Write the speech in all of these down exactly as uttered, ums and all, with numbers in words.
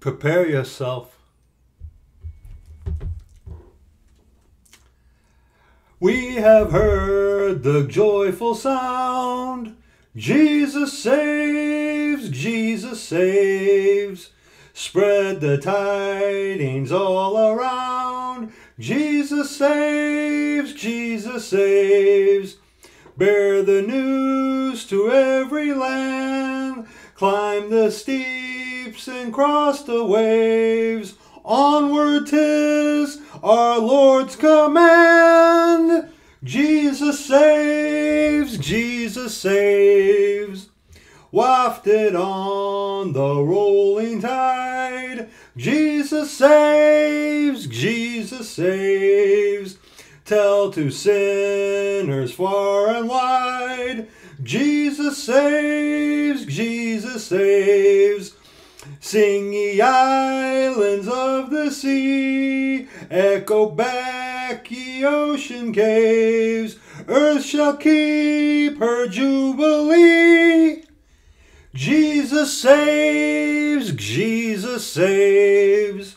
prepare yourself. We have heard the joyful sound, Jesus saves, Jesus saves. Spread the tidings all around, Jesus saves, Jesus saves. Bear the news to every land, climb the steeps and cross the waves. Onward 'tis our Lord's command, Jesus saves, Jesus saves. Wafted on the rolling tide, Jesus saves, Jesus saves. Tell to sinners far and wide, Jesus saves, Jesus saves. Sing ye islands of the sea, echo back ye ocean caves. Earth shall keep her jubilee, Jesus saves, Jesus saves.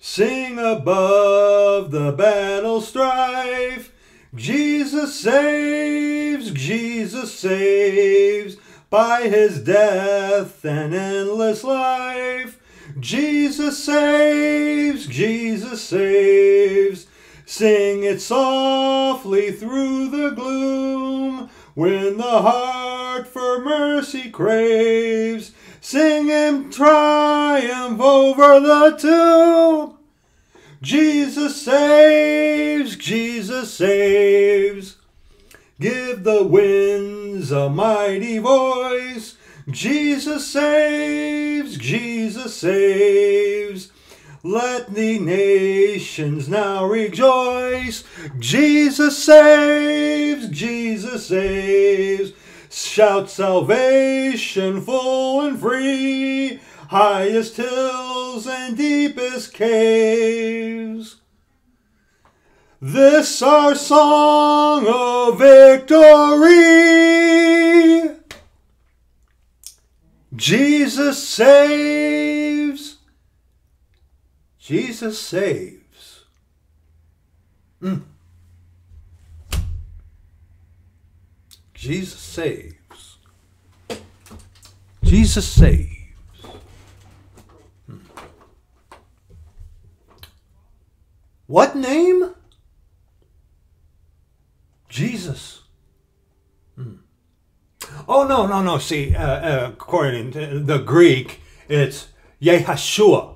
Sing above the battle strife, Jesus saves, Jesus saves. By his death and endless life, Jesus saves, Jesus saves. Sing it softly through the gloom, when the heart for mercy craves. Sing him triumph over the tomb, Jesus saves, Jesus saves. Give the winds a mighty voice, Jesus saves, Jesus saves. Let the nations now rejoice, Jesus saves, Jesus saves. Shout salvation full and free, highest hills and deepest caves. This our song of victory, Jesus saves, Jesus saves. Mm. Jesus saves, Jesus saves. Mm. What name? Jesus. Hmm. Oh, no, no, no. See, uh, uh, according to the Greek, it's Yeshua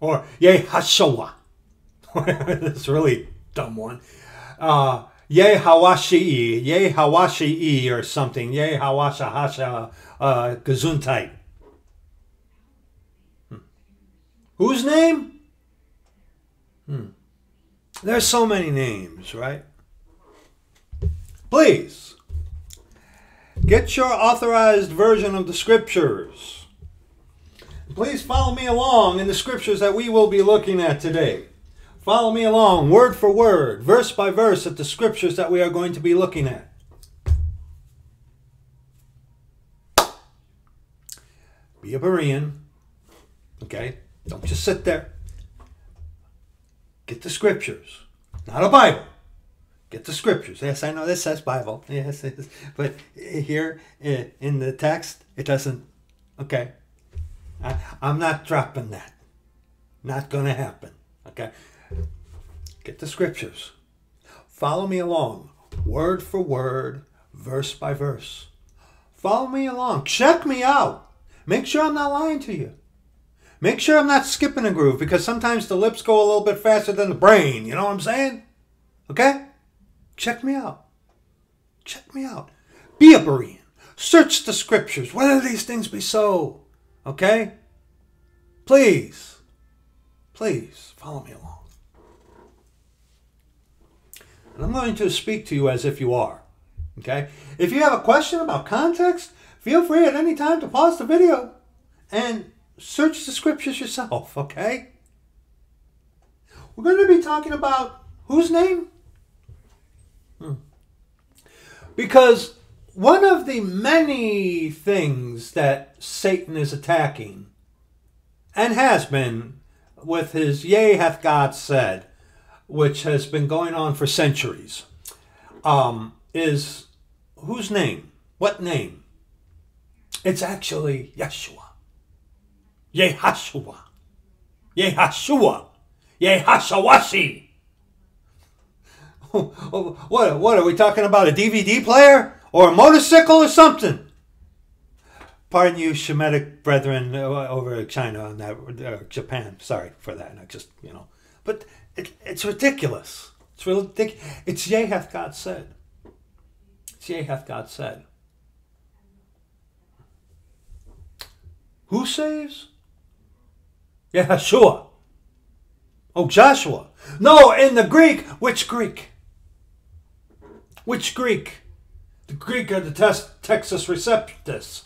or Yehashua. That's a really dumb one. Uh, Yehawashi, Yehawashi or something. Yehawasha Hasha uh, Gesundheit. Hmm. Whose name? Hmm. There's so many names, right? Please, get your authorized version of the scriptures. Please follow me along in the scriptures that we will be looking at today. Follow me along, word for word, verse by verse, at the scriptures that we are going to be looking at. Be a Berean, okay? Don't just sit there. Get the scriptures, not a Bible. Get the scriptures. Yes, I know this says Bible. Yes, yes. But here in the text, it doesn't. Okay. I, I'm not dropping that. Not going to happen. Okay. Get the scriptures. Follow me along, word for word, verse by verse. Follow me along. Check me out. Make sure I'm not lying to you. Make sure I'm not skipping a groove, because sometimes the lips go a little bit faster than the brain. You know what I'm saying? Okay? Check me out. Check me out. Be a Berean. Search the scriptures. Whether these things be so. Okay? Please. Please follow me along. And I'm going to speak to you as if you are. Okay? If you have a question about context, feel free at any time to pause the video and search the scriptures yourself, okay? We're going to be talking about whose name? Hmm. Because one of the many things that Satan is attacking, and has been, with his "Yea, hath God said," which has been going on for centuries, um, is whose name? What name? It's actually Yeshua. Yehashua. Yehashua. Yehashawashi. What, what, are we talking about a D V D player? Or a motorcycle or something? Pardon you, Shemitic brethren over China and that, Japan. Sorry for that. I just, you know. But it, it's ridiculous. It's ridiculous. It's "Yea, hath God said." It's "Yea, hath God said." Who saves? Yeshua. Oh, Joshua. No, in the Greek. Which Greek? Which Greek? The Greek of the Textx Receptus.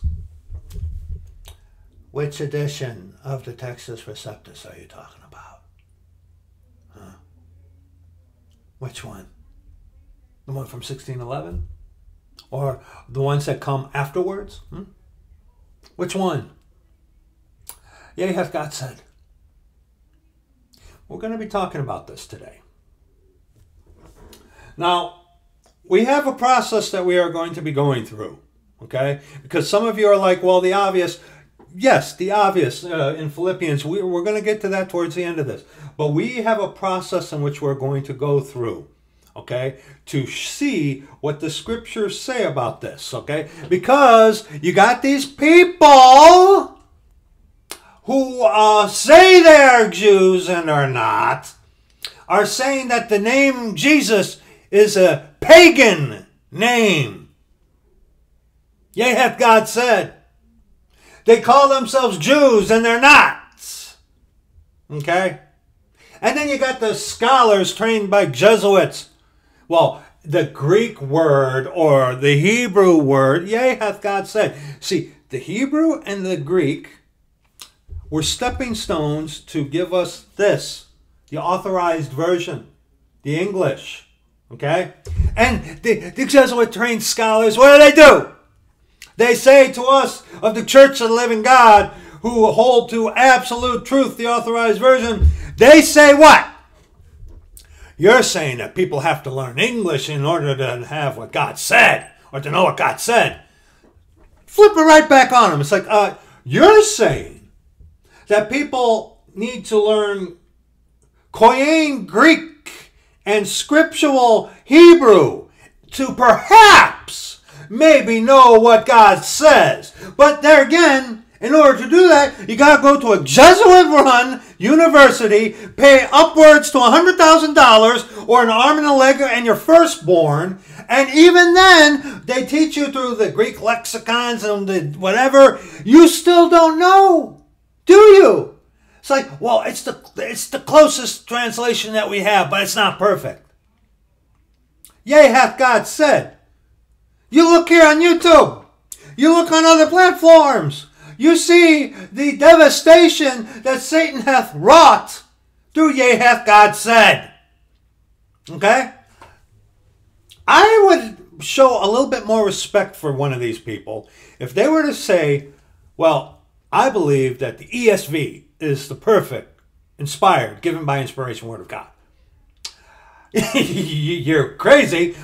Which edition of the Textx Receptus are you talking about? Huh? Which one? The one from sixteen eleven? Or the ones that come afterwards? Hmm? Which one? Yea, hath God said. We're going to be talking about this today. Now, we have a process that we are going to be going through, okay? Because some of you are like, well, the obvious, yes, the obvious uh, in Philippians, we, we're going to get to that towards the end of this. But we have a process in which we're going to go through, okay, to see what the scriptures say about this, okay? Because you got these people who uh, say they're Jews and are not, are saying that the name Jesus is a pagan name. Yea, hath God said. They call themselves Jews and they're not. Okay? And then you got the scholars trained by Jesuits. Well, the Greek word or the Hebrew word, yea, hath God said. See, the Hebrew and the Greek were stepping stones to give us this, the authorized version, the English. Okay? And the, the Jesuit-trained scholars, what do they do? They say to us of the Church of the Living God, who hold to absolute truth, the authorized version, they say what? You're saying that people have to learn English in order to have what God said, or to know what God said. Flip it right back on them. It's like, uh, you're saying that people need to learn Koine Greek and scriptural Hebrew to perhaps maybe know what God says. But there again, in order to do that, you got to go to a Jesuit-run university, pay upwards to one hundred thousand dollars or an arm and a leg and your firstborn, and even then, they teach you through the Greek lexicons and the whatever. You still don't know, do you? It's like, well, it's the, it's the closest translation that we have, but it's not perfect. Yea, hath God said. You look here on YouTube. You look on other platforms. You see the devastation that Satan hath wrought through yea, hath God said. Okay? I would show a little bit more respect for one of these people if they were to say, well, I believe that the E S V is the perfect, inspired, given by inspiration word of God. You're crazy.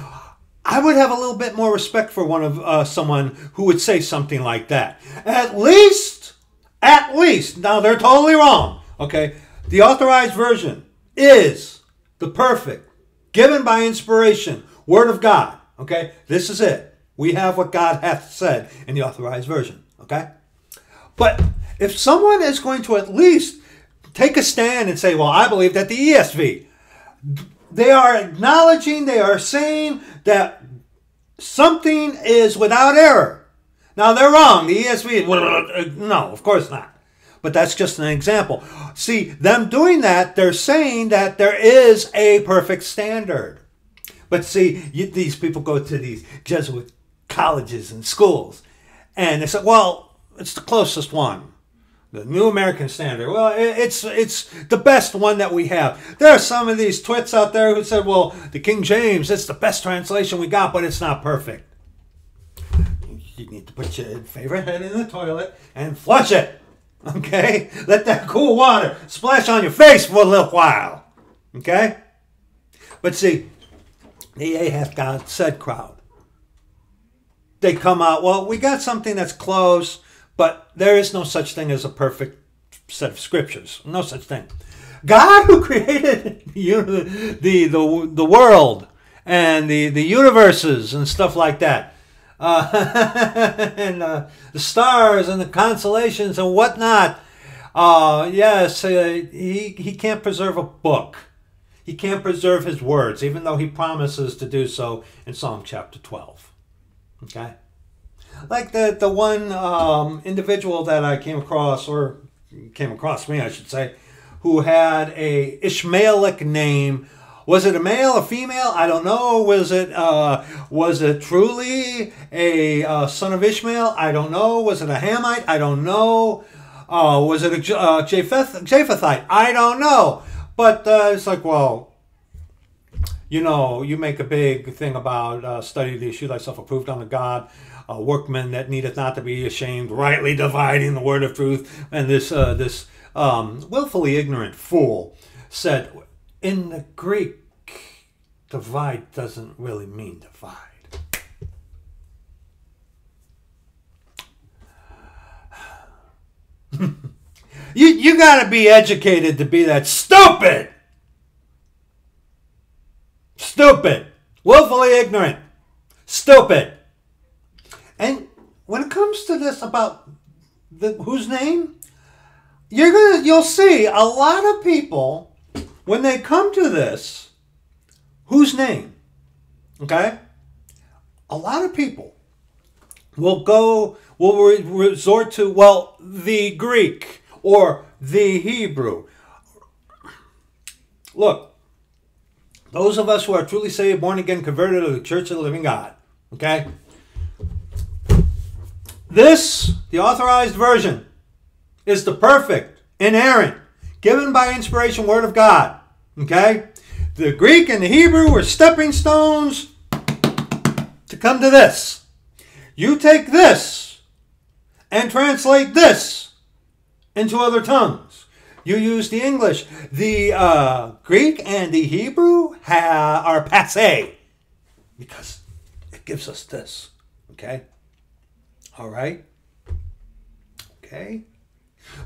I would have a little bit more respect for one of uh, someone who would say something like that. At least, at least, now they're totally wrong, okay? The authorized version is the perfect, given by inspiration, word of God, okay? This is it. We have what God hath said in the authorized version, okay? But if someone is going to at least take a stand and say, well, I believe that the E S V, they are acknowledging, they are saying that something is without error. Now, they're wrong. The E S V, no, of course not. But that's just an example. See, them doing that, they're saying that there is a perfect standard. But see, you, these people go to these Jesuit colleges and schools, and they say, well, it's the closest one. The New American Standard. Well, it's it's the best one that we have. There are some of these twits out there who said, well, the King James, it's the best translation we got, but it's not perfect. you need to put your favorite head in the toilet and flush it. Okay? Let that cool water splash on your face for a little while. Okay? But see, the Ahab God said crowd, they come out, well, we got something that's close, but there is no such thing as a perfect set of scriptures. No such thing. God who created the, the, the, the world and the, the universes and stuff like that. Uh, and uh, the stars and the constellations and whatnot. Uh, yes, uh, he, he can't preserve a book. He can't preserve his words, even though he promises to do so in Psalm chapter twelve. Okay? Like the, the one um, individual that I came across, or came across me, I should say, who had a Ishmaelic name. Was it a male, a female? I don't know. Was it uh, was it truly a uh, son of Ishmael? I don't know. Was it a Hamite? I don't know. Uh, was it a uh, Japheth, Japhethite? I don't know. But uh, it's like, well, you know, you make a big thing about uh, study to shew thyself approved unto God, a workman that needeth not to be ashamed, rightly dividing the word of truth. And this uh, this um, willfully ignorant fool said, in the Greek, divide doesn't really mean divide. you you got to be educated to be that stupid. Stupid. Willfully ignorant. Stupid. And when it comes to this about the, whose name, you're gonna, you'll see a lot of people, when they come to this, whose name, okay? A lot of people will go, will re resort to, well, the Greek or the Hebrew. Look, those of us who are truly saved, born again, converted to the Church of the Living God, okay? This, the Authorized Version, is the perfect, inerrant, given by inspiration, word of God. Okay? The Greek and the Hebrew were stepping stones to come to this. You take this and translate this into other tongues. You use the English. The uh, Greek and the Hebrew ha are passé because it gives us this. Okay? All right? Okay?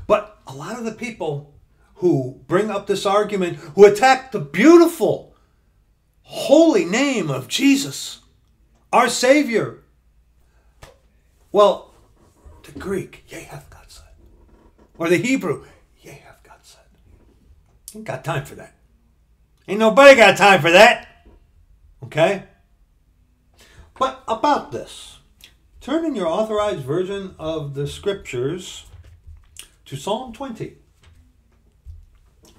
But a lot of the people who bring up this argument, who attack the beautiful, holy name of Jesus, our Savior. Well, the Greek, yea, hath God said. Or the Hebrew, yea, hath God said. Ain't got time for that. Ain't nobody got time for that. Okay? But about this, turn in your Authorized Version of the Scriptures to Psalm twenty.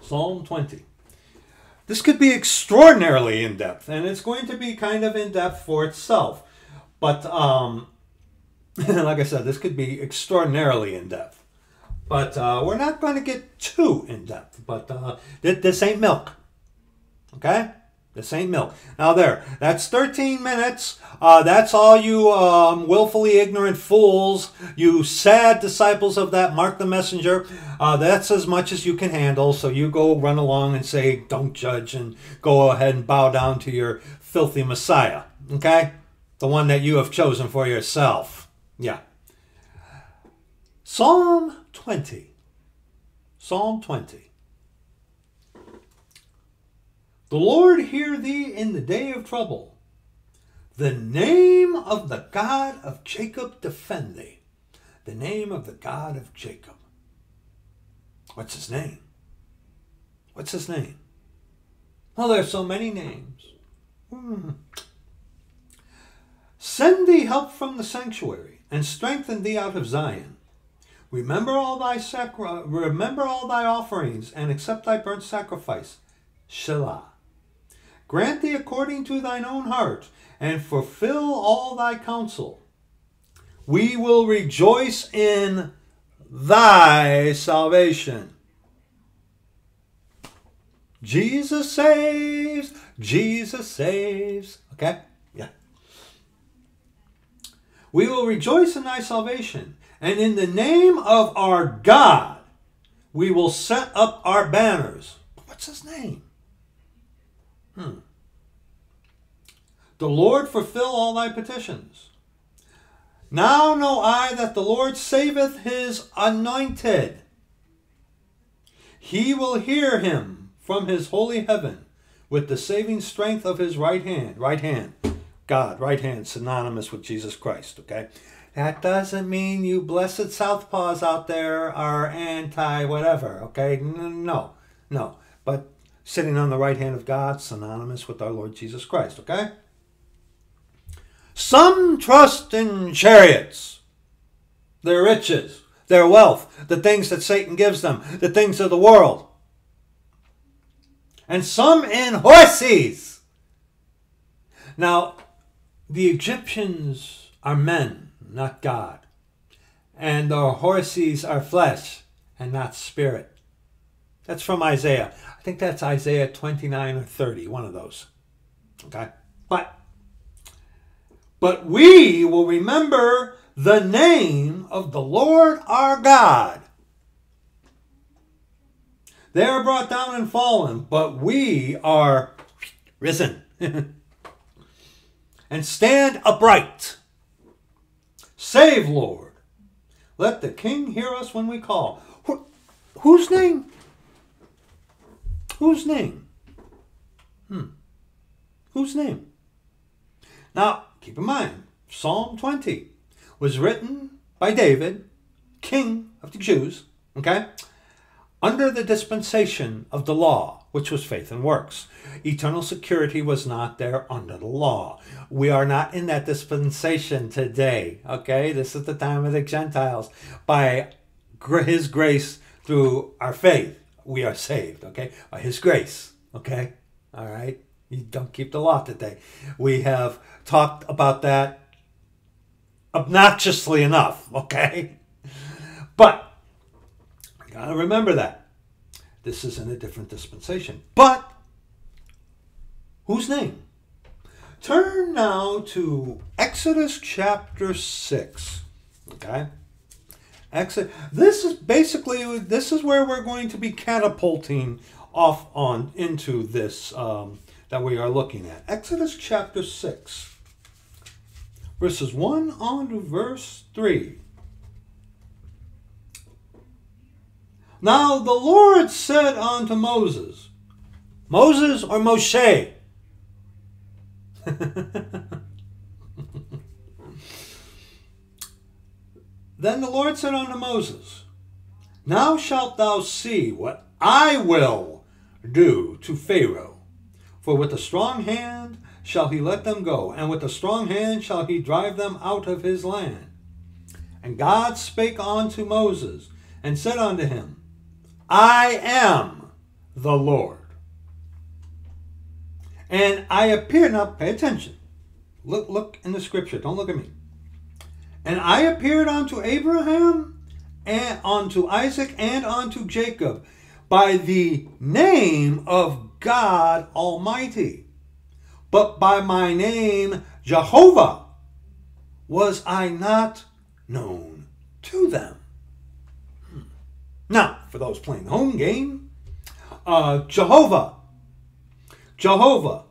Psalm twenty. This could be extraordinarily in-depth, and it's going to be kind of in-depth for itself. But, um, like I said, this could be extraordinarily in-depth. But uh, we're not going to get too in-depth. But uh, th this ain't milk. Okay? This ain't milk. Now there, that's thirteen minutes. Uh, that's all you um, willfully ignorant fools, you sad disciples of that Mark the Messenger. Uh, that's as much as you can handle. So you go run along and say, don't judge, and go ahead and bow down to your filthy Messiah. Okay? The one that you have chosen for yourself. Yeah. Psalm twenty. Psalm twenty. The Lord hear thee in the day of trouble. The name of the God of Jacob defend thee. The name of the God of Jacob. What's his name? What's his name? Well, there's so many names. Hmm. Send thee help from the sanctuary, and strengthen thee out of Zion. Remember all thy sacri remember all thy offerings, and accept thy burnt sacrifice. Selah. Grant thee according to thine own heart, and fulfill all thy counsel. We will rejoice in thy salvation. Jesus saves, Jesus saves. Okay? Yeah. We will rejoice in thy salvation, and in the name of our God, we will set up our banners. What's his name? Hmm. The Lord fulfill all thy petitions. Now know I that the Lord saveth his anointed. He will hear him from his holy heaven with the saving strength of his right hand. Right hand. God, right hand, synonymous with Jesus Christ, okay? That doesn't mean you blessed southpaws out there are anti-whatever, okay? No, no. But sitting on the right hand of God, synonymous with our Lord Jesus Christ, okay? Some trust in chariots, their riches, their wealth, the things that Satan gives them, the things of the world. And some in horses. Now, the Egyptians are men, not God. And the horses are flesh and not spirit. That's from Isaiah. I think that's Isaiah twenty-nine or thirty, one of those. Okay? But, but we will remember the name of the Lord our God. They are brought down and fallen, but we are risen. And stand upright. Save, Lord. Let the King hear us when we call. Who, whose name? Whose name? Hmm. Whose name? Now, keep in mind, Psalm twenty was written by David, king of the Jews, okay? Under the dispensation of the law, which was faith and works. Eternal security was not there under the law. We are not in that dispensation today, okay? This is the time of the Gentiles. By his grace through our faith, we are saved, okay? By his grace, okay? All right? You don't keep the law today. We have talked about that obnoxiously enough, okay? But gotta remember that. This is in a different dispensation. But, whose name? Turn now to Exodus chapter six. Okay? Exodus. This is basically, this is where we're going to be catapulting off on into this um, that we are looking at. Exodus chapter six. Verses one on to verse three. Now the Lord said unto Moses, Moses or Moshe? Then the Lord said unto Moses, now shalt thou see what I will do to Pharaoh. For with a strong hand shall he let them go, and with a strong hand shall he drive them out of his land. And God spake unto Moses, and said unto him, I am the Lord. And I appeared, now pay attention. Look, look in the scripture, don't look at me. And I appeared unto Abraham, and unto Isaac, and unto Jacob, by the name of God Almighty. But by my name, Jehovah, was I not known to them. Now, for those playing the home game, uh, Jehovah, Jehovah.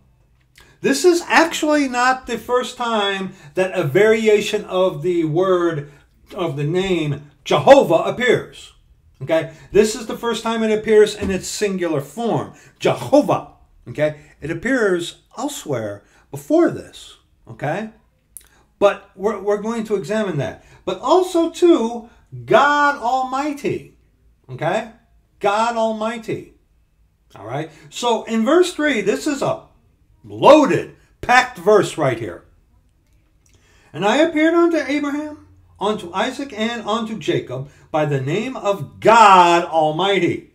This is actually not the first time that a variation of the word, of the name Jehovah appears. Okay? This is the first time it appears in its singular form, Jehovah. Okay? It appears elsewhere before this. Okay? But we're, we're going to examine that. But also, too, God Almighty. Okay? God Almighty. All right? So in verse three, this is a loaded, packed verse right here. And I appeared unto Abraham, unto Isaac, and unto Jacob by the name of God Almighty.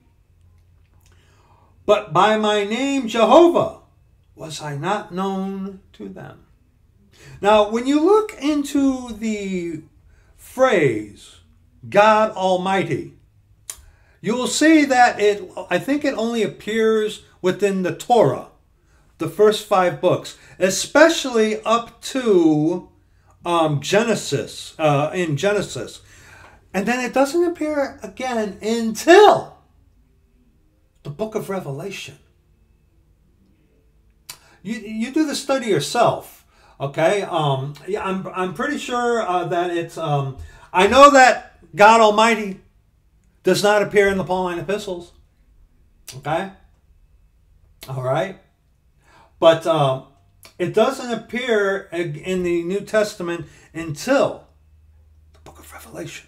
But by my name Jehovah was I not known to them. Now, when you look into the phrase God Almighty, you will see that it, I think it only appears within the Torah, the first five books, especially up to um, Genesis, uh, in Genesis. And then it doesn't appear again until the book of Revelation. You, you do the study yourself, okay? Um, yeah, I'm, I'm pretty sure uh, that it's... Um, I know that God Almighty does not appear in the Pauline epistles, okay? All right? But um, it doesn't appear in the New Testament until the book of Revelation.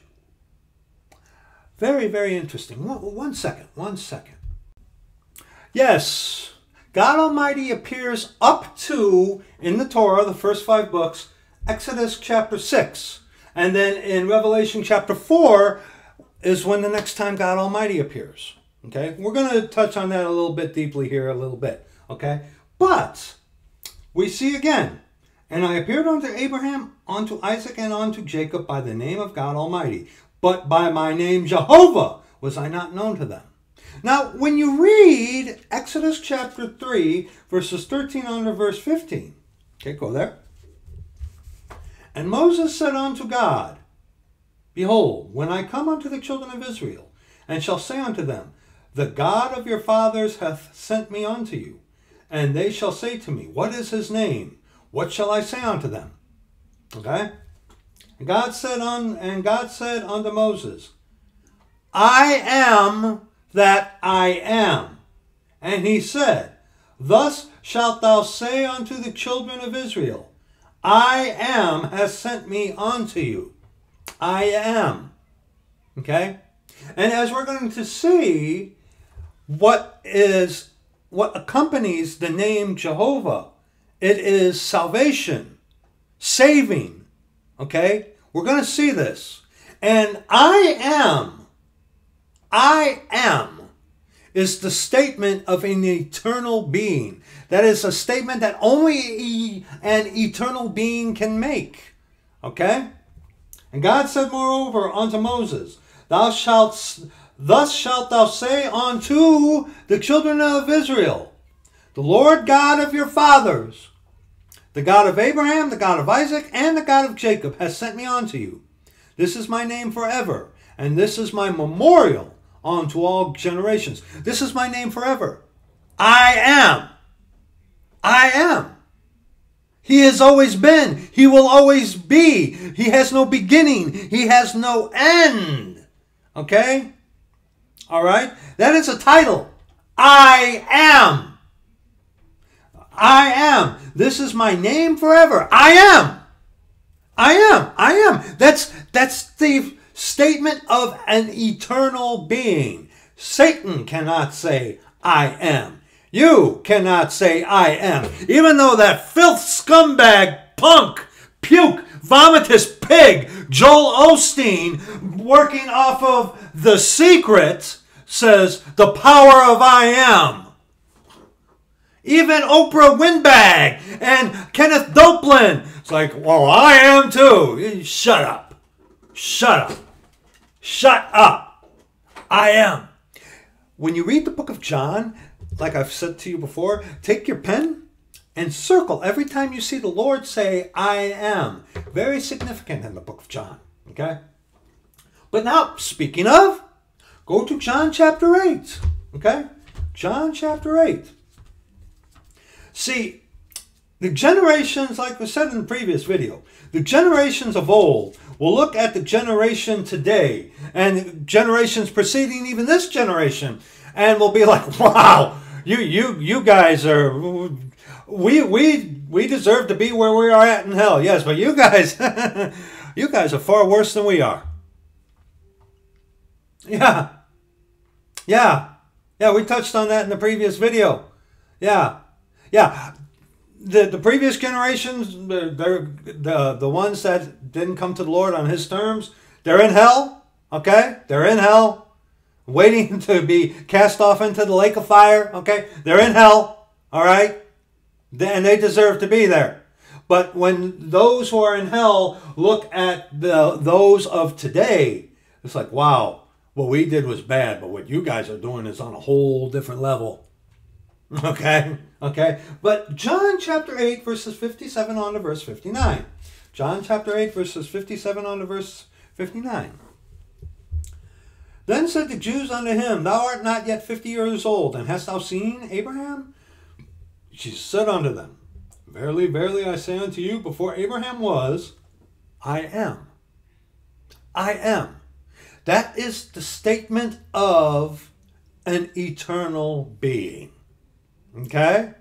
Very, very interesting. One, one second, one second. Yes, God Almighty appears up to, in the Torah, the first five books, Exodus chapter six. And then in Revelation chapter four is when the next time God Almighty appears. Okay, we're going to touch on that a little bit deeply here, a little bit. Okay, but we see again, and I appeared unto Abraham, unto Isaac, and unto Jacob by the name of God Almighty. But by my name Jehovah was I not known to them. Now, when you read Exodus chapter three, verses thirteen on to verse fifteen. Okay, go there. And Moses said unto God, Behold, when I come unto the children of Israel, and shall say unto them, The God of your fathers hath sent me unto you. And they shall say to me, What is his name? What shall I say unto them? Okay? God said on, and God said unto Moses, I am that I am. And he said, Thus shalt thou say unto the children of Israel, I am has sent me unto you. I am. Okay? And as we're going to see, what is what accompanies the name Jehovah? It is salvation, saving. Okay, we're going to see this. And I am, I am, is the statement of an eternal being. That is a statement that only an eternal being can make. Okay? And God said moreover unto Moses, Thou shalt, thus shalt thou say unto the children of Israel, The Lord God of your fathers, the God of Abraham, the God of Isaac, and the God of Jacob has sent me unto you. This is my name forever, and this is my memorial unto all generations. This is my name forever. I am. I am. He has always been. He will always be. He has no beginning. He has no end. Okay? All right? That is a title. I am. I am. This is my name forever. I am. I am. I am. That's, that's the statement of an eternal being. Satan cannot say, I am. You cannot say, I am. Even though that filth scumbag, punk, puke, vomitous pig, Joel Osteen, working off of The Secret, says, the power of I am. Even Oprah Winbag and Kenneth Copeland. It's like, well, I am too. Shut up. Shut up. Shut up. I am. When you read the book of John, like I've said to you before, take your pen and circle every time you see the Lord say, I am. Very significant in the book of John. Okay? But now, speaking of, go to John chapter eight. Okay? John chapter eight. See, the generations, like we said in the previous video, the generations of old will look at the generation today and generations preceding even this generation, and will be like, "Wow, you, you, you guys are, we, we, we deserve to be where we are at in hell." Yes, but you guys, you guys are far worse than we are. Yeah, yeah, yeah. We touched on that in the previous video. Yeah. Yeah, the, the previous generations, they're, they're, the, the ones that didn't come to the Lord on his terms, they're in hell, okay? They're in hell, waiting to be cast off into the lake of fire, okay? They're in hell, all right? And they deserve to be there. But when those who are in hell look at the, those of today, it's like, wow, what we did was bad, but what you guys are doing is on a whole different level. Okay, okay. But John chapter eight, verses fifty-seven on to verse fifty-nine John chapter eight, verses fifty-seven on to verse fifty-nine. Then said the Jews unto him, Thou art not yet fifty years old, and hast thou seen Abraham? Jesus said unto them, Verily, verily, I say unto you, before Abraham was, I am. I am. That is the statement of an eternal being. Okay?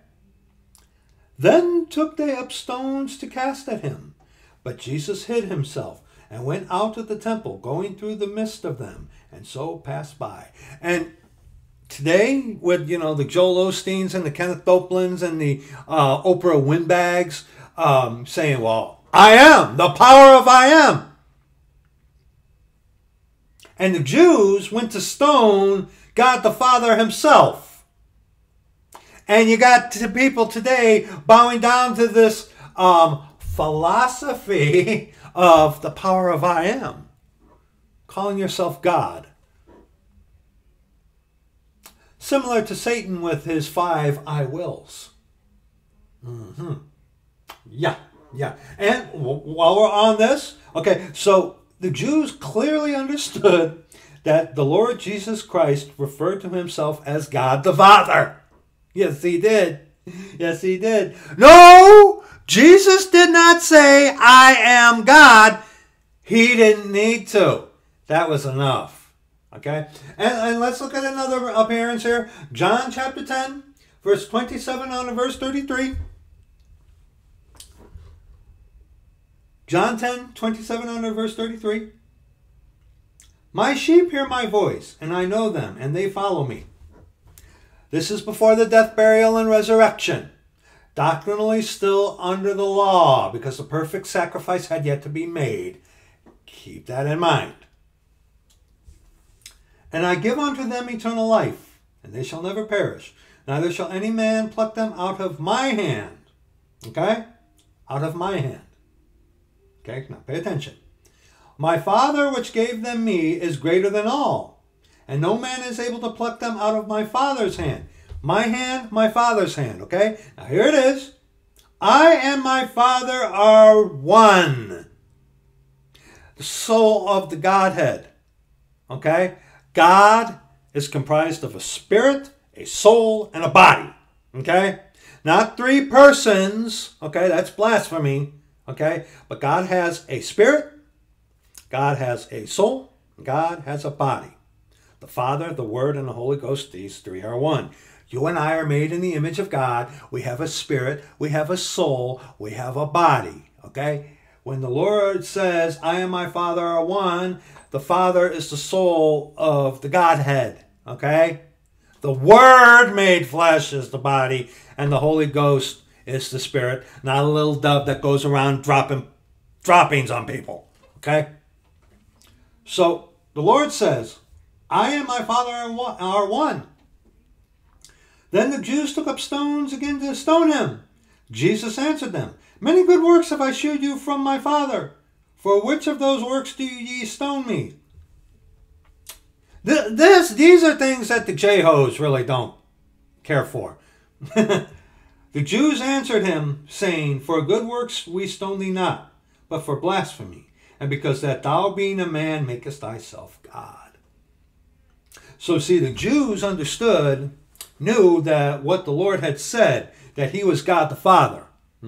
Then took they up stones to cast at him. But Jesus hid himself, and went out of the temple, going through the midst of them, and so passed by. And today, with, you know, the Joel Osteens and the Kenneth Copelands and the uh, Oprah Winbags um, saying, well, I am, the power of I am. And the Jews went to stone God the Father himself. And you got the people today bowing down to this um, philosophy of the power of I am, calling yourself God. Similar to Satan with his five I wills. Mm-hmm. Yeah, yeah. And while we're on this, okay, so the Jews clearly understood that the Lord Jesus Christ referred to himself as God the Father. Yes, he did. Yes, he did. No! Jesus did not say, I am God. He didn't need to. That was enough. Okay? And, and let's look at another appearance here. John chapter ten, verse twenty-seven on to verse thirty-three. John ten, twenty-seven on to verse thirty-three. My sheep hear my voice, and I know them, and they follow me. This is before the death, burial, and resurrection. Doctrinally still under the law, because the perfect sacrifice had yet to be made. Keep that in mind. And I give unto them eternal life, and they shall never perish, neither shall any man pluck them out of my hand. Okay? Out of my hand. Okay? Now pay attention. My Father which gave them me is greater than all, and no man is able to pluck them out of my Father's hand. My hand, my Father's hand, okay? Now here it is. I and my Father are one. The soul of the Godhead, okay? God is comprised of a spirit, a soul, and a body, okay? Not three persons, okay? That's blasphemy, okay? But God has a spirit, God has a soul, and God has a body. The Father, the Word, and the Holy Ghost, these three are one. You and I are made in the image of God. We have a spirit. We have a soul. We have a body. Okay? When the Lord says, I and my Father are one, the Father is the soul of the Godhead. Okay? The Word made flesh is the body, and the Holy Ghost is the spirit, not a little dove that goes around dropping droppings on people. Okay? So, the Lord says, I and my Father are one. Then the Jews took up stones again to stone him. Jesus answered them, Many good works have I shewed you from my Father. For which of those works do ye stone me? Th this, these are things that the J-Hos really don't care for. The Jews answered him, saying, For good works we stone thee not, but for blasphemy, and because that thou being a man makest thyself God. So see, the Jews understood... knew that what the Lord had said, that he was God the Father.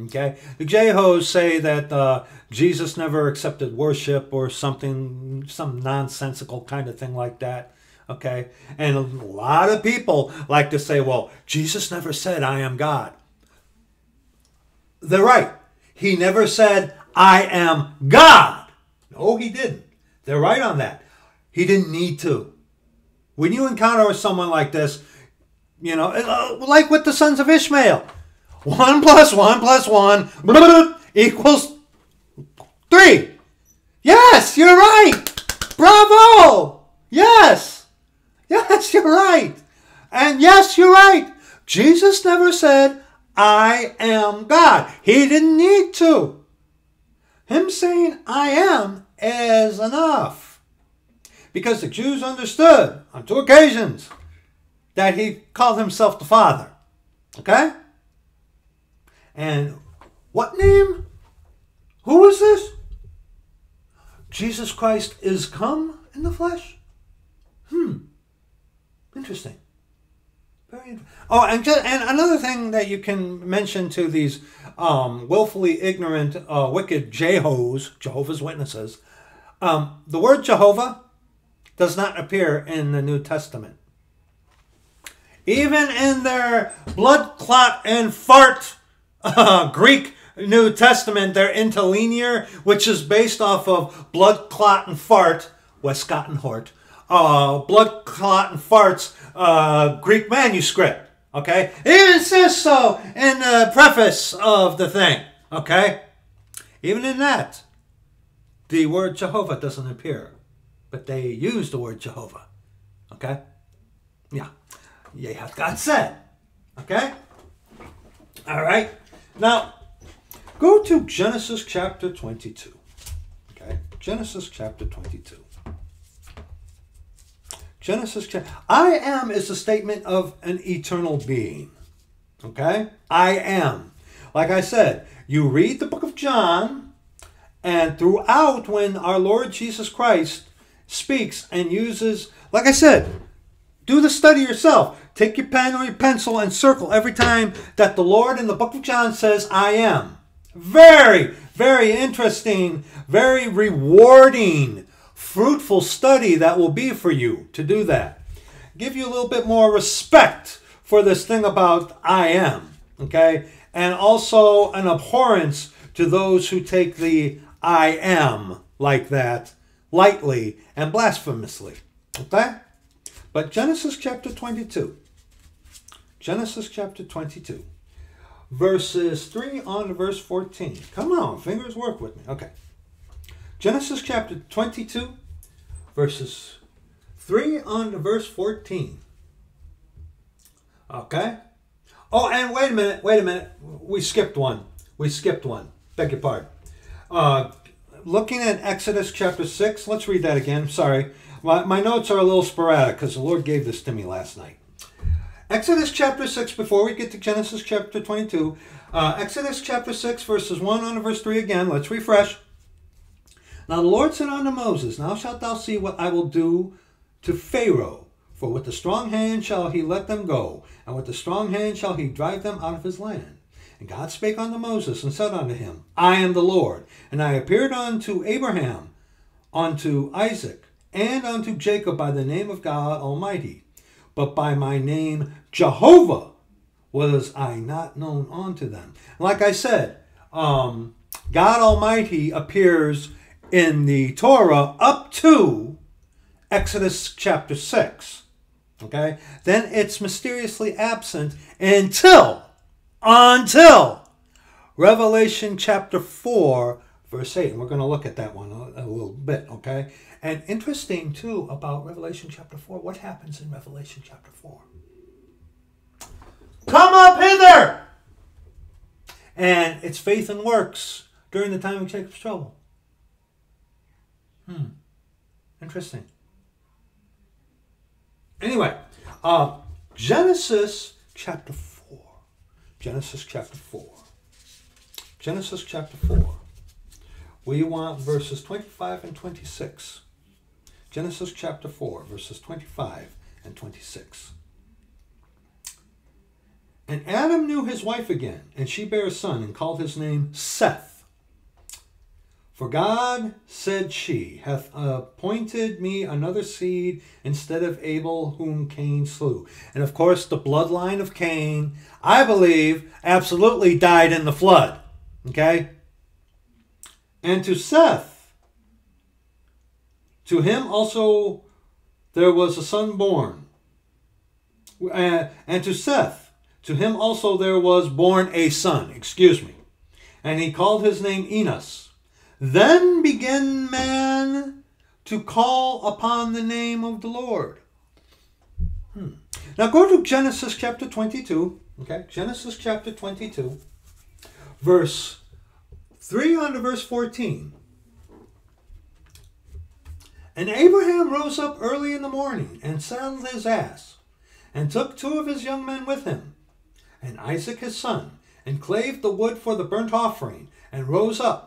Okay? The J-Hos say that uh, Jesus never accepted worship or something, some nonsensical kind of thing like that. Okay? And a lot of people like to say, well, Jesus never said, I am God. They're right. He never said, I am God. No, he didn't. They're right on that. He didn't need to. When you encounter someone like this, you know, like with the sons of Ishmael. One plus one plus one blah, blah, blah, equals three. Yes, you're right. Bravo. Yes. Yes, you're right. And yes, you're right. Jesus never said, I am God. He didn't need to. Him saying, I am, is enough. Because the Jews understood on two occasions that he called himself the Father. Okay? And what name? Who is this? Jesus Christ is come in the flesh? Hmm. Interesting. Very interesting. Oh, and, just, and another thing that you can mention to these um, willfully ignorant, uh, wicked Jehos, Jehovah's Witnesses, um, the word Jehovah does not appear in the New Testament. Even in their blood clot and fart uh, Greek New Testament, their interlinear, which is based off of blood clot and fart, Westcott and Hort, uh, blood clot and farts, uh, Greek manuscript. Okay, it says so in the preface of the thing. Okay, even in that, the word Jehovah doesn't appear, but they use the word Jehovah. Okay, yeah, yea hath God said. Okay, all right, now. Go to Genesis chapter twenty-two, okay? Genesis chapter twenty-two. Genesis chapter... I am is a statement of an eternal being, okay? I am. Like I said, you read the book of John, and throughout when our Lord Jesus Christ speaks and uses... Like I said, do the study yourself. Take your pen or your pencil and circle every time that the Lord in the book of John says, I am. Very, very interesting, very rewarding, fruitful study that will be for you to do that. Give you a little bit more respect for this thing about I am, okay? And also an abhorrence to those who take the I am like that lightly and blasphemously, okay? But Genesis chapter twenty-two, Genesis chapter twenty-two. Verses three on to verse fourteen. Come on, fingers work with me. Okay. Genesis chapter twenty-two, verses three on to verse fourteen. Okay. Oh, and wait a minute, wait a minute. We skipped one. We skipped one. Beg your pardon. Uh, looking at Exodus chapter six, let's read that again. Sorry. My, my notes are a little sporadic because the Lord gave this to me last night. Exodus chapter six, before we get to Genesis chapter twenty-two, uh, Exodus chapter six, verses one on to verse three again. Let's refresh. Now the Lord said unto Moses, Now shalt thou see what I will do to Pharaoh. For with the strong hand shall he let them go, and with the strong hand shall he drive them out of his land. And God spake unto Moses, and said unto him, I am the Lord, and I appeared unto Abraham, unto Isaac, and unto Jacob by the name of God Almighty. But by my name Jehovah was I not known unto them. Like I said, um, God Almighty appears in the Torah up to Exodus chapter six. Okay? Then it's mysteriously absent until, until Revelation chapter four, verse eight. And we're going to look at that one a, a little bit, okay? And interesting, too, about Revelation chapter four. What happens in Revelation chapter four? Come up hither! And it's faith and works during the time of Jacob's trouble. Hmm. Interesting. Anyway, uh, Genesis chapter four. Genesis chapter four. Genesis chapter four. We want verses twenty-five and twenty-six. Genesis chapter four, verses twenty-five and twenty-six. And Adam knew his wife again, and she bare a son, and called his name Seth. For God, said she, hath appointed me another seed instead of Abel, whom Cain slew. And of course, the bloodline of Cain, I believe, absolutely died in the flood. Okay? And to Seth, to him also there was a son born. And to Seth, to him also there was born a son, excuse me. And he called his name Enos. Then began man to call upon the name of the Lord. Hmm. Now go to Genesis chapter twenty-two. Okay, Genesis chapter twenty-two, verse three on to verse fourteen. And Abraham rose up early in the morning, and saddled his ass, and took two of his young men with him, and Isaac his son, and clave the wood for the burnt offering, and rose up,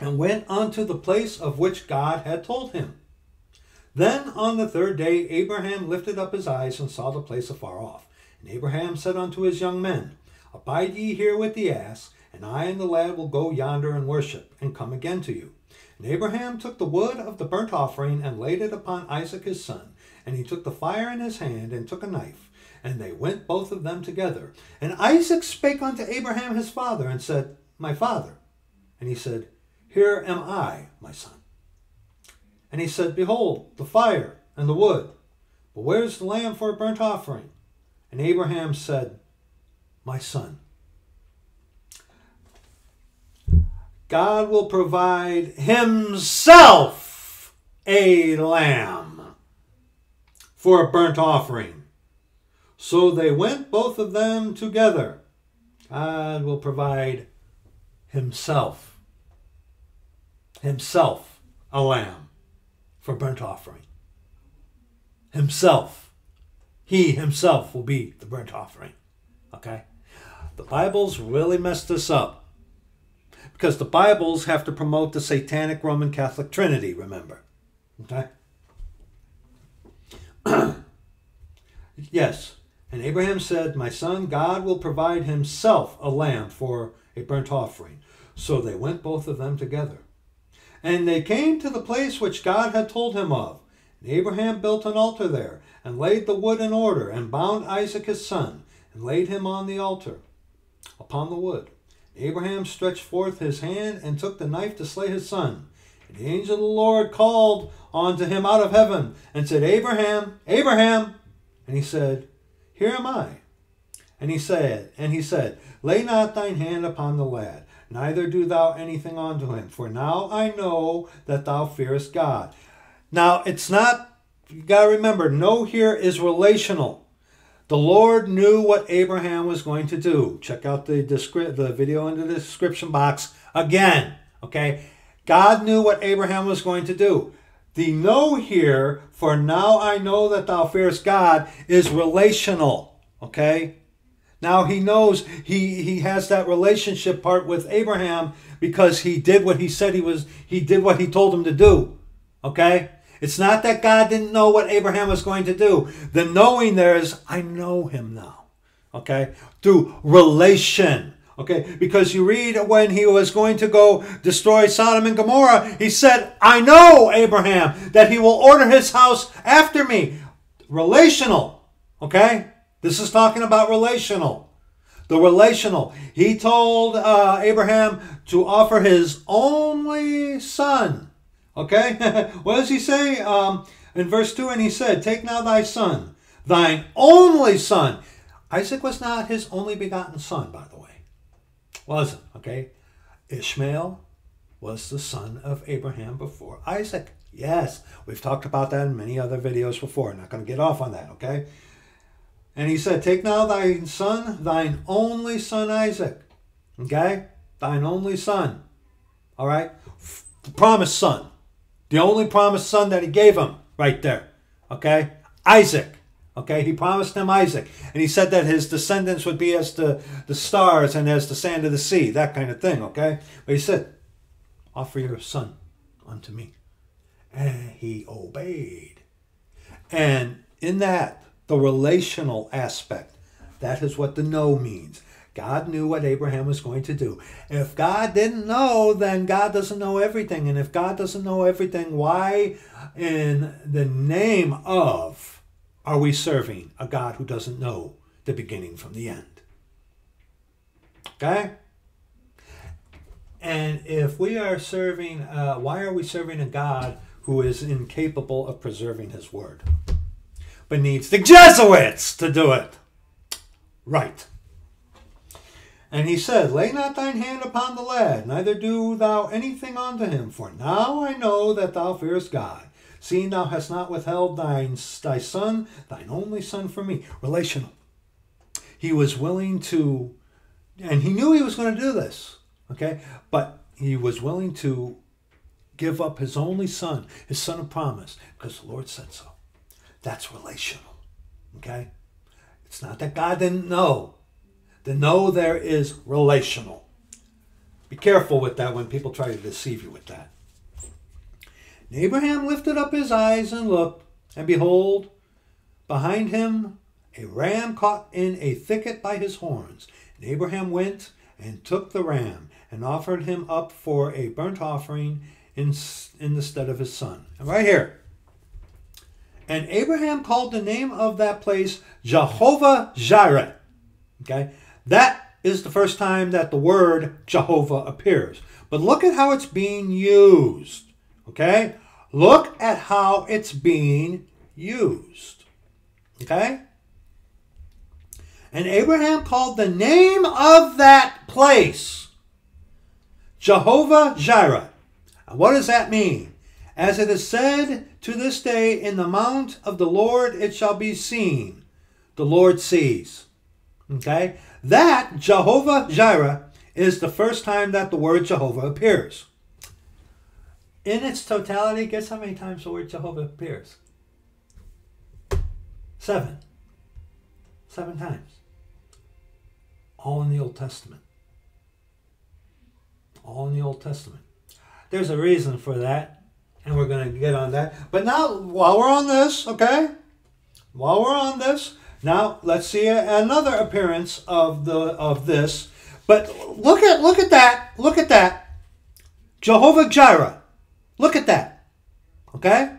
and went unto the place of which God had told him. Then on the third day Abraham lifted up his eyes and saw the place afar off. And Abraham said unto his young men, Abide ye here with the ass, and I and the lad will go yonder and worship, and come again to you. And Abraham took the wood of the burnt offering, and laid it upon Isaac his son. And he took the fire in his hand, and took a knife. And they went both of them together. And Isaac spake unto Abraham his father, and said, My father. And he said, Here am I, my son. And he said, Behold, the fire and the wood, but where is the lamb for a burnt offering? And Abraham said, My son, God will provide himself a lamb for a burnt offering. So they went both of them together. God will provide himself, himself a lamb for burnt offering. Himself. He himself will be the burnt offering. Okay? The Bible's really messed this up. Because the Bibles have to promote the satanic Roman Catholic Trinity, remember. Okay? Yes. And Abraham said, My son, God will provide himself a lamb for a burnt offering. So they went both of them together. And they came to the place which God had told him of. And Abraham built an altar there, and laid the wood in order, and bound Isaac his son, and laid him on the altar, upon the wood. Abraham stretched forth his hand and took the knife to slay his son. And the angel of the Lord called unto him out of heaven and said, Abraham, Abraham. And he said, Here am I. And he said, and he said, Lay not thine hand upon the lad, neither do thou anything unto him, for now I know that thou fearest God. Now it's not, you got to remember, no here is relational. The Lord knew what Abraham was going to do. Check out the, the video in the description box again. Okay? God knew what Abraham was going to do. The no here, for now I know that thou fearest God, is relational. Okay? Now he knows he, he has that relationship part with Abraham because he did what he said he was, he did what he told him to do. Okay? It's not that God didn't know what Abraham was going to do. The knowing there is, I know him now. Okay? Through relation. Okay? Because you read when he was going to go destroy Sodom and Gomorrah, he said, I know, Abraham, that he will order his house after me. Relational. Okay? This is talking about relational. The relational. He told uh, Abraham to offer his only son. Okay? What does he say? Um, in verse two, and he said, Take now thy son, thine only son. Isaac was not his only begotten son, by the way. Wasn't, okay? Ishmael was the son of Abraham before Isaac. Yes, we've talked about that in many other videos before. I'm not going to get off on that, okay? And he said, Take now thy son, thine only son Isaac. Okay? Thine only son. All right? The promised son. The only promised son that he gave him right there. Okay? Isaac. Okay? He promised him Isaac. And he said that his descendants would be as the, the stars and as the sand of the sea. That kind of thing. Okay? But he said, Offer your son unto me. And he obeyed. And in that, the relational aspect, that is what the no means. God knew what Abraham was going to do. If God didn't know, then God doesn't know everything. And if God doesn't know everything, why in the name of are we serving a God who doesn't know the beginning from the end? Okay? And if we are serving, uh, why are we serving a God who is incapable of preserving his word? But needs the Jesuits to do it. Right. And he said, Lay not thine hand upon the lad, neither do thou anything unto him. For now I know that thou fearest God, seeing thou hast not withheld thine, thy son, thine only son from me. Relational. He was willing to, and he knew he was going to do this, okay? But he was willing to give up his only son, his son of promise, because the Lord said so. That's relational, okay? It's not that God didn't know. The no there is relational. Be careful with that when people try to deceive you with that. And Abraham lifted up his eyes and looked, and behold, behind him a ram caught in a thicket by his horns. And Abraham went and took the ram and offered him up for a burnt offering in, in the stead of his son. And right here. And Abraham called the name of that place Jehovah Jireh. Okay? That is the first time that the word Jehovah appears. But look at how it's being used. Okay? Look at how it's being used. Okay? And Abraham called the name of that place Jehovah Jireh. What does that mean? As it is said to this day, in the mount of the Lord it shall be seen. The Lord sees. Okay? That Jehovah Jireh is the first time that the word Jehovah appears. In its totality, guess how many times the word Jehovah appears? Seven. Seven times. All in the Old Testament. All in the Old Testament. There's a reason for that, and we're going to get on that. But now, while we're on this, okay? While we're on this, now let's see another appearance of the of this. But look at look at that. Look at that. Jehovah Jireh. Look at that. Okay?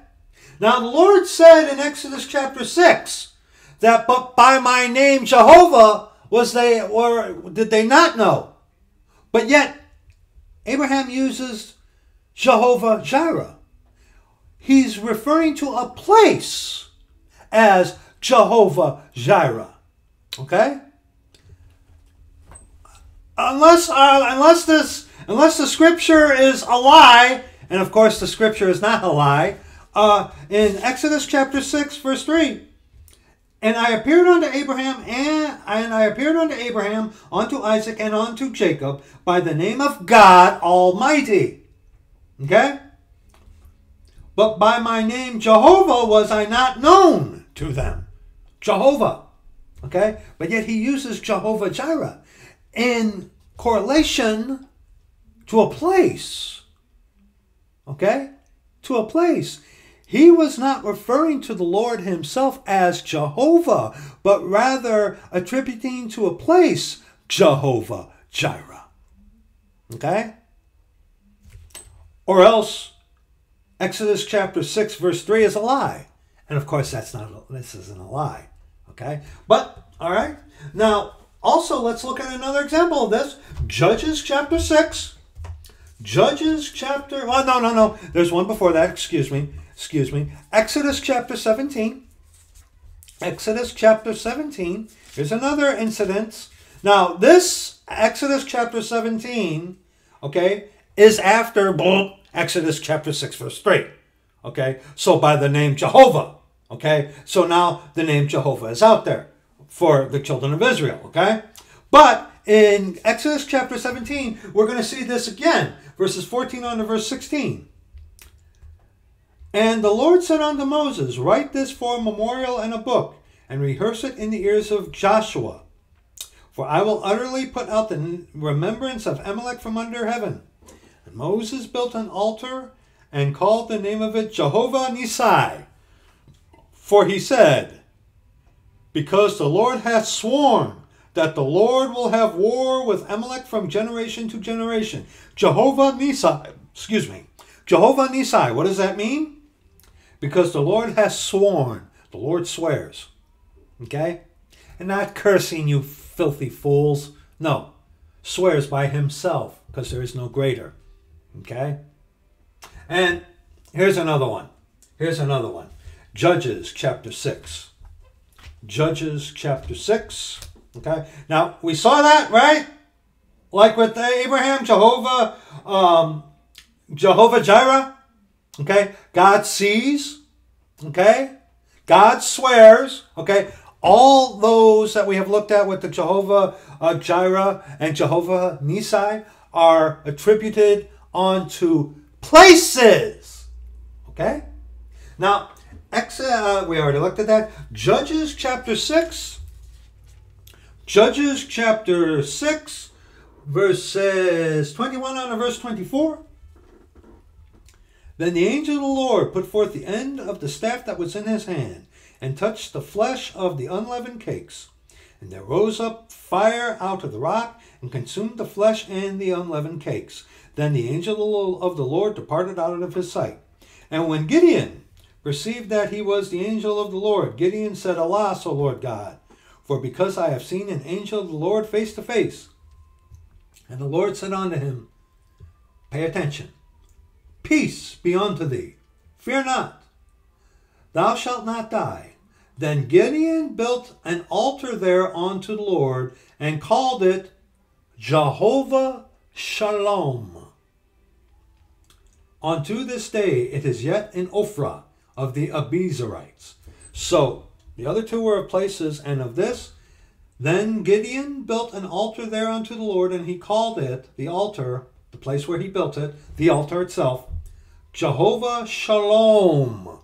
Now the Lord said in Exodus chapter six that but by my name Jehovah was they or did they not know? But yet Abraham uses Jehovah Jireh. He's referring to a place as Jehovah Jireh. Okay? Unless uh, unless this unless the scripture is a lie, and of course the scripture is not a lie, uh, in Exodus chapter six verse three, and I appeared unto Abraham and, and I appeared unto Abraham, unto Isaac, and unto Jacob by the name of God Almighty. Okay? But by my name Jehovah was I not known to them. Jehovah. Okay? But yet he uses Jehovah Jireh in correlation to a place. Okay? To a place. He was not referring to the Lord himself as Jehovah, but rather attributing to a place Jehovah Jireh. Okay? Or else Exodus chapter six verse three is a lie. And of course that's not a, this isn't a lie. Okay? But all right. Now, also let's look at another example of this. Judges chapter six. Judges chapter Oh, no, no, no. There's one before that. Excuse me. Excuse me, Exodus chapter seventeen. Exodus chapter seventeen. Here's another incident. Now, this Exodus chapter seventeen, okay, is after boom, Exodus chapter six, verse three. Okay, so by the name Jehovah. Okay, so now the name Jehovah is out there for the children of Israel. Okay, but in Exodus chapter seventeen, we're going to see this again, verses fourteen on to verse sixteen. And the Lord said unto Moses, write this for a memorial and a book, and rehearse it in the ears of Joshua. For I will utterly put out the remembrance of Amalek from under heaven. And Moses built an altar, and called the name of it Jehovah Nissi. For he said, because the Lord hath sworn that the Lord will have war with Amalek from generation to generation. Jehovah Nissi, excuse me. Jehovah Nissi, what does that mean? Because the Lord has sworn. The Lord swears. Okay? And not cursing, you filthy fools. No. Swears by himself, because there is no greater. Okay? And here's another one. Here's another one. Judges chapter six. Judges chapter six. Okay? Now, we saw that, right? Like with Abraham, Jehovah, um, Jehovah Jireh. Okay, God sees, okay, God swears, okay, all those that we have looked at with the Jehovah uh, Jireh and Jehovah Nissi are attributed onto places, okay. Now, ex uh, we already looked at that. Judges chapter six, Judges chapter six, verses twenty-one on to verse twenty-four. Then the angel of the Lord put forth the end of the staff that was in his hand, and touched the flesh of the unleavened cakes. And there rose up fire out of the rock, and consumed the flesh and the unleavened cakes. Then the angel of the Lord departed out of his sight. And when Gideon perceived that he was the angel of the Lord, Gideon said, Alas, O Lord God, for because I have seen an angel of the Lord face to face. And the Lord said unto him, Pay attention. Peace be unto thee. Fear not. Thou shalt not die. Then Gideon built an altar there unto the Lord, and called it Jehovah Shalom. Unto this day it is yet in Ophrah of the Abiezrites. So the other two were of places, and of this, then Gideon built an altar there unto the Lord, and he called it, the altar, the place where he built it, the altar itself, Jehovah Shalom.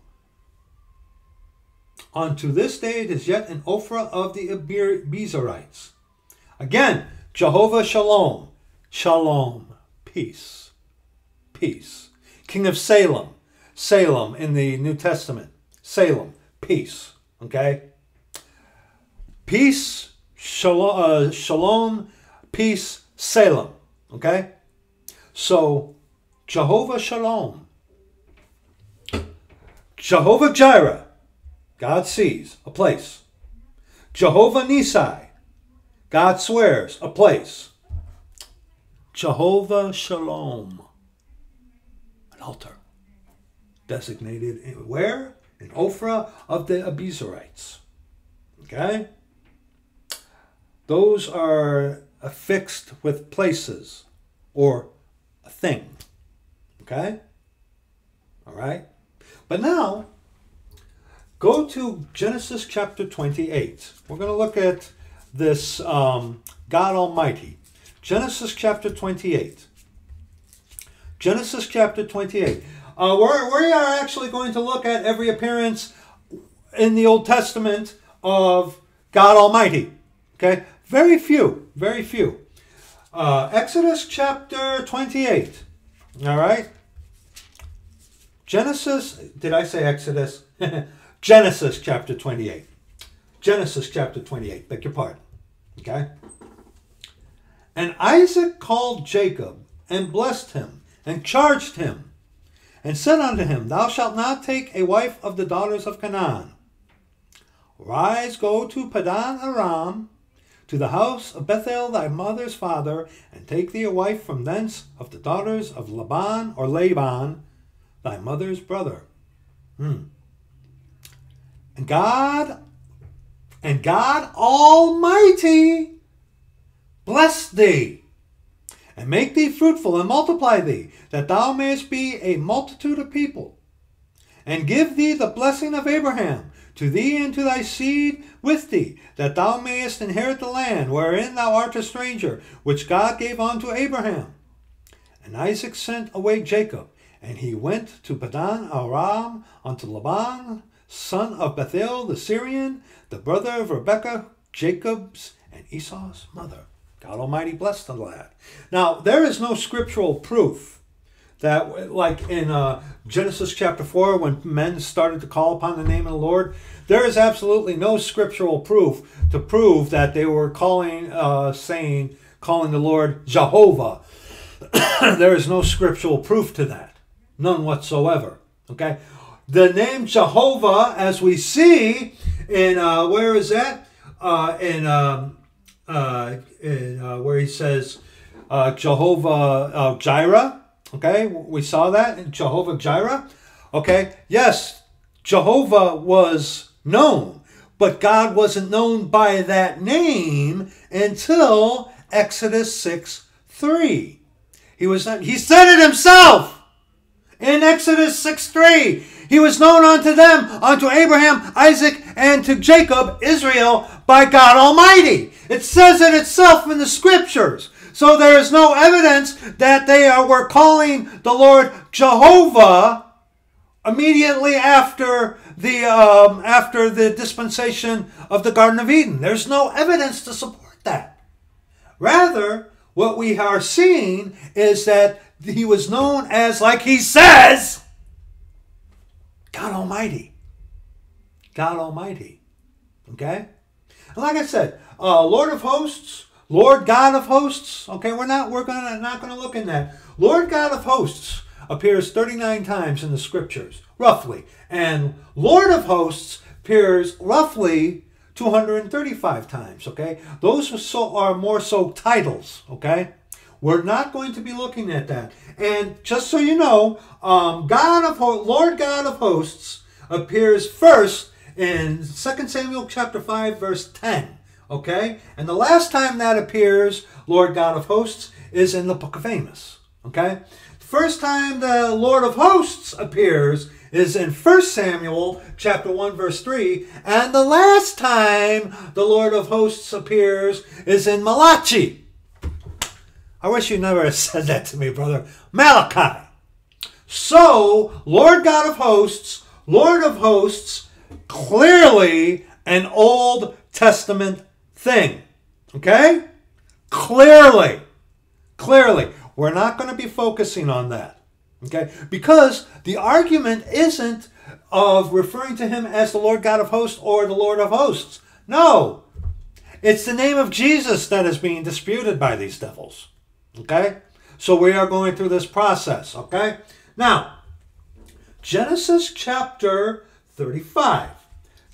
Unto this day it is yet in Ophrah of the Abiezrites. Again, Jehovah Shalom. Shalom, peace, peace. King of Salem, Salem in the New Testament. Salem, peace, okay? Peace, shalom, uh, shalom, peace, Salem, okay? So, Jehovah Shalom, Jehovah Jireh, God sees, a place. Jehovah Nissi, God swears, a place. Jehovah Shalom, an altar, designated in where? In Ophrah of the Abiezrites, okay? Those are affixed with places, or a thing, okay? All right? But now, go to Genesis chapter twenty-eight. We're going to look at this um, God Almighty. Genesis chapter twenty-eight. Genesis chapter twenty-eight. Uh, we're, we are actually going to look at every appearance in the Old Testament of God Almighty, okay? Very few, very few. Uh, Exodus chapter twenty-eight, all right? Genesis, did I say Exodus? Genesis chapter twenty-eight. Genesis chapter twenty-eight, beg your pardon, okay? And Isaac called Jacob, and blessed him, and charged him, and said unto him, Thou shalt not take a wife of the daughters of Canaan. Rise, go to Padan Aram, to the house of Bethuel thy mother's father, and take thee a wife from thence of the daughters of Laban, or Laban, thy mother's brother. Hmm. And God, and God Almighty bless thee, and make thee fruitful, and multiply thee, that thou mayest be a multitude of people, and give thee the blessing of Abraham, to thee and to thy seed with thee, that thou mayest inherit the land wherein thou art a stranger, which God gave unto Abraham. And Isaac sent away Jacob, and he went to Padan Aram unto Laban, son of Bethuel the Syrian, the brother of Rebekah, Jacob's and Esau's mother. God Almighty blessed the lad. Now, there is no scriptural proof that, like in uh, Genesis chapter four, when men started to call upon the name of the Lord, there is absolutely no scriptural proof to prove that they were calling, uh, saying, calling the Lord Jehovah. There is no scriptural proof to that. None whatsoever. Okay? The name Jehovah, as we see in, uh, where is that? Uh, in, um, uh, in uh, where he says, uh, Jehovah uh, Jireh. Okay, we saw that in Jehovah Jireh. Okay, yes, Jehovah was known, but God wasn't known by that name until Exodus six three. He was not, he said it himself in Exodus six three. He was known unto them, unto Abraham, Isaac, and to Jacob, Israel, by God Almighty. It says it itself in the scriptures. So there is no evidence that they are, were calling the Lord Jehovah immediately after the um, after the dispensation of the Garden of Eden. There's no evidence to support that. Rather, what we are seeing is that he was known as, like he says, God Almighty. God Almighty. Okay? And like I said, uh, Lord of hosts, Lord God of hosts. Okay, we're not we're gonna not gonna look in that. Lord God of hosts appears thirty-nine times in the scriptures, roughly. And Lord of hosts appears roughly two hundred thirty-five times, okay? Those are, so, are more so titles, okay? We're not going to be looking at that. And just so you know, um, God of Lord God of hosts appears first in Second Samuel chapter five, verse ten, okay? And the last time that appears, Lord God of hosts, is in the Book of Amos, okay? First time the Lord of hosts appears is in First Samuel chapter one verse three, and the last time the Lord of hosts appears is in Malachi. I wish you never said that to me, brother. Malachi. So, Lord God of hosts, Lord of hosts, clearly an Old Testament thing. Okay? Clearly. Clearly. We're not going to be focusing on that, okay? Because the argument isn't of referring to him as the Lord God of hosts or the Lord of hosts. No, it's the name of Jesus that is being disputed by these devils, okay? So we are going through this process, okay? Now, Genesis chapter thirty-five.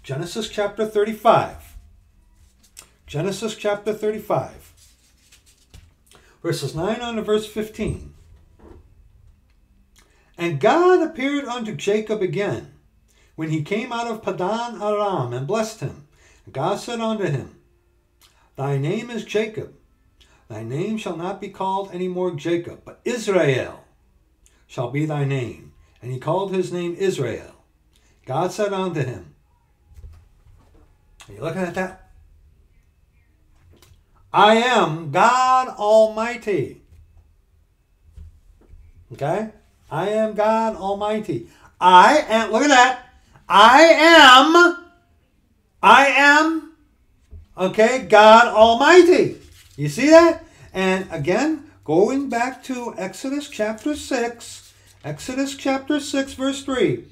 Genesis chapter thirty-five. Genesis chapter thirty-five. Verses nine on to verse fifteen. And God appeared unto Jacob again, when he came out of Padan Aram, and blessed him. And God said unto him, Thy name is Jacob. Thy name shall not be called any more Jacob, but Israel shall be thy name. And he called his name Israel. God said unto him, are you looking at that? I am God Almighty. Okay? I am God Almighty. I am, look at that. I am, I am, okay, God Almighty. You see that? And again, going back to Exodus chapter six, Exodus chapter six, verse three.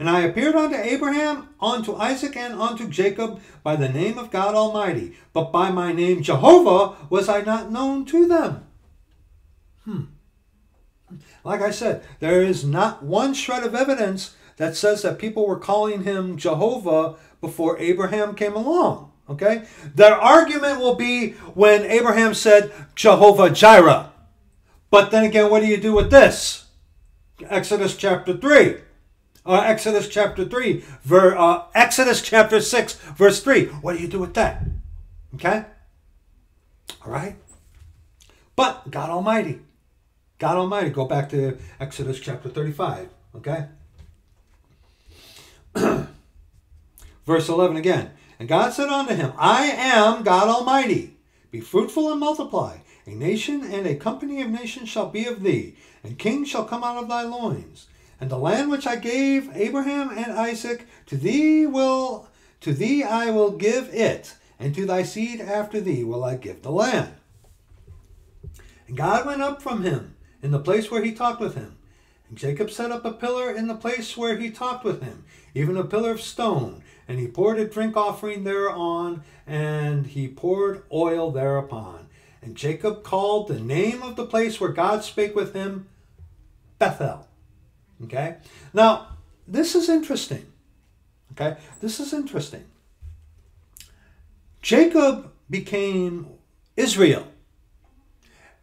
And I appeared unto Abraham, unto Isaac, and unto Jacob by the name of God Almighty. But by my name Jehovah was I not known to them. Hmm. Like I said, there is not one shred of evidence that says that people were calling him Jehovah before Abraham came along. Okay? Their argument will be when Abraham said Jehovah Jireh. But then again, what do you do with this? Exodus chapter three. Uh, Exodus chapter three, ver, uh, Exodus chapter six, verse three. What do you do with that? Okay? All right? But God Almighty. God Almighty. Go back to Exodus chapter thirty-five. Okay? Verse eleven again. And God said unto him, I am God Almighty. Be fruitful and multiply. A nation and a company of nations shall be of thee. And kings shall come out of thy loins. And the land which I gave Abraham and Isaac, to thee will, to thee I will give it, and to thy seed after thee will I give the land. And God went up from him in the place where he talked with him. And Jacob set up a pillar in the place where he talked with him, even a pillar of stone. And he poured a drink offering thereon, and he poured oil thereupon. And Jacob called the name of the place where God spake with him, Bethel. Okay? Now, this is interesting. Okay? This is interesting. Jacob became Israel.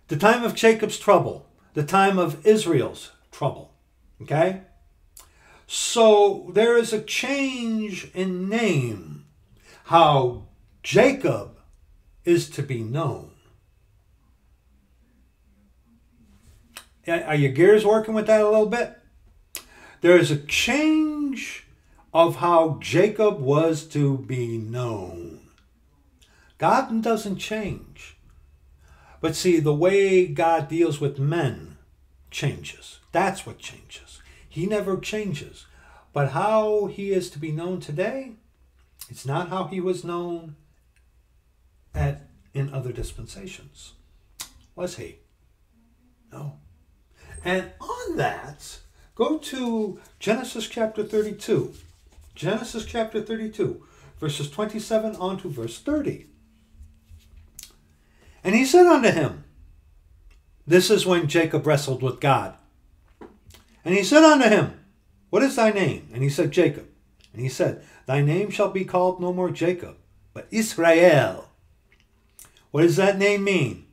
The time of Jacob's trouble. The time of Israel's trouble. Okay? So, there is a change in name. How Jacob is to be known. Are your gears working with that a little bit? There is a change of how Jacob was to be known. God doesn't change. But see, the way God deals with men changes. That's what changes. He never changes. But how he is to be known today, it's not how he was known at in other dispensations. was he? No. And on that, go to Genesis chapter thirty-two. Genesis chapter thirty-two, verses twenty-seven on to verse thirty. And he said unto him, this is when Jacob wrestled with God. And he said unto him, what is thy name? And he said, Jacob. And he said, thy name shall be called no more Jacob, but Israel. What does that name mean?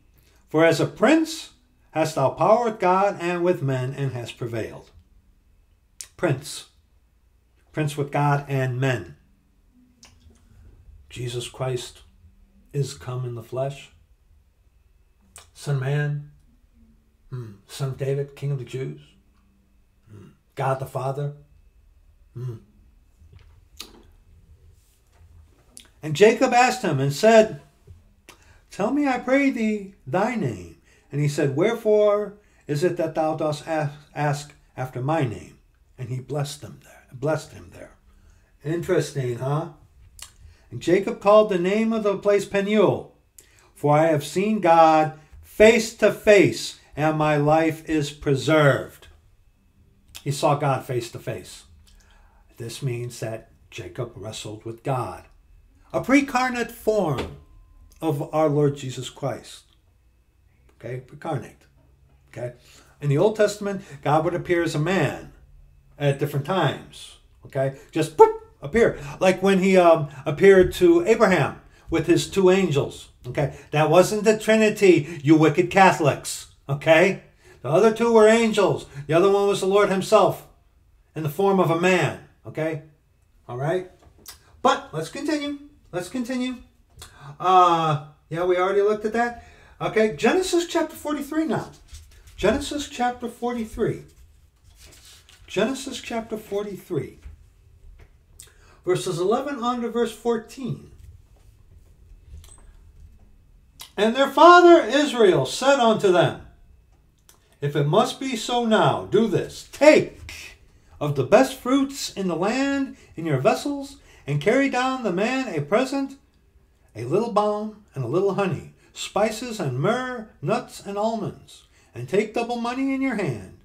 For as a prince hast thou power with God and with men, and hast prevailed. Prince. Prince with God and men. Jesus Christ is come in the flesh. Son of man. Mm. Son of David, King of the Jews. Mm. God the Father. Mm. And Jacob asked him and said, tell me, I pray thee, thy name. And he said, wherefore is it that thou dost ask after my name? And he blessed him there. Blessed him there. Interesting, huh? And Jacob called the name of the place Peniel, for I have seen God face to face, and my life is preserved. He saw God face to face. This means that Jacob wrestled with God, a precarnate form of our Lord Jesus Christ. Okay, precarnate. Okay, in the Old Testament, God would appear as a man at different times. Okay, just poof, appear, like when he um, appeared to Abraham with his two angels. Okay, that wasn't the Trinity, you wicked Catholics. Okay, the other two were angels. The other one was the Lord himself in the form of a man. Okay, all right. But let's continue. Let's continue. Uh, yeah, we already looked at that. Okay, Genesis chapter forty-three now. Genesis chapter forty-three. Genesis chapter forty-three, verses eleven on to verse fourteen. And their father Israel said unto them, if it must be so now, do this. Take of the best fruits in the land in your vessels, and carry down the man a present, a little balm and a little honey, spices and myrrh, nuts and almonds, and take double money in your hand.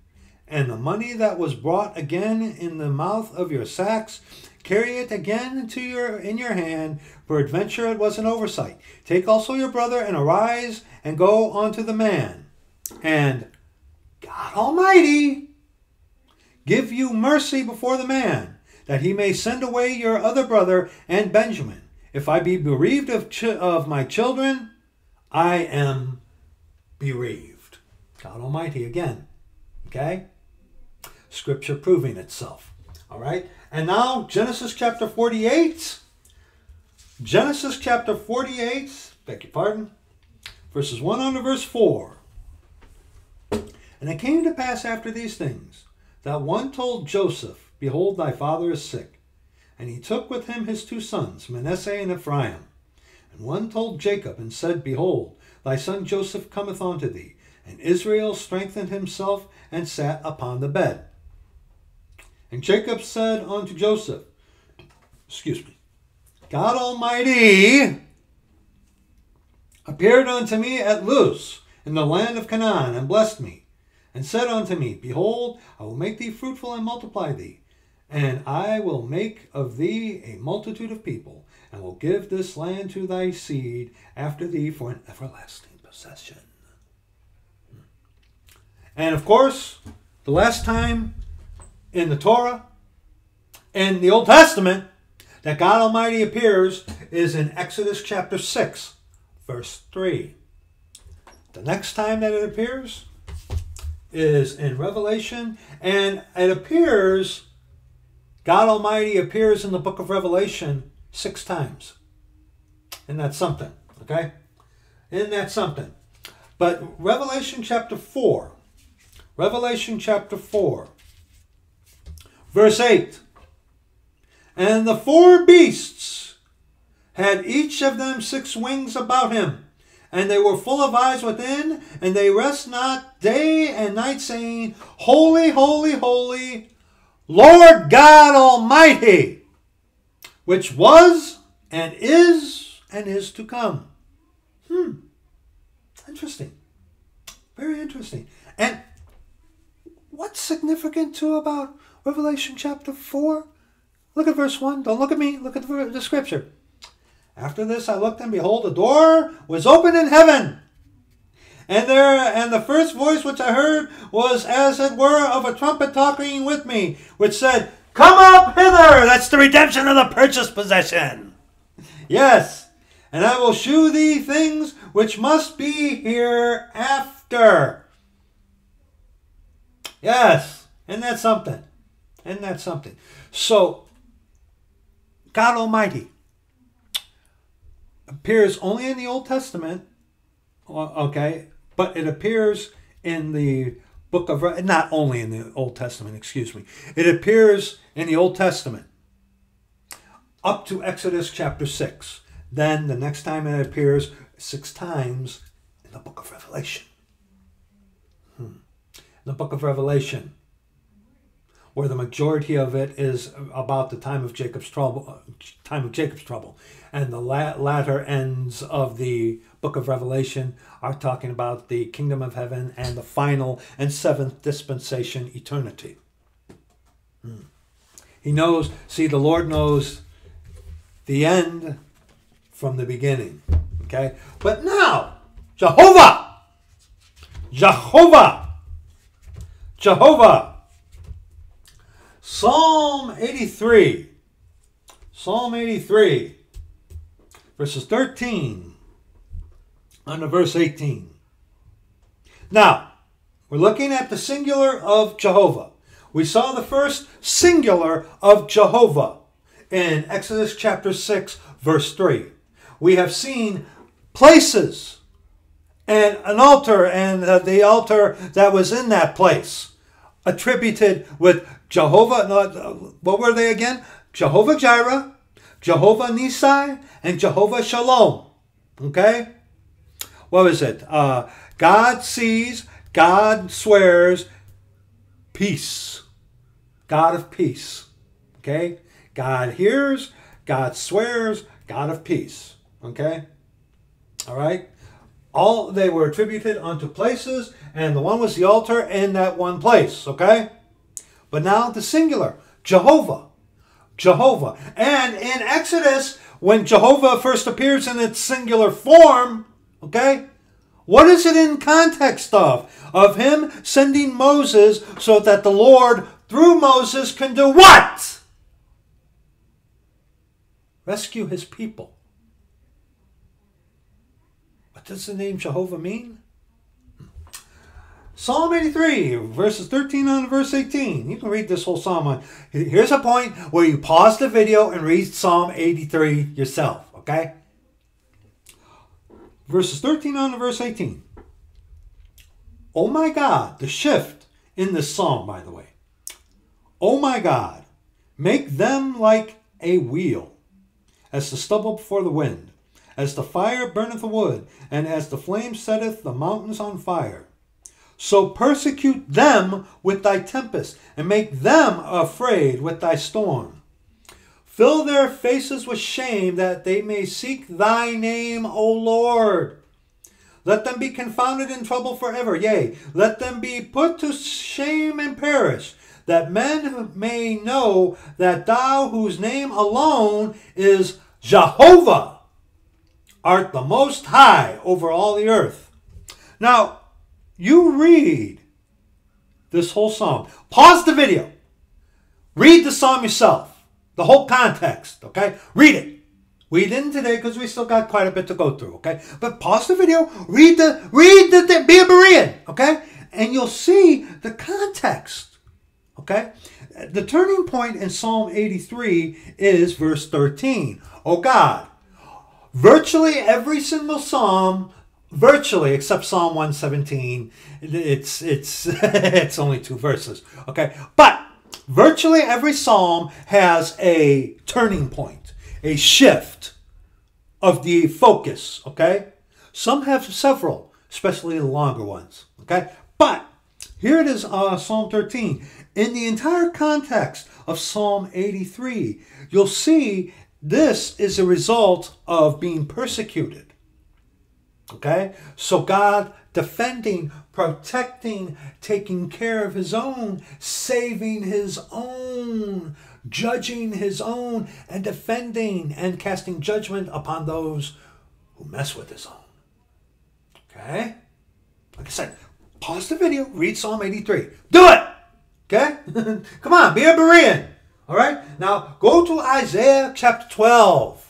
And the money that was brought again in the mouth of your sacks, carry it again into your, in your hand, peradventure it was an oversight. Take also your brother, and arise, and go unto the man. And God Almighty give you mercy before the man, that he may send away your other brother and Benjamin. If I be bereaved of, ch of my children, I am bereaved. God Almighty again. Okay? Scripture proving itself. All right? And now, Genesis chapter forty-eight. Genesis chapter forty-eight, beg your pardon, verses one on to verse four. And it came to pass after these things, that one told Joseph, behold, thy father is sick. And he took with him his two sons, Manasseh and Ephraim. And one told Jacob, and said, behold, thy son Joseph cometh unto thee. And Israel strengthened himself, and sat upon the bed. And Jacob said unto Joseph, excuse me, God Almighty appeared unto me at Luz in the land of Canaan, and blessed me, and said unto me, behold, I will make thee fruitful, and multiply thee, and I will make of thee a multitude of people, and will give this land to thy seed after thee for an everlasting possession. And of course, the last time in the Torah and the Old Testament that God Almighty appears is in Exodus chapter six, verse three. The next time that it appears is in Revelation, and it appears, God Almighty appears in the book of Revelation six times. And that's something, okay? Isn't that something? But Revelation chapter four, Revelation chapter four, verse eight. And the four beasts had each of them six wings about him, and they were full of eyes within, and they rest not day and night, saying, holy, holy, holy, Lord God Almighty, which was, and is, and is to come. Hmm. Interesting. Very interesting. And what's significant, too, about Revelation chapter four? Look at verse one. Don't look at me. Look at the scripture. After this I looked, and behold, a door was opened in heaven. And there, and the first voice which I heard was as it were of a trumpet talking with me, which said, "Come up hither." That's the redemption of the purchased possession. Yes. "And I will shew thee things which must be hereafter." Yes. Isn't that something? Isn't that something? So, God Almighty appears only in the Old Testament, okay, but it appears in the book of, not only in the Old Testament, excuse me, it appears in the Old Testament up to Exodus chapter six. Then the next time it appears six times in the book of Revelation. Hmm. In the book of Revelation, where the majority of it is about the time of Jacob's trouble, time of Jacob's trouble, and the la latter ends of the book of Revelation are talking about the kingdom of heaven and the final and seventh dispensation, eternity. Hmm. He knows. See, the Lord knows the end from the beginning. Okay, but now Jehovah, Jehovah, Jehovah. Psalm eighty-three, Psalm eighty-three, verses thirteen, under verse eighteen. Now, we're looking at the singular of Jehovah. We saw the first singular of Jehovah in Exodus chapter six, verse three. We have seen places and an altar and uh, the altar that was in that place attributed with Jehovah. No, what were they again? Jehovah Jireh, Jehovah Nissi, and Jehovah Shalom. Okay? What was it? Uh, God sees, God swears, peace. God of peace. Okay? God hears, God swears, God of peace. Okay? All right? All they were attributed unto places, and the one was the altar in that one place. Okay? But now the singular, Jehovah, Jehovah. And in Exodus, when Jehovah first appears in its singular form, okay, what is it in context of? Of him sending Moses so that the Lord, through Moses, can do what? Rescue his people. What does the name Jehovah mean? Psalm eighty-three, verses thirteen on to verse eighteen. You can read this whole psalm on. Here's a point where you pause the video and read Psalm eighty-three yourself, okay? Verses thirteen on to verse eighteen. Oh my God, the shift in this psalm, by the way. Oh my God, make them like a wheel, as the stubble before the wind, as the fire burneth the wood, and as the flame setteth the mountains on fire. So persecute them with thy tempest, and make them afraid with thy storm. Fill their faces with shame, that they may seek thy name, O Lord. Let them be confounded in trouble forever, yea, let them be put to shame and perish, that men may know that thou, whose name alone is Jehovah, art the Most High over all the earth. Now, you read this whole psalm. Pause the video. Read the psalm yourself. The whole context, okay? Read it. We didn't today because we still got quite a bit to go through, okay? But pause the video. Read the, read the, the be a Berean, okay? And you'll see the context, okay? The turning point in Psalm eighty-three is verse thirteen. Oh God, virtually every single psalm, virtually, except Psalm one seventeen, it's it's it's only two verses, okay? But virtually every psalm has a turning point, a shift of the focus, okay? Some have several, especially the longer ones, okay? But here it is, uh, Psalm thirteen. In the entire context of Psalm eighty-three, you'll see this is a result of being persecuted. Okay, so God defending, protecting, taking care of his own, saving his own, judging his own, and defending and casting judgment upon those who mess with his own. Okay? Like I said, pause the video, read Psalm eighty-three. Do it! Okay? Come on, be a Berean. All right? Now, go to Isaiah chapter twelve.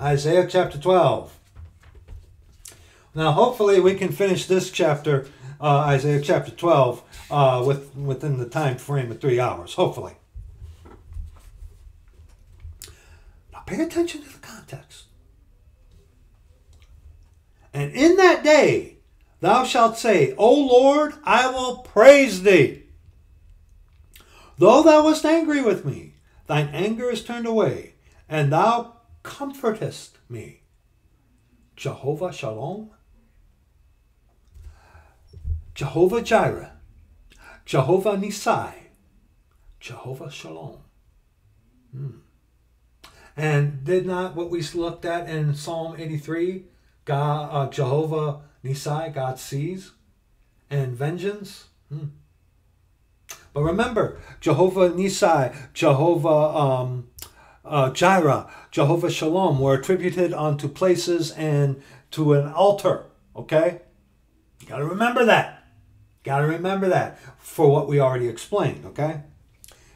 Isaiah chapter twelve. Now, hopefully we can finish this chapter, uh, Isaiah chapter twelve, uh, with, within the time frame of three hours. Hopefully. Now, pay attention to the context. And in that day, thou shalt say, O Lord, I will praise thee. Though thou wast angry with me, thine anger is turned away, and thou comfortest me. Jehovah Shalom, Jehovah Jireh, Jehovah Nisai, Jehovah Shalom. Hmm. And did not what we looked at in Psalm eighty-three, God, uh, Jehovah Nisai, God sees, and vengeance. Hmm. But remember, Jehovah Nisai, Jehovah um, uh, Jireh, Jehovah Shalom were attributed onto places and to an altar. Okay? You got to remember that. Got to remember that for what we already explained. Okay?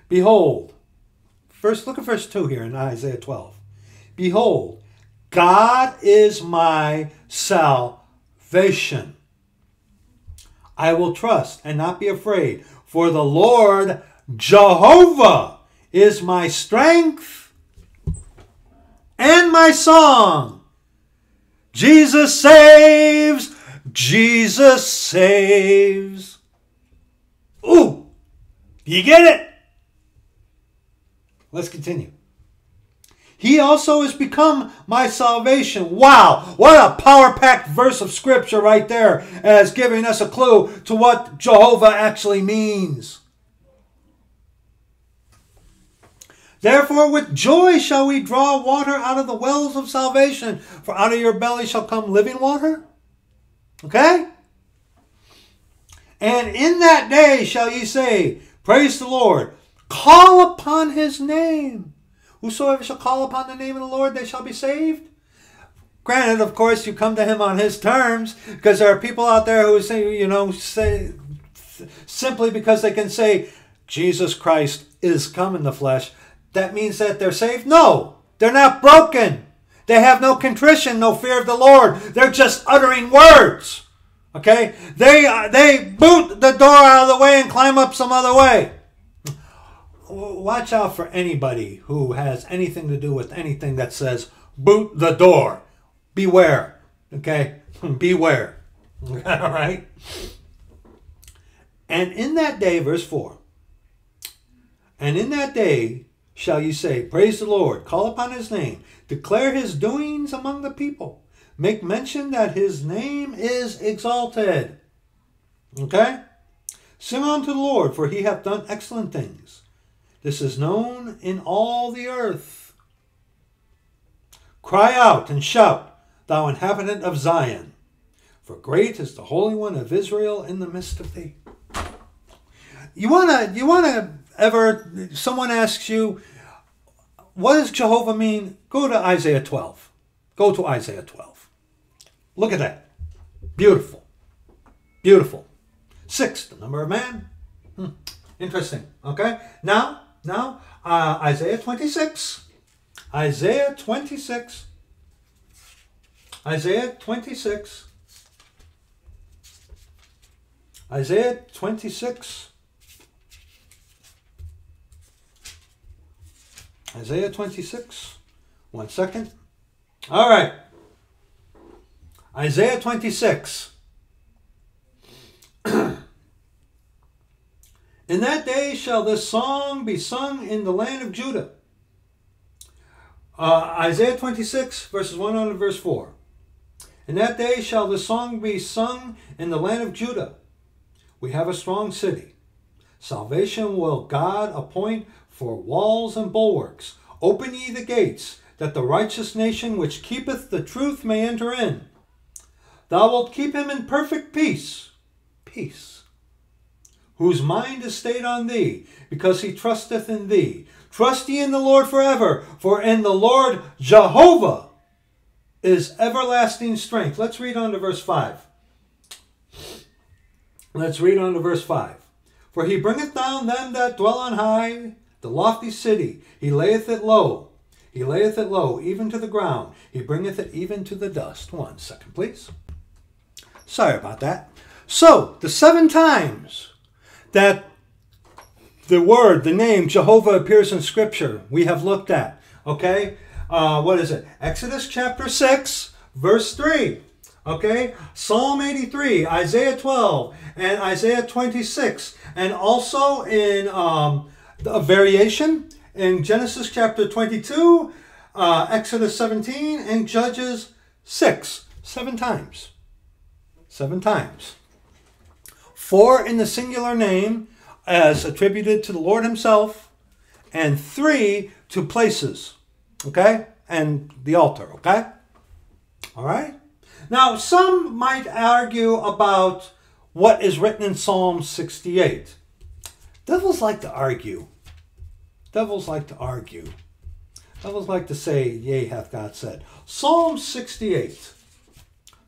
Behold, first look at verse two here in Isaiah twelve. Behold, God is my salvation. I will trust and not be afraid. For the Lord Jehovah is my strength and my song. Jesus saves, Jesus saves. Ooh, you get it? Let's continue. He also has become my salvation. Wow, what a power-packed verse of Scripture right there, as giving us a clue to what Jehovah actually means. Therefore with joy shall we draw water out of the wells of salvation, for out of your belly shall come living water. Okay? And in that day shall ye say, praise the Lord, call upon his name. Whosoever shall call upon the name of the Lord, they shall be saved. Granted, of course, you come to him on his terms, because there are people out there who say, you know, say, simply because they can say, Jesus Christ is come in the flesh, that means that they're saved? No, they're not broken. They have no contrition, no fear of the Lord. They're just uttering words. Okay? They, uh, they boot the door out of the way and climb up some other way. Watch out for anybody who has anything to do with anything that says, boot the door. Beware. Okay? Beware. All right? And in that day, verse four, and in that day shall you say, praise the Lord, call upon his name, declare his doings among the people, make mention that his name is exalted. Okay? Sing unto the Lord, for he hath done excellent things. This is known in all the earth. Cry out and shout, thou inhabitant of Zion, for great is the Holy One of Israel in the midst of thee. You wanna, you wanna ever, someone asks you, what does Jehovah mean? Go to Isaiah twelve. Go to Isaiah twelve. Look at that. Beautiful. Beautiful. Six, the number of man. Hmm. Interesting. Okay? Now, Now, uh, Isaiah twenty-six, Isaiah twenty-six, Isaiah twenty-six, Isaiah twenty-six, Isaiah twenty-six, one second. All right, Isaiah twenty-six. In that day shall this song be sung in the land of Judah. Uh, Isaiah twenty-six, verses one on to verse four. In that day shall this song be sung in the land of Judah. We have a strong city. Salvation will God appoint for walls and bulwarks. Open ye the gates, that the righteous nation which keepeth the truth may enter in. Thou wilt keep him in perfect peace, peace, whose mind is stayed on thee, because he trusteth in thee. Trust ye in the Lord forever, for in the Lord Jehovah is everlasting strength. Let's read on to verse five. Let's read on to verse five. For he bringeth down them that dwell on high, the lofty city. He layeth it low. He layeth it low, even to the ground. He bringeth it even to the dust. One second, please. Sorry about that. So, the seven times that the word, the name Jehovah appears in Scripture, we have looked at. Okay? Uh, what is it? Exodus chapter six, verse three. Okay? Psalm eighty-three, Isaiah twelve, and Isaiah twenty-six. And also in um, a variation in Genesis chapter twenty-two, uh, Exodus seventeen, and Judges six. Seven times. Seven times. Four in the singular name as attributed to the Lord himself, and three to places, okay, and the altar, okay? All right? Now, some might argue about what is written in Psalm sixty-eight. Devils like to argue. Devils like to argue. Devils like to say, yea, hath God said. Psalm sixty-eight.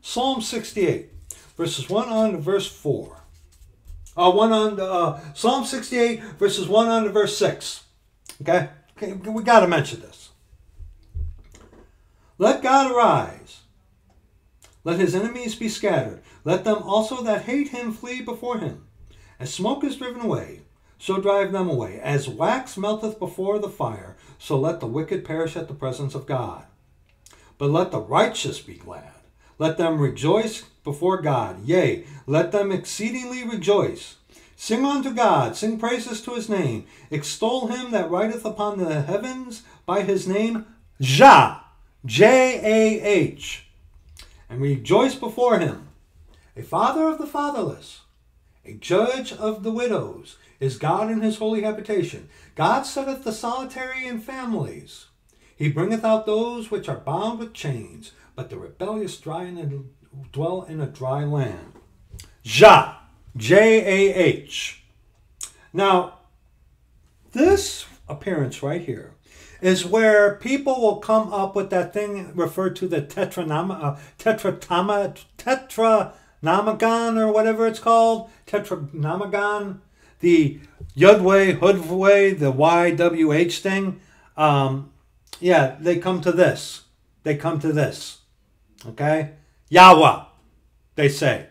Psalm sixty-eight, verses one on to verse four. Uh, one on the, uh, Psalm sixty-eight, verses one on to verse six. Okay? okay we got to mention this. Let God arise. Let his enemies be scattered. Let them also that hate him flee before him. As smoke is driven away, so drive them away. As wax melteth before the fire, so let the wicked perish at the presence of God. But let the righteous be glad. Let them rejoice before God. Yea, let them exceedingly rejoice. Sing unto God, sing praises to his name. Extol him that rideth upon the heavens by his name, Jah, J A H. And rejoice before him. A father of the fatherless, a judge of the widows, is God in his holy habitation. God setteth the solitary in families. He bringeth out those which are bound with chains, but the rebellious dry in a, dwell in a dry land. Jah, J A H. Now, this appearance right here is where people will come up with that thing referred to the tetranama, uh, tetratama, tetranomagon, or whatever it's called, tetranomagon, the Yudway, Hudway, the Y W H thing. Um, yeah, they come to this. They come to this. Okay? Yahweh, they say.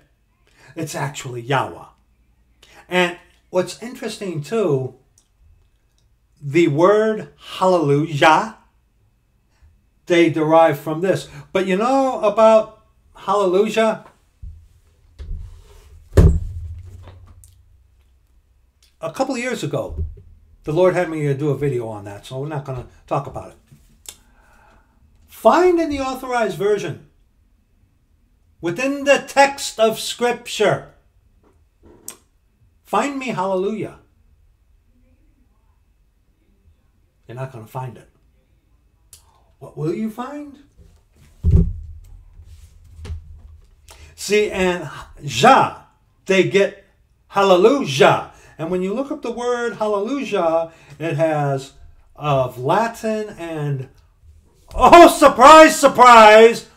It's actually Yahweh. And what's interesting too, the word hallelujah, they derive from this. But you know about hallelujah? A couple of years ago, the Lord had me do a video on that, so we're not going to talk about it. Find in the Authorized Version, within the text of Scripture, find me hallelujah. You're not going to find it. What will you find? See, and Jah, they get hallelujah. And when you look up the word hallelujah, it has of Latin and, oh, surprise, surprise,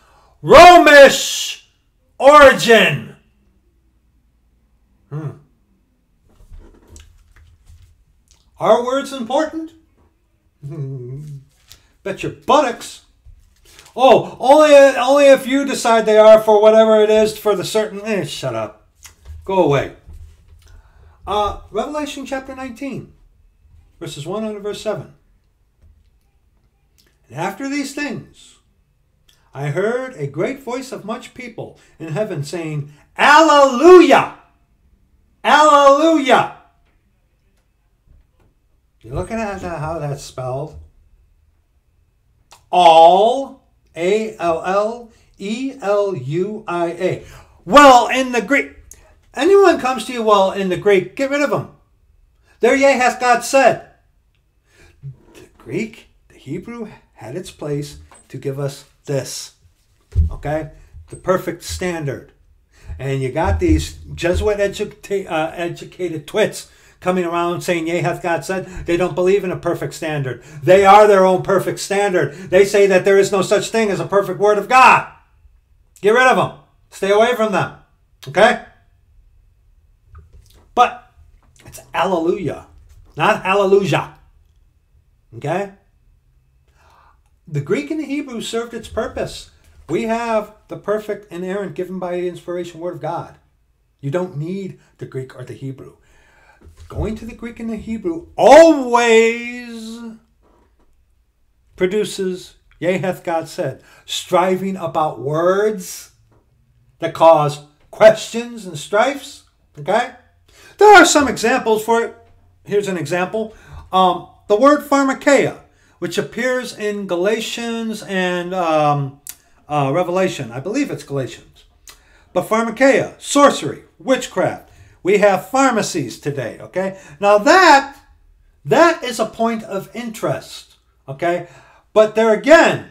Romish origin. Hmm. Are words important? Bet your buttocks. Oh, only, only if you decide they are for whatever it is for the certain... Eh, shut up. Go away. Uh, Revelation chapter nineteen, verses one on to verse seven. And after these things, I heard a great voice of much people in heaven saying, Alleluia! Alleluia! You're looking at how that's spelled. All, A L L E L U I A. Well, in the Greek, anyone comes to you, well, in the Greek, get rid of them. There, yea, hath God said. The Greek, the Hebrew, had its place to give us this, okay? the perfect standard. And you got these Jesuit educa uh, educated twits coming around saying, yea, hath God said. They don't believe in a perfect standard. They are their own perfect standard. They say that there is no such thing as a perfect word of God. Get rid of them. Stay away from them. Okay? But it's hallelujah, not hallelujah. Okay? The Greek and the Hebrew served its purpose. We have the perfect, inerrant, given by the inspiration word of God. You don't need the Greek or the Hebrew. Going to the Greek and the Hebrew always produces, yea, hath God said, striving about words that cause questions and strifes. Okay? There are some examples for it. Here's an example. Um, the word pharmakeia, which appears in Galatians and um, uh, Revelation. I believe it's Galatians. But pharmakeia, sorcery, witchcraft. We have pharmacies today, okay? Now that, that is a point of interest, okay? But there again,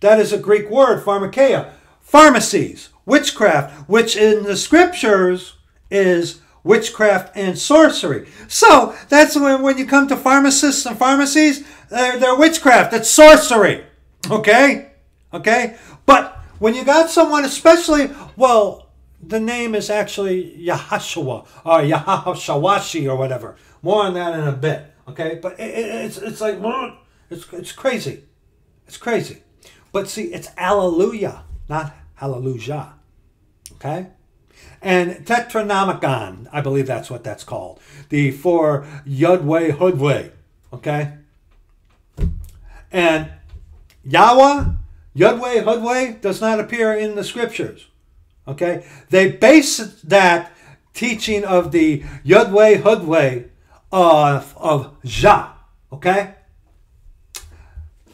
that is a Greek word, pharmakeia. Pharmacies, witchcraft, which in the scriptures is witchcraft and sorcery. So that's when, when you come to pharmacists and pharmacies, they're, they're witchcraft, it's sorcery, okay? Okay? But when you got someone, especially, well, the name is actually Yahashua or Yahashawashi or whatever. More on that in a bit, okay? But it, it, it's it's like it's it's crazy, it's crazy. But see, it's hallelujah, not hallelujah, okay? And Tetranomagon, I believe that's what that's called, the four Yudway Hudway, okay? And Yahweh, Yudway Hudway does not appear in the scriptures. Okay, they base that teaching of the Yudway Hudway of, of Jah. Okay,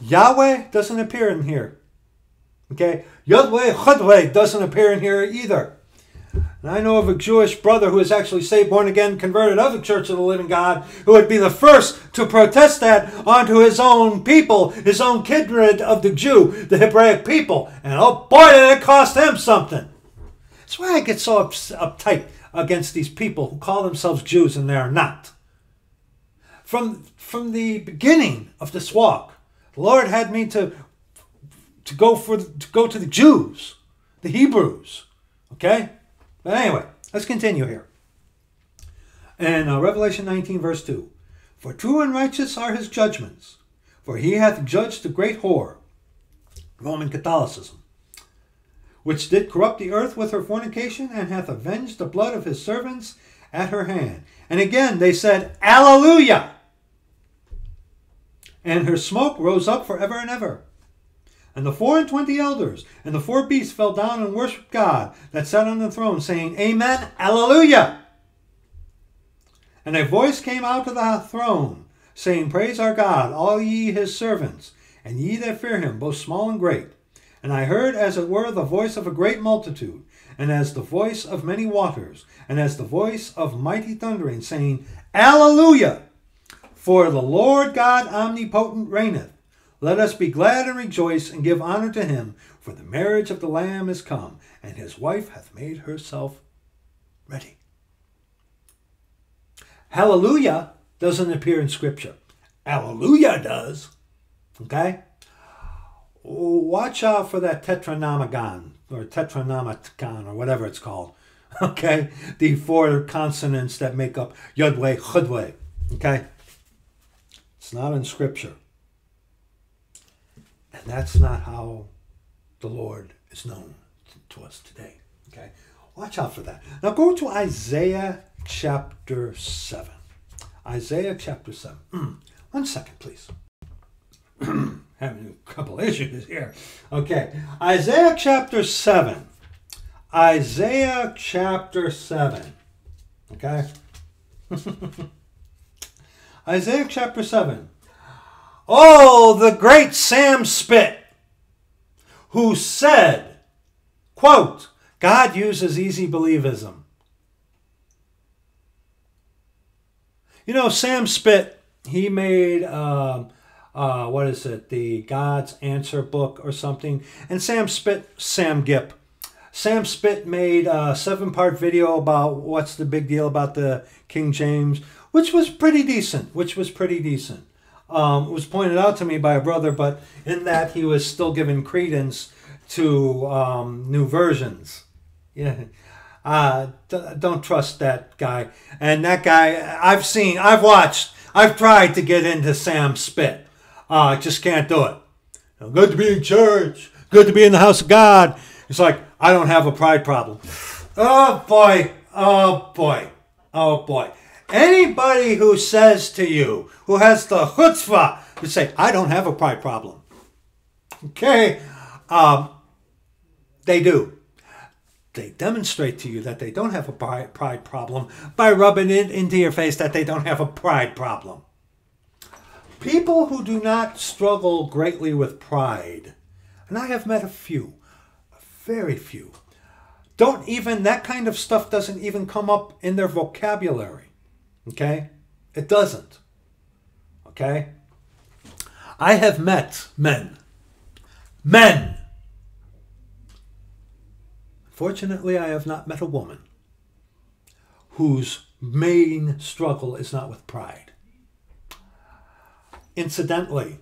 Yahweh doesn't appear in here. Okay, Yudway Hudway doesn't appear in here either. And I know of a Jewish brother who is actually saved, born again, converted of the Church of the Living God, who would be the first to protest that onto his own people, his own kindred of the Jew, the Hebraic people. And oh boy, did it cost him something. That's why I get so up, uptight against these people who call themselves Jews and they are not. From, from the beginning of this walk, the Lord had me to, to, go for, to go to the Jews, the Hebrews, okay? But anyway, let's continue here. And uh, Revelation nineteen, verse two. For true and righteous are his judgments, for he hath judged the great whore, Roman Catholicism, which did corrupt the earth with her fornication, and hath avenged the blood of his servants at her hand. And again they said, hallelujah! And her smoke rose up forever and ever. And the four and twenty elders and the four beasts fell down and worshipped God that sat on the throne, saying, amen, hallelujah! And a voice came out of the throne, saying, praise our God, all ye his servants, and ye that fear him, both small and great. And I heard, as it were, the voice of a great multitude, and as the voice of many waters, and as the voice of mighty thundering, saying, hallelujah! For the Lord God omnipotent reigneth. Let us be glad and rejoice and give honor to him, for the marriage of the Lamb is come, and his wife hath made herself ready. Hallelujah doesn't appear in Scripture. Hallelujah does. Okay? Watch out for that Tetranomagon, or Tetranomaticon, or whatever it's called. Okay? The four consonants that make up Yudway, Chudway. Okay? It's not in Scripture. And that's not how the Lord is known to us today. Okay? Watch out for that. Now go to Isaiah chapter seven. Isaiah chapter seven. Mm. One second, please. Having a couple issues here. Okay. Isaiah chapter seven. Isaiah chapter seven. Okay? Isaiah chapter seven. Oh, the great Sam Spit, who said, quote, God uses easy believism. You know, Sam Spit, he made, um, uh, what is it, the God's Answer book or something. And Sam Spit, Sam Gipp, Sam Spitt made a seven-part video about what's the big deal about the King James, which was pretty decent, which was pretty decent. Um, it was pointed out to me by a brother, but in that he was still giving credence to um, new versions. Yeah, uh, don't trust that guy. And that guy, I've seen, I've watched, I've tried to get into Sam Spitt. I uh, just can't do it. Good to be in church. Good to be in the house of God. It's like, I don't have a pride problem. Oh, boy. Oh, boy. Oh, boy. Anybody who says to you, who has the chutzpah, to say, I don't have a pride problem. Okay. Um, they do. They demonstrate to you that they don't have a pride problem by rubbing it into your face that they don't have a pride problem. People who do not struggle greatly with pride, and I have met a few, very few, don't even, that kind of stuff doesn't even come up in their vocabulary. Okay? It doesn't. Okay? I have met men. Men! Fortunately, I have not met a woman whose main struggle is not with pride. Incidentally,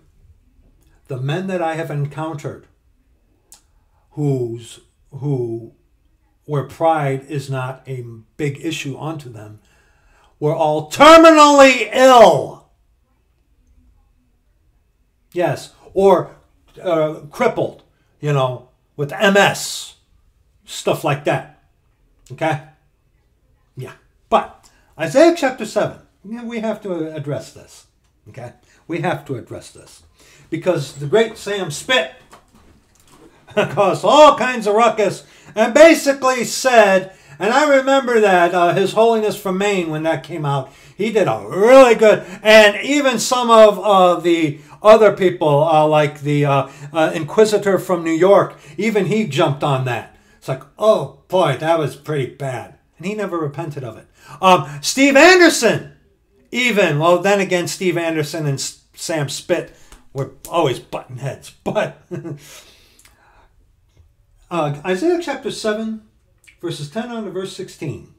the men that I have encountered whose, who, where pride is not a big issue onto them, were all terminally ill. Yes, or uh, crippled, you know, with M S. Stuff like that. Okay? Yeah. But Isaiah chapter seven, we have to address this. Okay? We have to address this. Because the great Sam Spitt caused all kinds of ruckus and basically said, and I remember that uh, His Holiness from Maine, when that came out, he did a really good, and even some of uh, the other people, uh, like the uh, uh, Inquisitor from New York, even he jumped on that. It's like, oh boy, that was pretty bad. And he never repented of it. Um, Steve Anderson, even. Well, then again, Steve Anderson and S Sam Spitt were always button heads. But uh, Isaiah chapter seven, verses ten on to verse sixteen.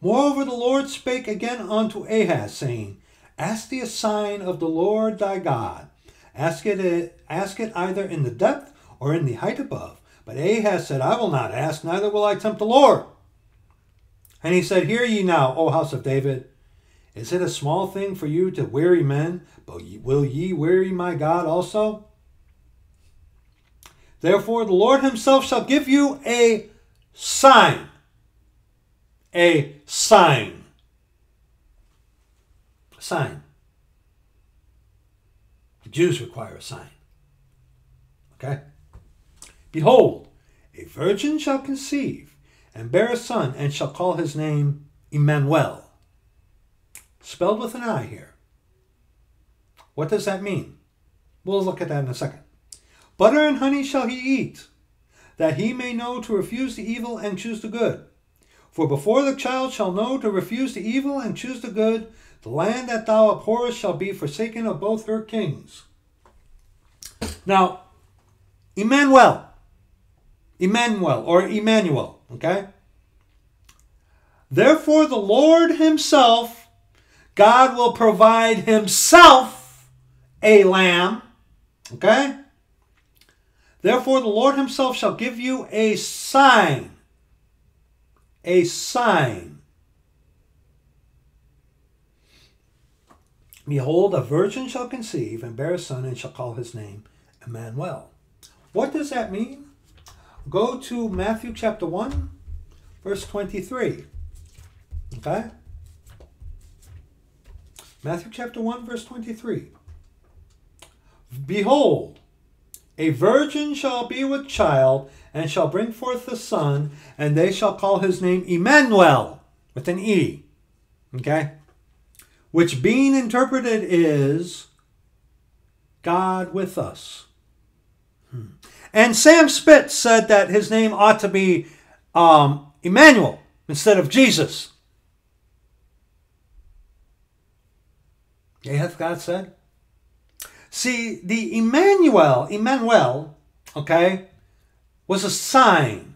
Moreover, the Lord spake again unto Ahaz, saying, ask thee a sign of the Lord thy God. Ask it, ask it either in the depth or in the height above. But Ahaz said, I will not ask, neither will I tempt the Lord. And he said, hear ye now, O house of David. Is it a small thing for you to weary men? But will ye weary my God also? Therefore the Lord himself shall give you a sign. A sign. A sign. The Jews require a sign. Okay? Behold, a virgin shall conceive, and bear a son, and shall call his name Emmanuel. Spelled with an I here. What does that mean? We'll look at that in a second. Butter and honey shall he eat, that he may know to refuse the evil and choose the good. For before the child shall know to refuse the evil and choose the good, the land that thou abhorrest shall be forsaken of both her kings. Now, Emmanuel. Emmanuel, or Emmanuel, okay? Therefore the Lord himself, God will provide himself a lamb, okay? Therefore the Lord himself shall give you a sign. A sign. Behold, a virgin shall conceive and bear a son and shall call his name Emmanuel. What does that mean? Go to Matthew chapter one, verse twenty-three. Okay? Matthew chapter one, verse twenty-three. Behold, a virgin shall be with child, and shall bring forth a son, and they shall call his name Emmanuel, with an E. Okay? Which being interpreted is God with us. Hmm. And Sam Spitt said that his name ought to be um, Emmanuel instead of Jesus. Yea, hath God said? See, the Emmanuel, Emmanuel, okay, was a sign.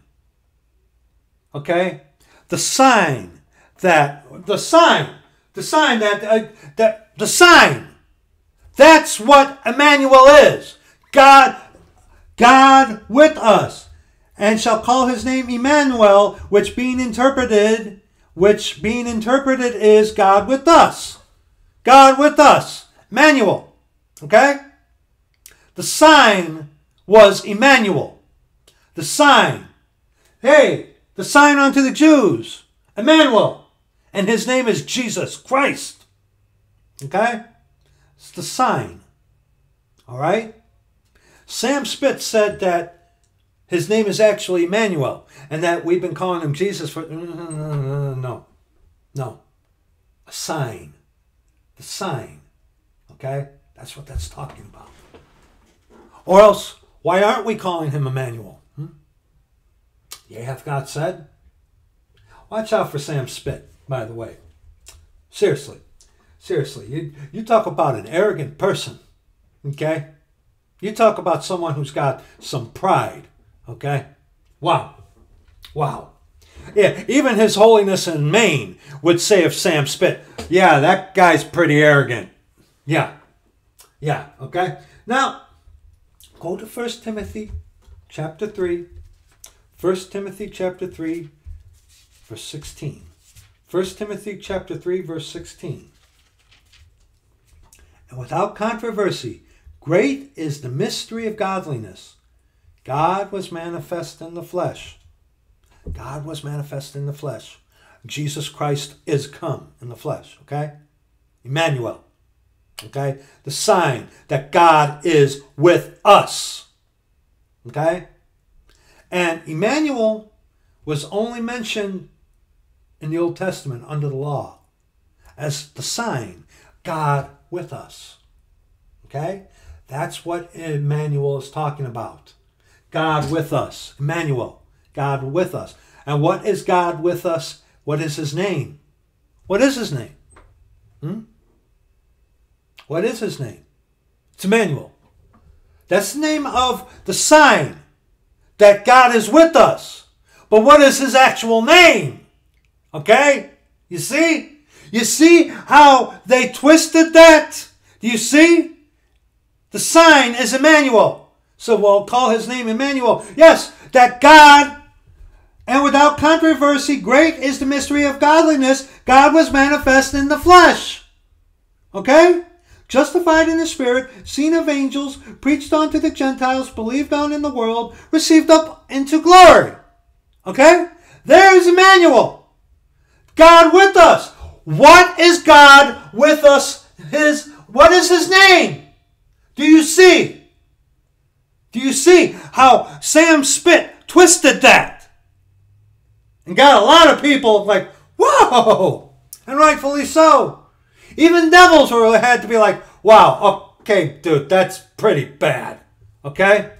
Okay? The sign that, the sign, the sign that, uh, that the sign. That's what Emmanuel is. God, God with us. And shall call his name Emmanuel, which being interpreted, which being interpreted is God with us. God with us. Emmanuel. Okay? The sign was Emmanuel. The sign. Hey, the sign unto the Jews. Emmanuel. And his name is Jesus Christ. Okay? It's the sign. Alright? Sam Spitz said that his name is actually Emmanuel. And that we've been calling him Jesus for... No. No. A sign. The sign. Okay? That's what that's talking about. Or else, why aren't we calling him Emmanuel? Hmm? Yea, hath God said? Watch out for Sam Spitz, by the way. Seriously. Seriously. You, you talk about an arrogant person. Okay? You talk about someone who's got some pride. Okay? Wow. Wow. Yeah, even His Holiness in Maine would say of Sam Spitz, yeah, that guy's pretty arrogant. Yeah. Yeah. Okay? Now... go to First Timothy chapter three. First Timothy chapter three verse sixteen. First Timothy chapter three verse sixteen. And without controversy, great is the mystery of godliness. God was manifest in the flesh. God was manifest in the flesh. Jesus Christ is come in the flesh. Okay? Emmanuel. Okay? The sign that God is with us. Okay? And Emmanuel was only mentioned in the Old Testament under the law as the sign, God with us. Okay? That's what Emmanuel is talking about. God with us. Emmanuel. God with us. And what is God with us? What is His name? What is His name? Hmm? What is His name? It's Emmanuel. That's the name of the sign that God is with us. But what is His actual name? Okay? You see? You see how they twisted that? Do you see? The sign is Emmanuel. So we'll call His name Emmanuel. Yes, that God, and without controversy, great is the mystery of godliness. God was manifest in the flesh. Okay? Justified in the Spirit, seen of angels, preached unto the Gentiles, believed on in the world, received up into glory. Okay? There's Emmanuel. God with us. What is God with us? His, what is His name? Do you see? Do you see how Sam Spitz twisted that? And got a lot of people like, whoa! And rightfully so. Even devils were had to be like, wow, okay, dude, that's pretty bad. Okay?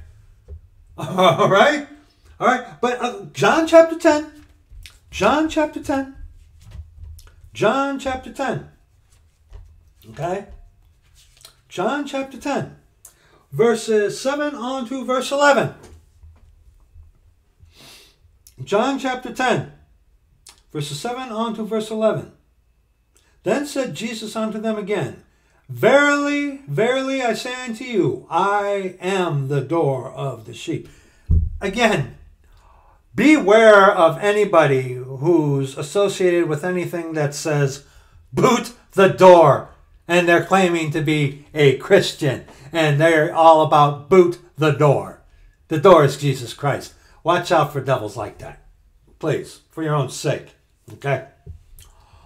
All right? All right? But uh, John chapter ten. John chapter ten. John chapter ten. Okay? John chapter ten. Verses seven on to verse eleven. John chapter ten. Verses seven on to verse eleven. Then said Jesus unto them again, Verily, verily, I say unto you, I am the door of the sheep. Again, beware of anybody who's associated with anything that says, boot the door. And they're claiming to be a Christian. And they're all about boot the door. The door is Jesus Christ. Watch out for devils like that. Please, for your own sake. Okay?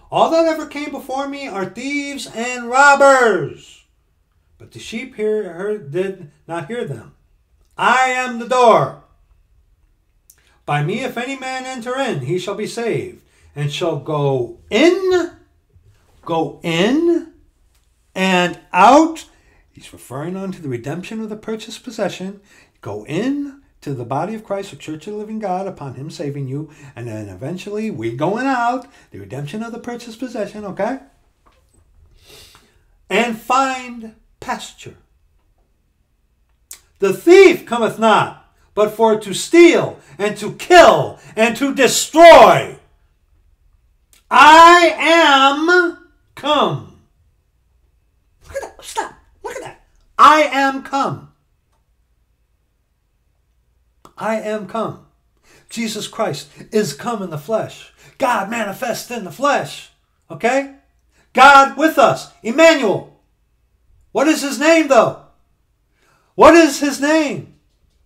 All that ever came before me are thieves and robbers. But the sheep hear, heard, did not hear them. I am the door. By me, if any man enter in, he shall be saved. And shall go in, go in and out. He's referring unto the redemption of the purchased possession. Go in to the body of Christ, the church of the living God, upon Him saving you. And then eventually we going out, the redemption of the purchased possession, okay? And find pasture. The thief cometh not, but for to steal and to kill and to destroy. I am come. Look at that. Stop. Look at that. I am come. I am come. Jesus Christ is come in the flesh. God manifest in the flesh. Okay? God with us. Emmanuel. What is his name though? What is his name?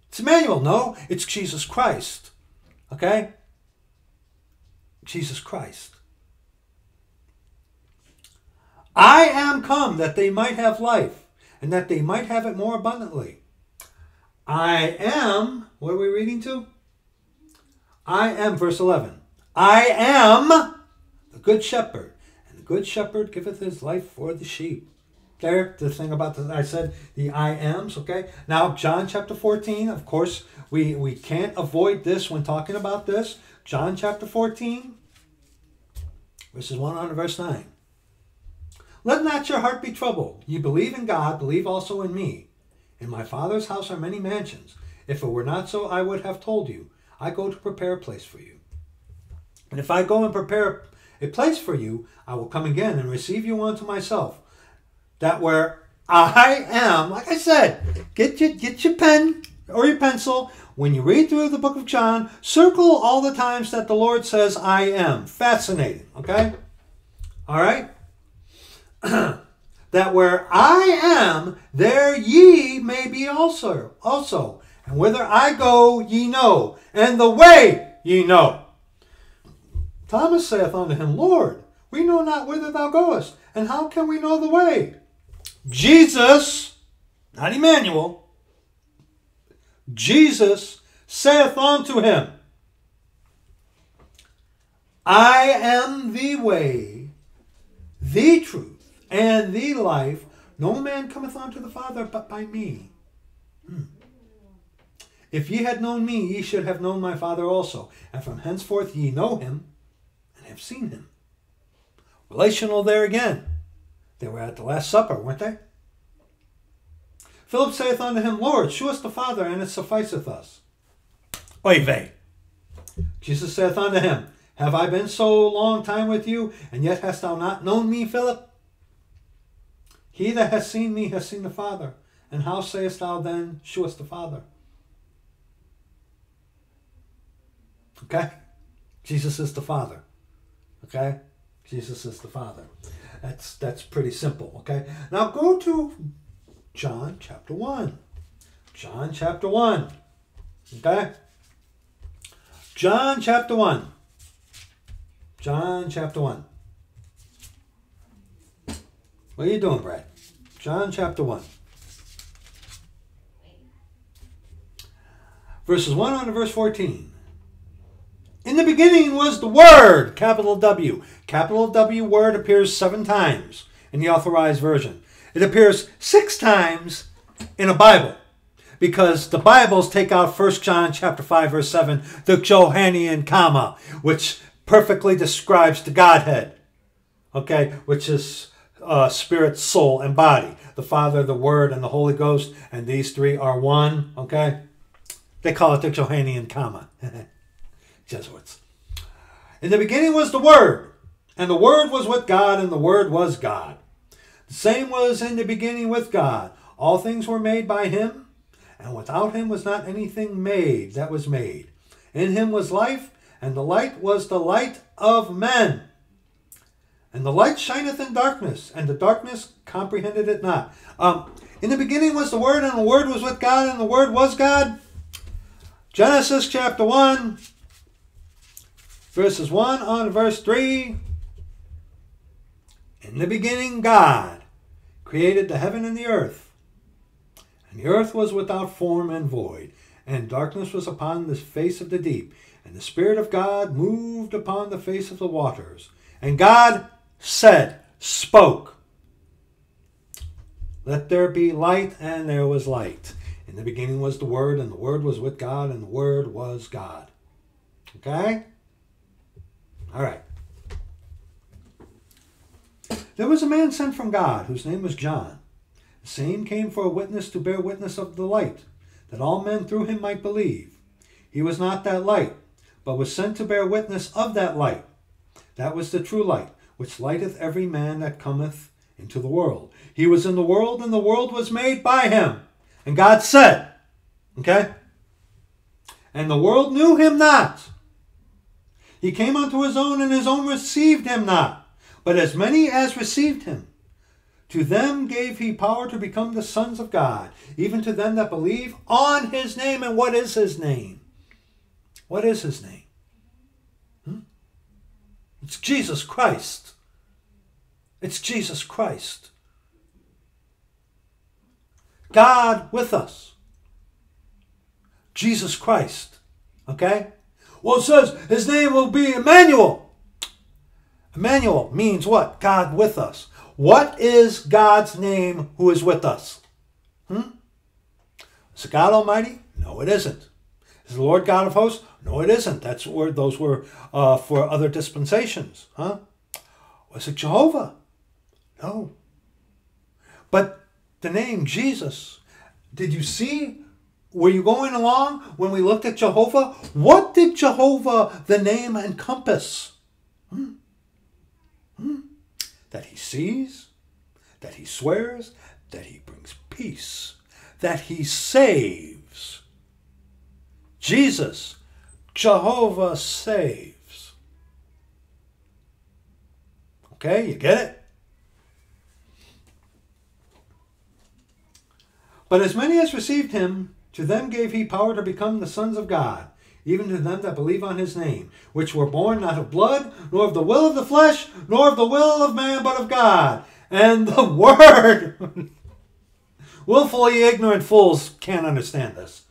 It's Emmanuel. No, it's Jesus Christ. Okay? Jesus Christ. I am come that they might have life and that they might have it more abundantly. I am, what are we reading to? I am, verse eleven. I am the good shepherd, and the good shepherd giveth his life for the sheep. There, the thing about the, I said the I ams, okay? Now, John chapter fourteen, of course, we, we can't avoid this when talking about this. John chapter fourteen, verses one on to verse nine. Let not your heart be troubled. Ye believe in God, believe also in me. In my Father's house are many mansions. If it were not so, I would have told you. I go to prepare a place for you. And if I go and prepare a place for you, I will come again and receive you unto myself. That where I am, like I said, get your, get your pen or your pencil. When you read through the book of John, circle all the times that the Lord says, I am. Fascinating, okay? All right? That where I am, there ye may be also. Also. And whither I go, ye know, and the way ye know. Thomas saith unto him, Lord, we know not whither thou goest, and how can we know the way? Jesus, not Emmanuel, Jesus saith unto him, I am the way, the truth, and the life. No man cometh unto the Father but by me. Hmm. If ye had known me, ye should have known my Father also. And from henceforth ye know him, and have seen him. Relational there again. They were at the Last Supper, weren't they? Philip saith unto him, Lord, shew us the Father, and it sufficeth us. Oy vey. Jesus saith unto him, Have I been so long time with you, and yet hast thou not known me, Philip? He that hath seen me hath seen the Father. And how sayest thou then, shew us the Father? Okay? Jesus is the Father. Okay? Jesus is the Father. That's, that's pretty simple. Okay? Now go to John chapter one. John chapter one. Okay? John chapter one. John chapter one. What are you doing, Brad? John chapter one. Verses one on to verse fourteen. In the beginning was the Word, capital W. Capital W word appears seven times in the Authorized Version. It appears six times in a Bible because the Bibles take out First John chapter five, verse seven, the Johannine comma, which perfectly describes the Godhead, okay, which is uh, spirit, soul, and body. The Father, the Word, and the Holy Ghost, and these three are one, okay? They call it the Johannine comma. Jesuits. In the beginning was the Word, and the Word was with God, and the Word was God. The same was in the beginning with God. All things were made by him, and without him was not anything made that was made. In him was life, and the light was the light of men. And the light shineth in darkness, and the darkness comprehended it not. Um, in the beginning was the Word, and the Word was with God, and the Word was God. Genesis chapter one. Verses one on to verse three. In the beginning God created the heaven and the earth. And the earth was without form and void. And darkness was upon the face of the deep. And the Spirit of God moved upon the face of the waters. And God said, spoke, let there be light, and there was light. In the beginning was the Word, and the Word was with God, and the Word was God. Okay? All right. There was a man sent from God, whose name was John. The same came for a witness to bear witness of the light, that all men through him might believe. He was not that light, but was sent to bear witness of that light. That was the true light, which lighteth every man that cometh into the world. He was in the world, and the world was made by him. And God said, okay? And the world knew him not. He came unto his own, and his own received him not. But as many as received him, to them gave he power to become the sons of God, even to them that believe on his name. And what is his name? What is his name? Hmm? It's Jesus Christ. It's Jesus Christ. God with us. Jesus Christ. Okay? Well, it says his name will be Emmanuel. Emmanuel means what? God with us. What is God's name who is with us? Hmm? Is it God Almighty? No, it isn't. Is the Lord God of hosts? No, it isn't. That's where those were uh, for other dispensations. Huh? Was it Jehovah? No. But the name Jesus, did you see? Were you going along when we looked at Jehovah? What did Jehovah, the name, encompass? Hmm? Hmm? That he sees, that he swears, that he brings peace, that he saves. Jesus, Jehovah saves. Okay, you get it? But as many as received him, to them gave he power to become the sons of God, even to them that believe on his name, which were born not of blood, nor of the will of the flesh, nor of the will of man, but of God. And the word. Willfully ignorant fools can't understand this.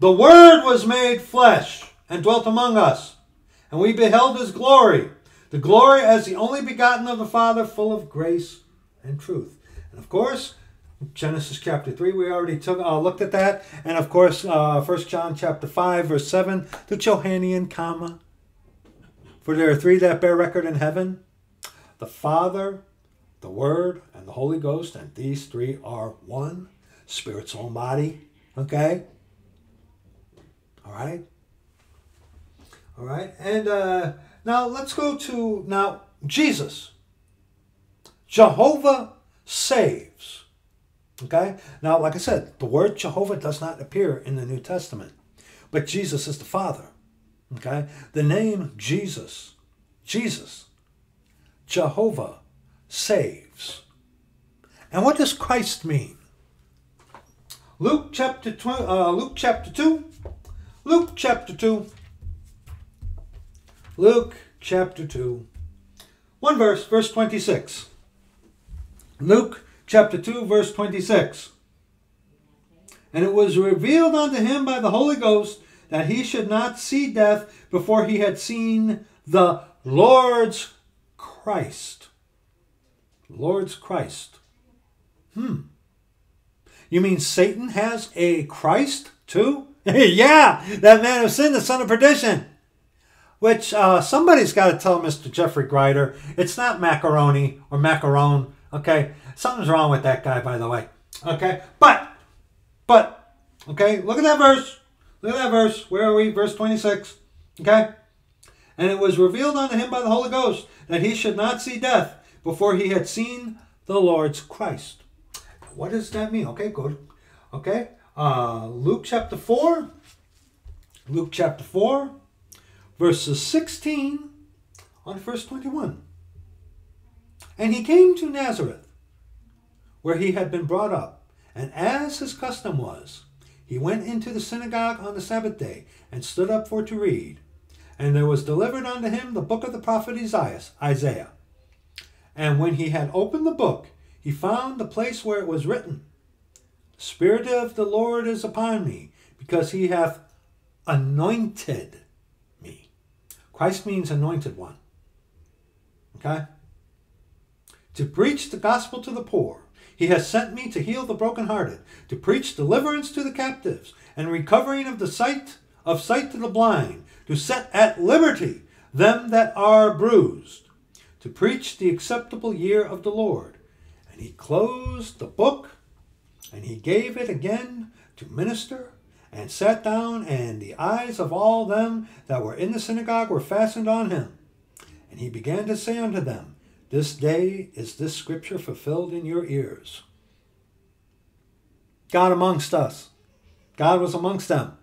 The word was made flesh and dwelt among us, and we beheld his glory, the glory as the only begotten of the Father, full of grace and truth. And of course, Genesis chapter three, we already took uh, looked at that. And of course, uh, First John chapter five, verse seven, the Johannine comma. For there are three that bear record in heaven, the Father, the Word, and the Holy Ghost. And these three are one, spirit, soul, and body. Okay? All right? All right? And uh, now let's go to, now, Jesus. Jehovah saves. Okay? Now, like I said, the word Jehovah does not appear in the New Testament. But Jesus is the Father. Okay? The name Jesus, Jesus, Jehovah saves. And what does Christ mean? Luke chapter two, uh, Luke chapter two, Luke chapter two, Luke chapter two, one verse, verse twenty-six. Luke chapter two, verse twenty-six. And it was revealed unto him by the Holy Ghost that he should not see death before he had seen the Lord's Christ. Lord's Christ. Hmm. You mean Satan has a Christ too? Yeah, that man of sin, the son of perdition. Which uh, somebody's got to tell Mister Jeffrey Grider. It's not macaroni or macaron. Okay, something's wrong with that guy, by the way. Okay, but, but, okay, look at that verse. Look at that verse. Where are we? Verse twenty-six. Okay? And it was revealed unto him by the Holy Ghost that he should not see death before he had seen the Lord's Christ. What does that mean? Okay, good. Okay, uh, Luke chapter four. Luke chapter four, verses sixteen on verse twenty-one. And he came to Nazareth, where he had been brought up. And as his custom was, he went into the synagogue on the Sabbath day, and stood up for to read. And there was delivered unto him the book of the prophet Isaiah. And when he had opened the book, he found the place where it was written, The Spirit of the Lord is upon me, because he hath anointed me. Christ means anointed one. Okay? To preach the gospel to the poor. He has sent me to heal the brokenhearted, to preach deliverance to the captives, and recovering of the sight of sight to the blind, to set at liberty them that are bruised, to preach the acceptable year of the Lord. And he closed the book, and he gave it again to minister, and sat down, and the eyes of all them that were in the synagogue were fastened on him. And he began to say unto them, This day is this scripture fulfilled in your ears. God amongst us. God was amongst them.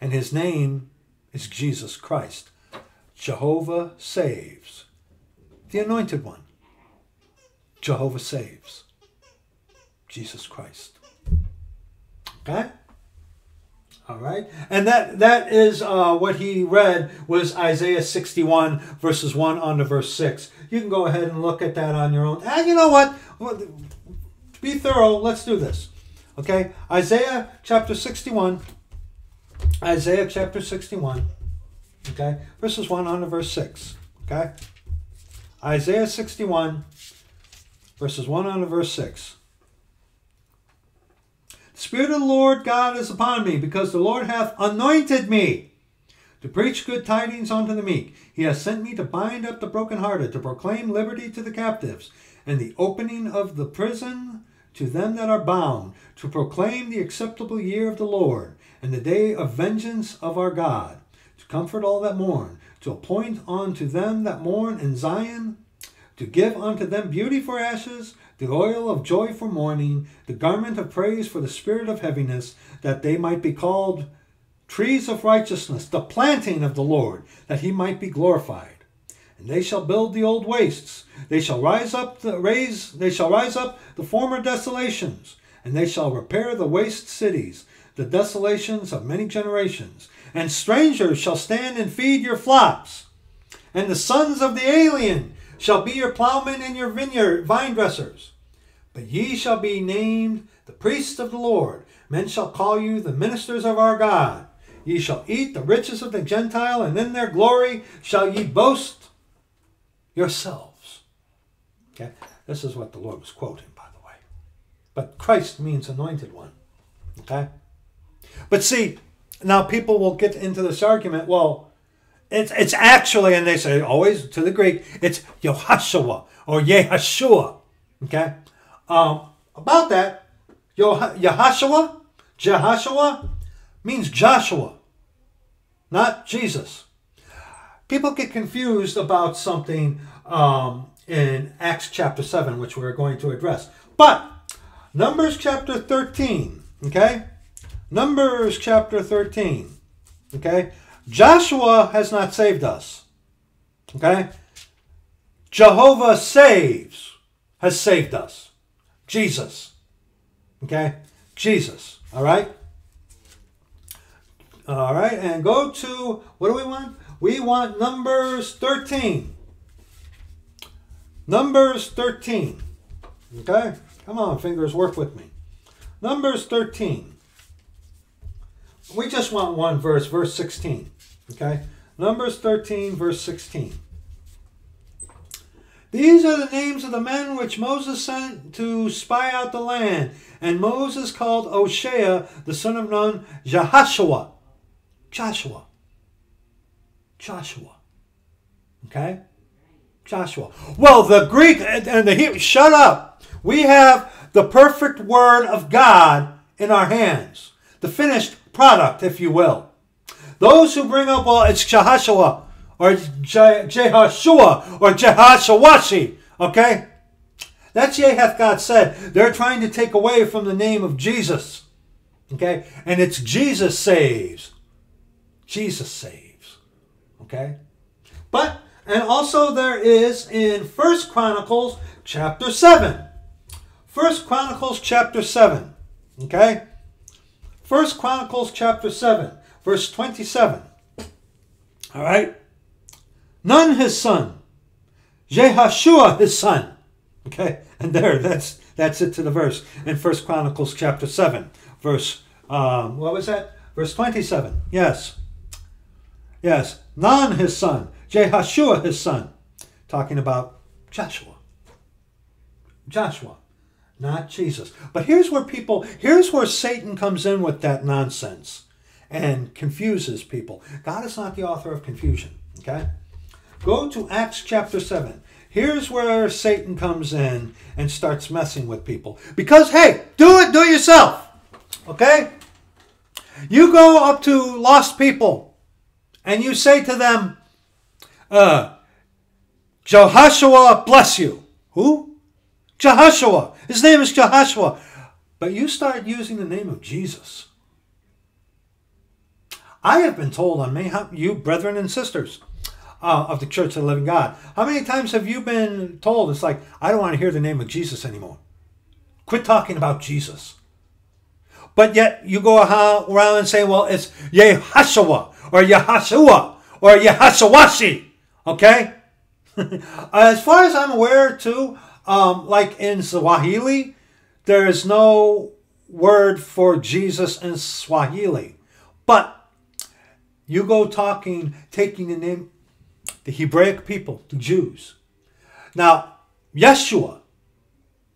And his name is Jesus Christ. Jehovah saves. The anointed one. Jehovah saves. Jesus Christ. Okay? All right? And that, that is uh, what he read was Isaiah sixty-one, verses one on to verse six. You can go ahead and look at that on your own. And you know what? Be thorough. Let's do this. Okay? Isaiah chapter sixty-one. Isaiah chapter sixty-one. Okay? Verses one on to verse six. Okay? Isaiah sixty-one. Verses one on to verse six. The Spirit of the Lord God is upon me, because the Lord hath anointed me to preach good tidings unto the meek. He hath sent me to bind up the brokenhearted, to proclaim liberty to the captives, and the opening of the prison to them that are bound, to proclaim the acceptable year of the Lord, and the day of vengeance of our God, to comfort all that mourn, to appoint unto them that mourn in Zion, to give unto them beauty for ashes, the oil of joy for mourning, the garment of praise for the spirit of heaviness, that they might be called trees of righteousness, the planting of the Lord, that he might be glorified. And they shall build the old wastes; they shall rise up the raise, they shall rise up the former desolations, and they shall repair the waste cities, the desolations of many generations. And strangers shall stand and feed your flocks, and the sons of the alien shall be your plowmen and your vineyard vine dressers. But ye shall be named the priests of the Lord. Men shall call you the ministers of our God. Ye shall eat the riches of the Gentile, and in their glory shall ye boast yourselves. Okay? This is what the Lord was quoting, by the way. But Christ means anointed one. Okay? But see, now people will get into this argument, well, It's, it's actually, and they say always to the Greek, it's Yehoshua or Yehashua. Okay? Um, about that, Yehoshua, Jehoshua means Joshua, not Jesus. People get confused about something um, in Acts chapter seven, which we're going to address. But Numbers chapter thirteen, okay? Numbers chapter thirteen, okay? Joshua has not saved us, okay? Jehovah saves, has saved us. Jesus, okay? Jesus, all right? All right, and go to, what do we want? We want Numbers thirteen. Numbers thirteen, okay? Come on, fingers, work with me. Numbers thirteen. We just want one verse, verse sixteen. Okay? Numbers thirteen, verse sixteen. These are the names of the men which Moses sent to spy out the land. And Moses called Hoshea, the son of Nun, Jehoshua. Joshua. Joshua. Okay? Joshua. Well, the Greek and the Hebrew, shut up. We have the perfect word of God in our hands. The finished product, if you will. Those who bring up, well, it's Jehoshua or Je Jehoshua or Jehoshawashi, okay? That's yea hath God said. They're trying to take away from the name of Jesus, okay? And it's Jesus saves. Jesus saves, okay? But, and also there is in First Chronicles chapter seven. First Chronicles chapter seven, okay? First Chronicles chapter seven, verse twenty-seven. All right? Nun, his son. Jehoshua, his son. Okay? And there, that's that's it to the verse in First Chronicles chapter seven, verse, um, what was that? Verse twenty-seven. Yes. Yes. Nun, his son. Jehoshua, his son. Talking about Joshua. Joshua. Not Jesus. But here's where people, here's where Satan comes in with that nonsense and confuses people. God is not the author of confusion, okay? Go to Acts chapter seven. Here's where Satan comes in and starts messing with people. Because, hey, do it, do it yourself, Okay? You go up to lost people and you say to them, uh, Jehoshua bless you. Who? Jehoshua. His name is Jehoshua. But you start using the name of Jesus. I have been told on many, you brethren and sisters uh, of the Church of the Living God, how many times have you been told, it's like, I don't want to hear the name of Jesus anymore. Quit talking about Jesus. But yet you go around and say, well, it's Yehoshua or Yehoshua or Yehoshawashi. Okay? As far as I'm aware, too, um, like in Swahili, there is no word for Jesus in Swahili. But you go talking, taking the name, the Hebraic people, the Jews. Now, Yeshua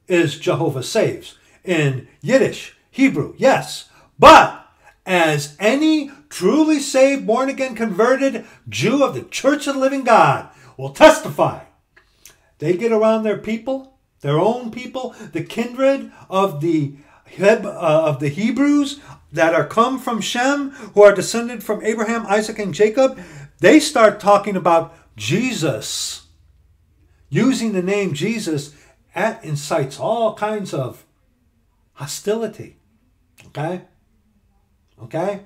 is Jehovah saves in Yiddish, Hebrew, yes. But as any truly saved, born-again, converted Jew of the Church of the Living God will testify, they get around their people, their own people, the kindred of the Heb, uh, of the Hebrews that are come from Shem, who are descended from Abraham, Isaac, and Jacob. They start talking about Jesus, using the name Jesus. That incites all kinds of hostility. Okay? Okay?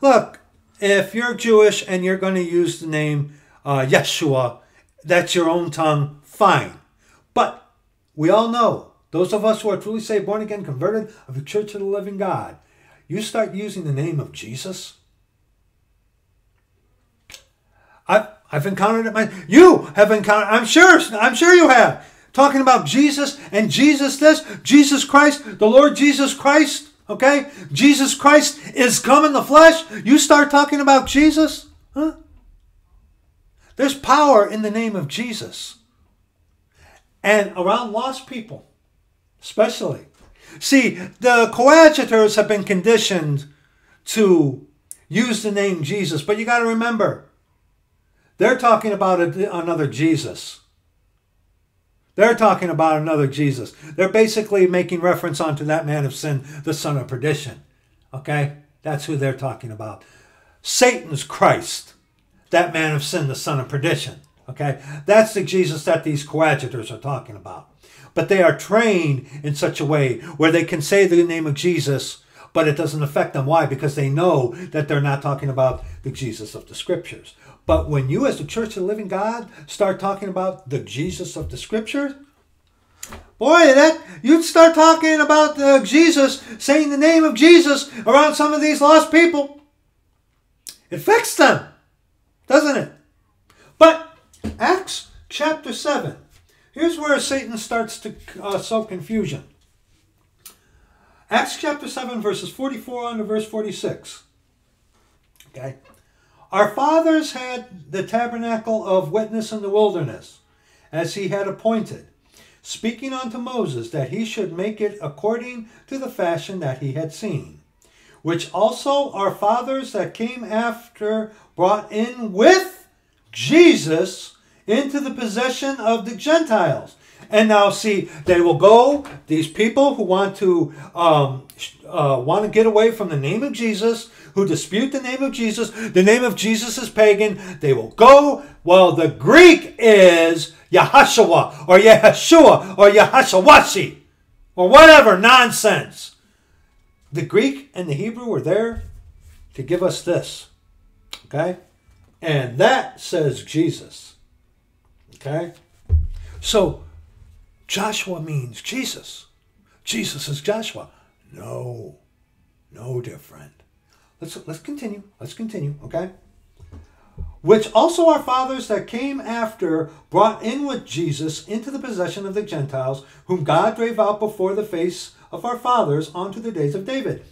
Look, if you're Jewish and you're going to use the name uh, Yeshua, that's your own tongue, fine. But we all know, those of us who are truly saved, born again, converted of the Church of the Living God, you start using the name of Jesus. I've, I've encountered it. My, you have encountered, I'm sure, I'm sure you have. Talking about Jesus and Jesus this, Jesus Christ, the Lord Jesus Christ, okay? Jesus Christ is come in the flesh. You start talking about Jesus, huh? There's power in the name of Jesus. And around lost people, especially. See, the coadjutors have been conditioned to use the name Jesus. But you got to remember, they're talking about a, another Jesus. They're talking about another Jesus. They're basically making reference onto that man of sin, the son of perdition. Okay? That's who they're talking about. Satan's Christ, that man of sin, the son of perdition. Okay? That's the Jesus that these coadjutors are talking about. But they are trained in such a way where they can say the name of Jesus, but it doesn't affect them. Why? Because they know that they're not talking about the Jesus of the Scriptures. But when you, as the Church of the Living God, start talking about the Jesus of the Scriptures, boy, that you'd start talking about uh, Jesus, saying the name of Jesus around some of these lost people. It affects them, doesn't it? But Acts chapter seven, here's where Satan starts to uh, sow confusion. Acts chapter seven, verses forty-four on to verse forty-six. Okay. Our fathers had the tabernacle of witness in the wilderness, as he had appointed, speaking unto Moses that he should make it according to the fashion that he had seen, which also our fathers that came after brought in with Jesus into the possession of the Gentiles. And now see, they will go, these people who want to um, uh, want to get away from the name of Jesus, who dispute the name of Jesus, the name of Jesus is pagan, they will go, well, the Greek is Yehoshua, or Yehoshua, or Yehoshawashi, or whatever nonsense. The Greek and the Hebrew were there to give us this, okay? And that says Jesus, okay? So, Joshua means Jesus. Jesus is Joshua. No, no different. Let's, let's continue. Let's continue, okay? Which also our fathers that came after brought in with Jesus into the possession of the Gentiles, whom God drave out before the face of our fathers unto the days of David.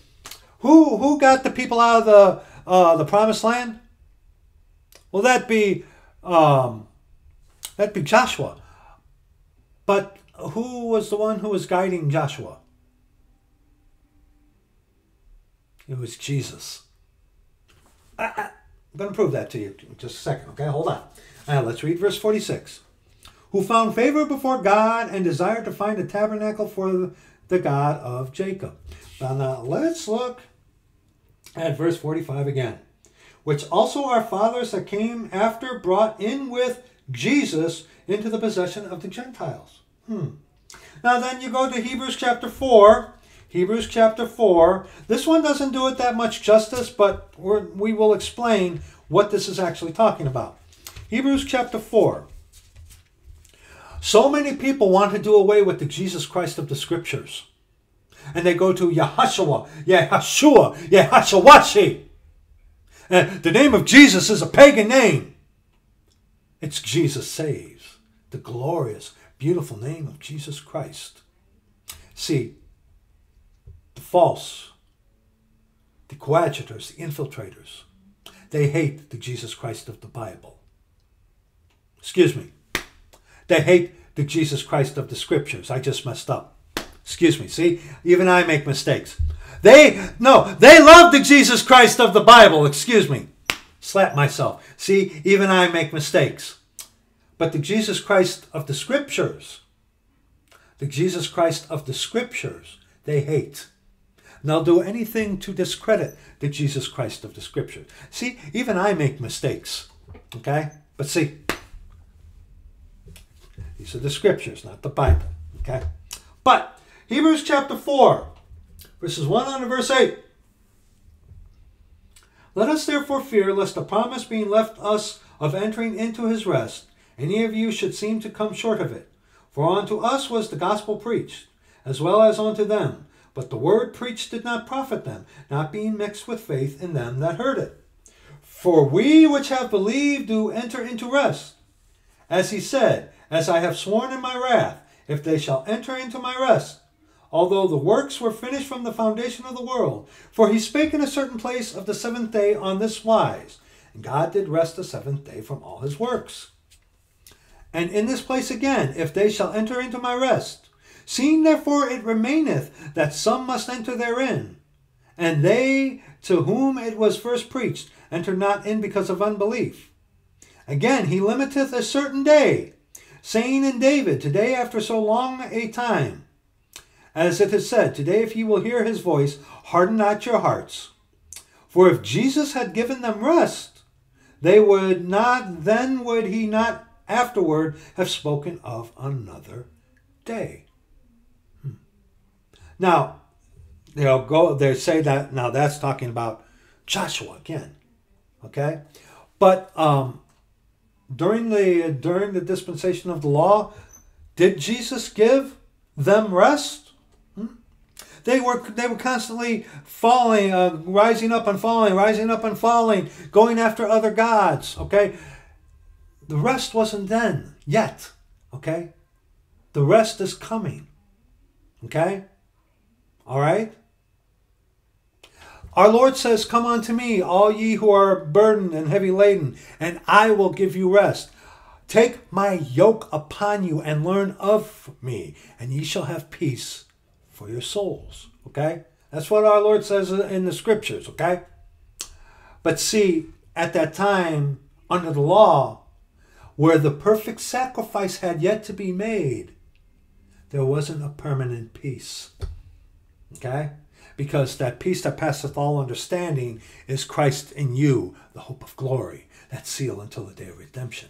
Who, who got the people out of the, uh, the promised land? Well, that'd be, um, that'd be Joshua. But who was the one who was guiding Joshua? It was Jesus. I, I, I'm going to prove that to you in just a second. Okay, hold on. Now, let's read verse forty-six. Who found favor before God and desired to find a tabernacle for the God of Jacob. Now, now let's look at verse forty-five again. Which also our fathers that came after brought in with Jesus into the possession of the Gentiles. Hmm. Now then you go to Hebrews chapter four. Hebrews chapter four. This one doesn't do it that much justice, but we're, we will explain what this is actually talking about. Hebrews chapter four. So many people want to do away with the Jesus Christ of the Scriptures. And they go to Yahashua, Yahashua, Yahashuashi. Uh, the name of Jesus is a pagan name. It's Jesus saves. The glorious, beautiful name of Jesus Christ. See, the false, the coadjutors, the infiltrators, they hate the Jesus Christ of the Bible. Excuse me. They hate the Jesus Christ of the Scriptures. I just messed up. Excuse me. See, even I make mistakes. They, no, they love the Jesus Christ of the Bible. Excuse me. Slap myself. See, even I make mistakes. But the Jesus Christ of the Scriptures, the Jesus Christ of the Scriptures, they hate. And they'll do anything to discredit the Jesus Christ of the Scriptures. See, even I make mistakes. Okay? But see, these are the Scriptures, not the Bible. Okay? But Hebrews chapter four. Verses one on to verse eight. Let us therefore fear, lest the promise being left us of entering into his rest, any of you should seem to come short of it. For unto us was the gospel preached, as well as unto them. But the word preached did not profit them, not being mixed with faith in them that heard it. For we which have believed do enter into rest. As he said, as I have sworn in my wrath, if they shall enter into my rest, although the works were finished from the foundation of the world. For he spake in a certain place of the seventh day on this wise, and God did rest the seventh day from all his works. And in this place again, if they shall enter into my rest, seeing therefore it remaineth that some must enter therein, and they to whom it was first preached enter not in because of unbelief. Again, he limiteth a certain day, saying in David, today after so long a time, as it is said, today if ye will hear his voice, harden not your hearts. For if Jesus had given them rest, they would not, then would he not afterward have spoken of another day. Hmm. Now, they'll go, they say that, now that's talking about Joshua again. Okay? But um, during, the, during the dispensation of the law, did Jesus give them rest? They were, they were constantly falling, uh, rising up and falling, rising up and falling, going after other gods, okay? The rest wasn't then, yet, okay? The rest is coming, okay? All right? Our Lord says, come unto me, all ye who are burdened and heavy laden, and I will give you rest. Take my yoke upon you and learn of me, and ye shall have peace for your souls, okay? That's what our Lord says in the Scriptures, okay? But see, at that time, under the law, where the perfect sacrifice had yet to be made, there wasn't a permanent peace, okay? Because that peace that passeth all understanding is Christ in you, the hope of glory, that seal until the day of redemption,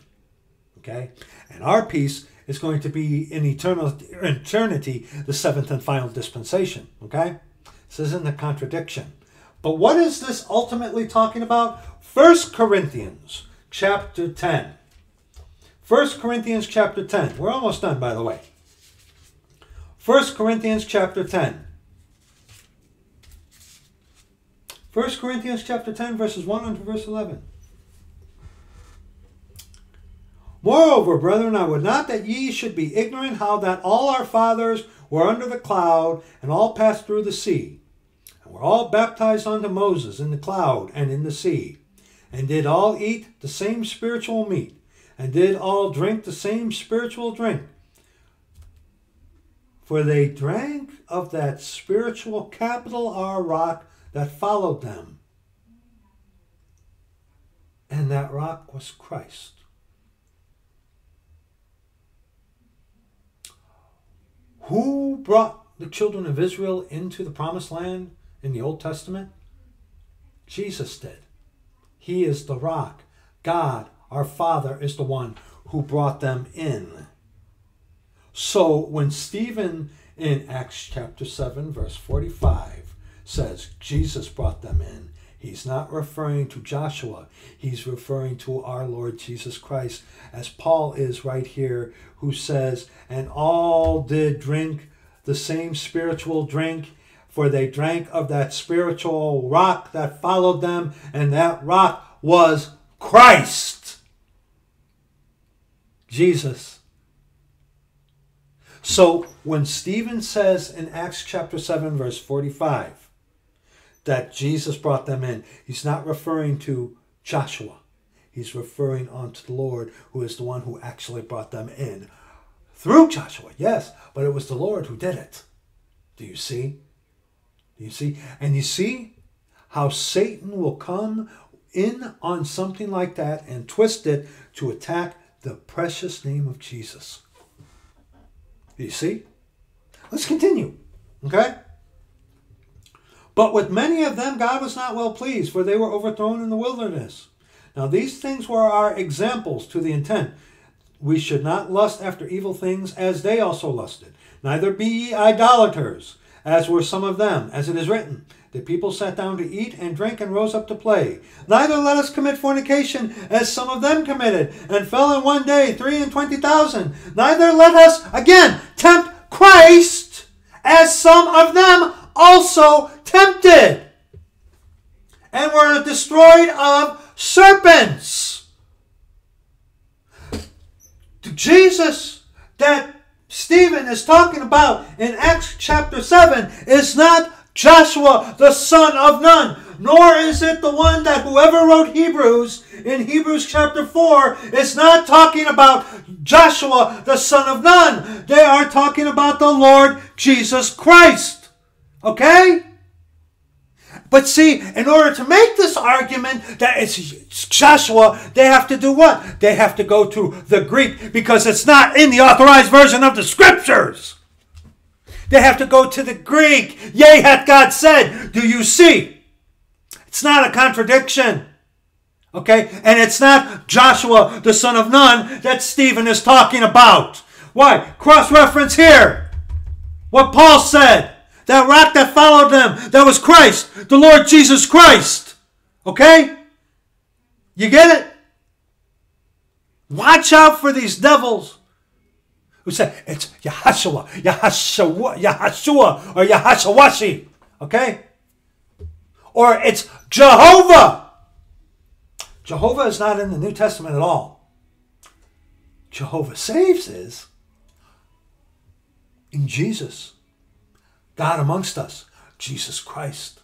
okay? And our peace is going to be in eternal eternity, the seventh and final dispensation. Okay? This isn't a contradiction. But what is this ultimately talking about? First Corinthians chapter ten. First Corinthians chapter ten. We're almost done, by the way. First Corinthians chapter ten. First Corinthians chapter ten, verses one unto verse eleven. Moreover, brethren, I would not that ye should be ignorant how that all our fathers were under the cloud, and all passed through the sea, and were all baptized unto Moses in the cloud and in the sea, and did all eat the same spiritual meat, and did all drink the same spiritual drink. For they drank of that spiritual capital R rock that followed them, and that rock was Christ. Who brought the children of Israel into the promised land in the Old Testament? Jesus did. He is the rock. God, our Father, is the one who brought them in. So when Stephen in Acts chapter seven, verse forty-five, says Jesus brought them in, he's not referring to Joshua. He's referring to our Lord Jesus Christ, as Paul is right here, who says, and all did drink the same spiritual drink, for they drank of that spiritual rock that followed them, and that rock was Christ. Jesus. So when Stephen says in Acts chapter seven, verse forty-five, that Jesus brought them in, he's not referring to Joshua. He's referring unto the Lord, who is the one who actually brought them in. Through Joshua, yes, but it was the Lord who did it. Do you see? Do you see? And you see how Satan will come in on something like that and twist it to attack the precious name of Jesus. Do you see? Let's continue, okay? But with many of them God was not well pleased, for they were overthrown in the wilderness. Now these things were our examples, to the intent we should not lust after evil things as they also lusted. Neither be ye idolaters, as were some of them, as it is written. The people sat down to eat and drink and rose up to play. Neither let us commit fornication, as some of them committed, and fell in one day three and twenty thousand. Neither let us, again, tempt Christ, as some of them also tempted, and were destroyed of serpents. To Jesus that Stephen is talking about in Acts chapter seven is not Joshua the son of Nun, nor is it the one that whoever wrote Hebrews in Hebrews chapter four is not talking about Joshua the son of Nun. They are talking about the Lord Jesus Christ. Okay? But see, in order to make this argument that it's Joshua, they have to do what? They have to go to the Greek, because it's not in the authorized version of the Scriptures. They have to go to the Greek. Yea, hath God said. Do you see? It's not a contradiction. Okay? And it's not Joshua, the son of Nun, that Stephen is talking about. Why? Cross-reference here. What Paul said. That rock that followed them, that was Christ, the Lord Jesus Christ. Okay? You get it? Watch out for these devils who say, it's Yahashua, Yahashua, Yahashua, or Yahashawashi. Okay? Or it's Jehovah. Jehovah is not in the New Testament at all. Jehovah saves is in Jesus. God amongst us, Jesus Christ.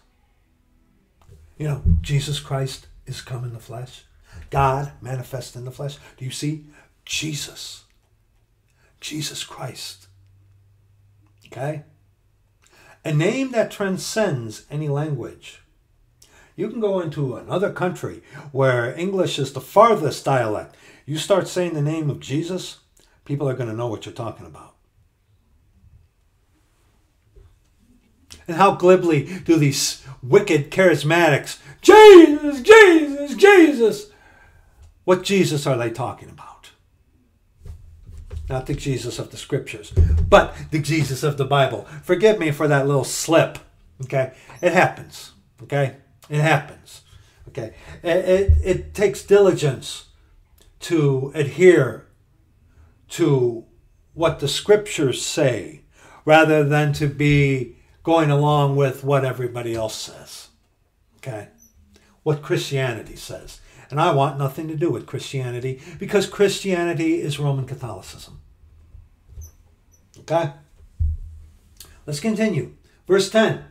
You know, Jesus Christ is come in the flesh. God manifest in the flesh. Do you see? Jesus. Jesus Christ. Okay? A name that transcends any language. You can go into another country where English is the farthest dialect. You start saying the name of Jesus, people are going to know what you're talking about. And how glibly do these wicked charismatics, Jesus, Jesus, Jesus. What Jesus are they talking about? Not the Jesus of the Scriptures, but the Jesus of the Bible. Forgive me for that little slip. Okay? It happens. Okay? It happens. Okay? It, it, it takes diligence to adhere to what the Scriptures say, rather than to be going along with what everybody else says, okay? What Christianity says. And I want nothing to do with Christianity, because Christianity is Roman Catholicism, okay? Let's continue. Verse ten.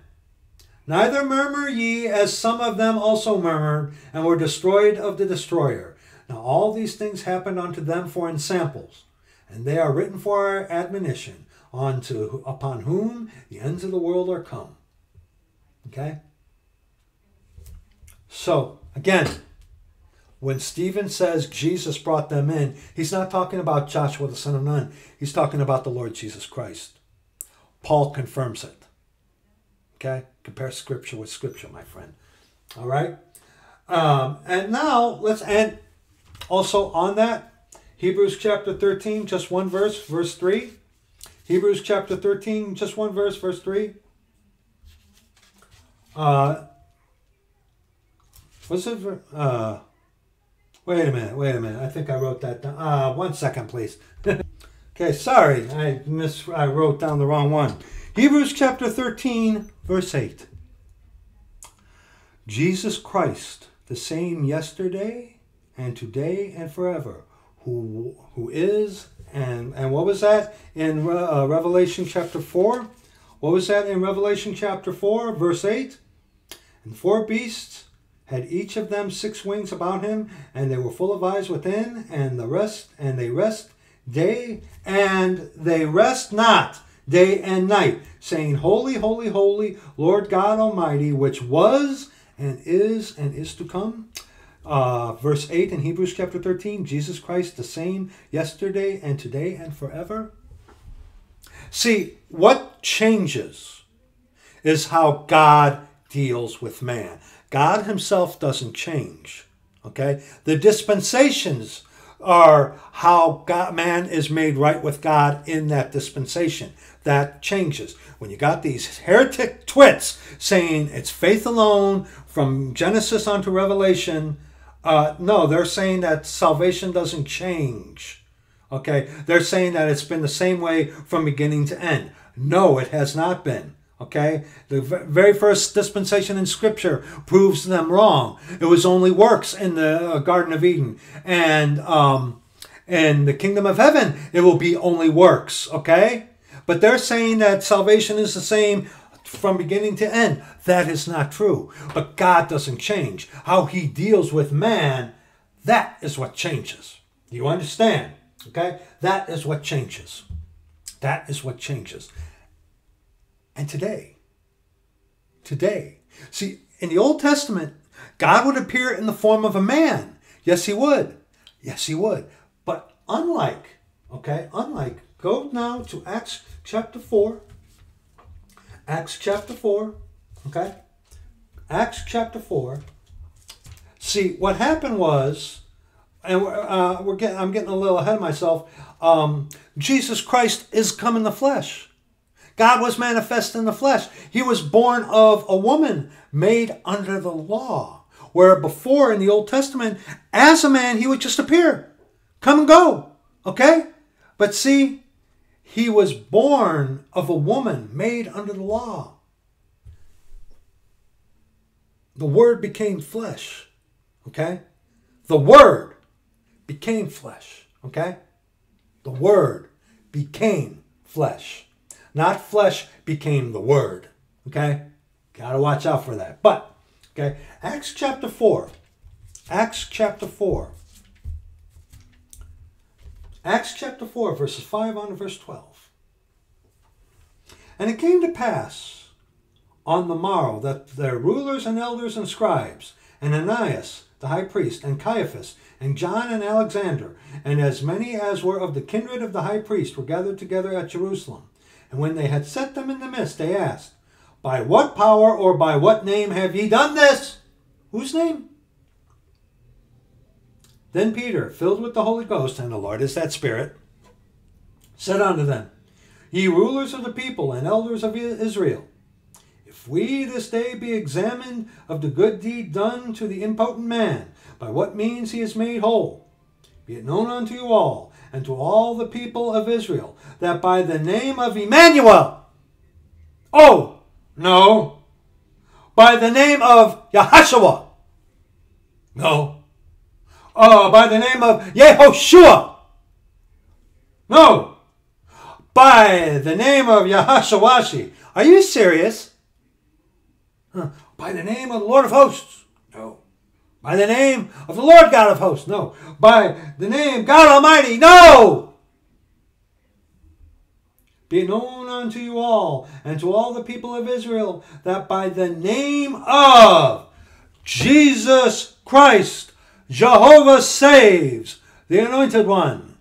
Neither murmur ye, as some of them also murmured, and were destroyed of the destroyer. Now all these things happened unto them for ensamples, and they are written for our admonition, unto, upon whom the ends of the world are come. Okay? So, again, when Stephen says Jesus brought them in, he's not talking about Joshua the son of Nun. He's talking about the Lord Jesus Christ. Paul confirms it. Okay? Compare Scripture with Scripture, my friend. All right? Um, and now, let's end also on that. Hebrews chapter thirteen, just one verse, verse three. Hebrews chapter thirteen, just one verse, verse three. Uh, what's it? Uh, wait a minute, wait a minute. I think I wrote that down. Uh, one second, please. Okay, sorry. I, mis I wrote down the wrong one. Hebrews chapter thirteen, verse eight. Jesus Christ, the same yesterday and today and forever, who who is, and, and what was that in uh, Revelation chapter four? What was that in Revelation chapter four, verse eight? And four beasts had each of them six wings about him, and they were full of eyes within, and the rest, and they rest day, and they rest not day and night, saying, Holy, holy, holy, Lord God Almighty, which was, and is, and is to come. Uh, verse eight in Hebrews chapter thirteen, Jesus Christ the same yesterday and today and forever. See, what changes is how God deals with man. God himself doesn't change, okay? The dispensations are how God, man is made right with God in that dispensation. That changes. When you got these heretic twits saying it's faith alone from Genesis onto Revelation, Uh, no, they're saying that salvation doesn't change, okay? They're saying that it's been the same way from beginning to end. No, it has not been, okay? The very first dispensation in Scripture proves them wrong. It was only works in the Garden of Eden. And um, in the kingdom of heaven, it will be only works, okay? But they're saying that salvation is the same from beginning to end. That is not true. But God doesn't change. How he deals with man, that is what changes. Do you understand? Okay? That is what changes. That is what changes. And today, today, see, in the Old Testament, God would appear in the form of a man. Yes, he would. Yes, he would. But unlike, okay, unlike, go now to Acts chapter four. Acts chapter four, okay? Acts chapter four. See, what happened was, and we're, uh, we're getting, I'm getting a little ahead of myself, um, Jesus Christ is come in the flesh. God was manifest in the flesh. He was born of a woman made under the law, where before in the Old Testament, as a man, he would just appear, come and go, okay? But see, he was born of a woman made under the law. The Word became flesh. Okay? The Word became flesh. Okay? The Word became flesh. Not flesh became the Word. Okay? Gotta watch out for that. But, okay, Acts chapter four. Acts chapter four. Acts chapter four, verses five on to verse twelve. And it came to pass on the morrow that their rulers and elders and scribes, and Ananias the high priest, and Caiaphas, and John and Alexander, and as many as were of the kindred of the high priest, were gathered together at Jerusalem. And when they had set them in the midst, they asked, By what power or by what name have ye done this? Whose name? Then Peter, filled with the Holy Ghost, and the Lord is that Spirit, said unto them, Ye rulers of the people and elders of Israel, if we this day be examined of the good deed done to the impotent man, by what means he is made whole, be it known unto you all, and to all the people of Israel, that by the name of Emmanuel, oh, no, by the name of Yahashua, no, Oh, by the name of Yehoshua. No. By the name of Yahashawashi. Are you serious? Huh. By the name of the Lord of hosts. No. By the name of the Lord God of hosts. No. By the name God Almighty. No. Be it known unto you all and to all the people of Israel that by the name of Jesus Christ, Jehovah saves, the Anointed One.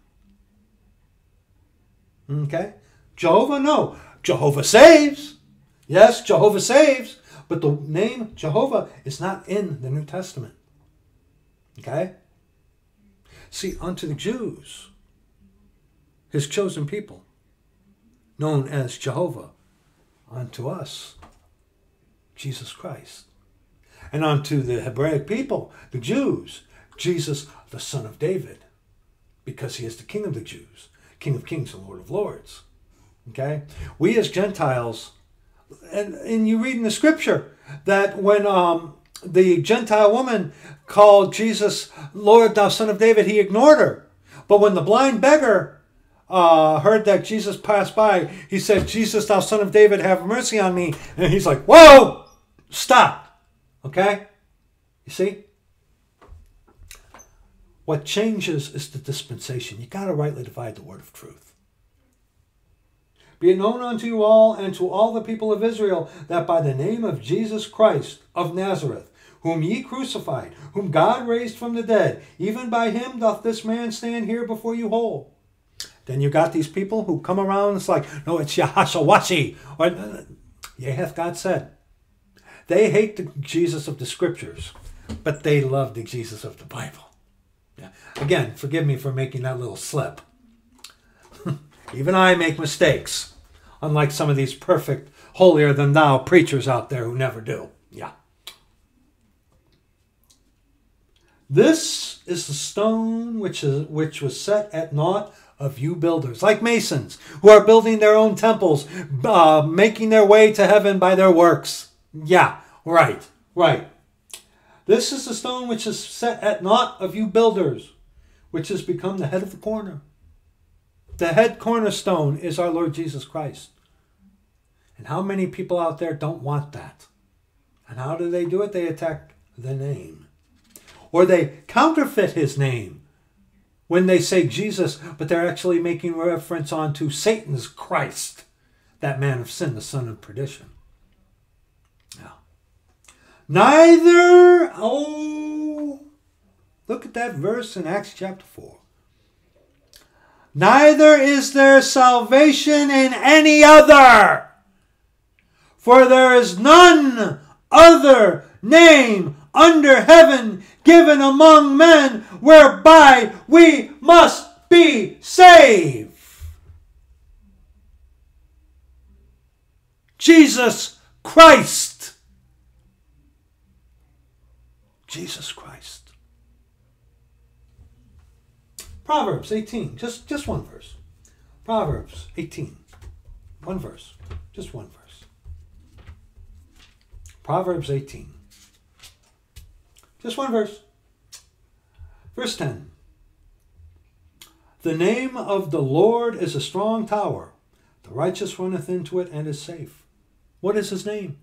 Okay? Jehovah, no. Jehovah saves. Yes, Jehovah saves. But the name Jehovah is not in the New Testament. Okay? See, unto the Jews, his chosen people, known as Jehovah, unto us, Jesus Christ. And unto the Hebraic people, the Jews, Jesus, the Son of David, because he is the King of the Jews, King of Kings and Lord of Lords. Okay? We as Gentiles, and, and you read in the scripture that when um, the Gentile woman called Jesus, Lord, thou Son of David, he ignored her. But when the blind beggar uh, heard that Jesus passed by, he said, Jesus, thou Son of David, have mercy on me. And he's like, whoa, stop. Okay? You see? What changes is the dispensation. You got to rightly divide the word of truth. Be it known unto you all and to all the people of Israel that by the name of Jesus Christ of Nazareth, whom ye crucified, whom God raised from the dead, even by him doth this man stand here before you whole. Then you got these people who come around and it's like, no, it's Yahashawashi, or yea hath God said. They hate the Jesus of the scriptures, but they love the Jesus of the Bible. Yeah. Again, forgive me for making that little slip. Even I make mistakes, unlike some of these perfect, holier-than-thou preachers out there who never do. Yeah. This is the stone which is which was set at naught of you builders, like masons, who are building their own temples, uh, making their way to heaven by their works. Yeah, right, right. This is the stone which is set at naught of you builders, which has become the head of the corner. The head cornerstone is our Lord Jesus Christ. And how many people out there don't want that? And how do they do it? They attack the name. Or they counterfeit his name when they say Jesus, but they're actually making reference onto Satan's Christ, that man of sin, the son of perdition. Now, neither, oh, look at that verse in Acts chapter four. Neither is there salvation in any other, for there is none other name under heaven given among men whereby we must be saved. Jesus Christ. Jesus Christ. Proverbs eighteen, just, just one verse. Proverbs eighteen, one verse, just one verse. Proverbs eighteen, just one verse. Verse ten, the name of the Lord is a strong tower. The righteous runneth into it and is safe. What is his name?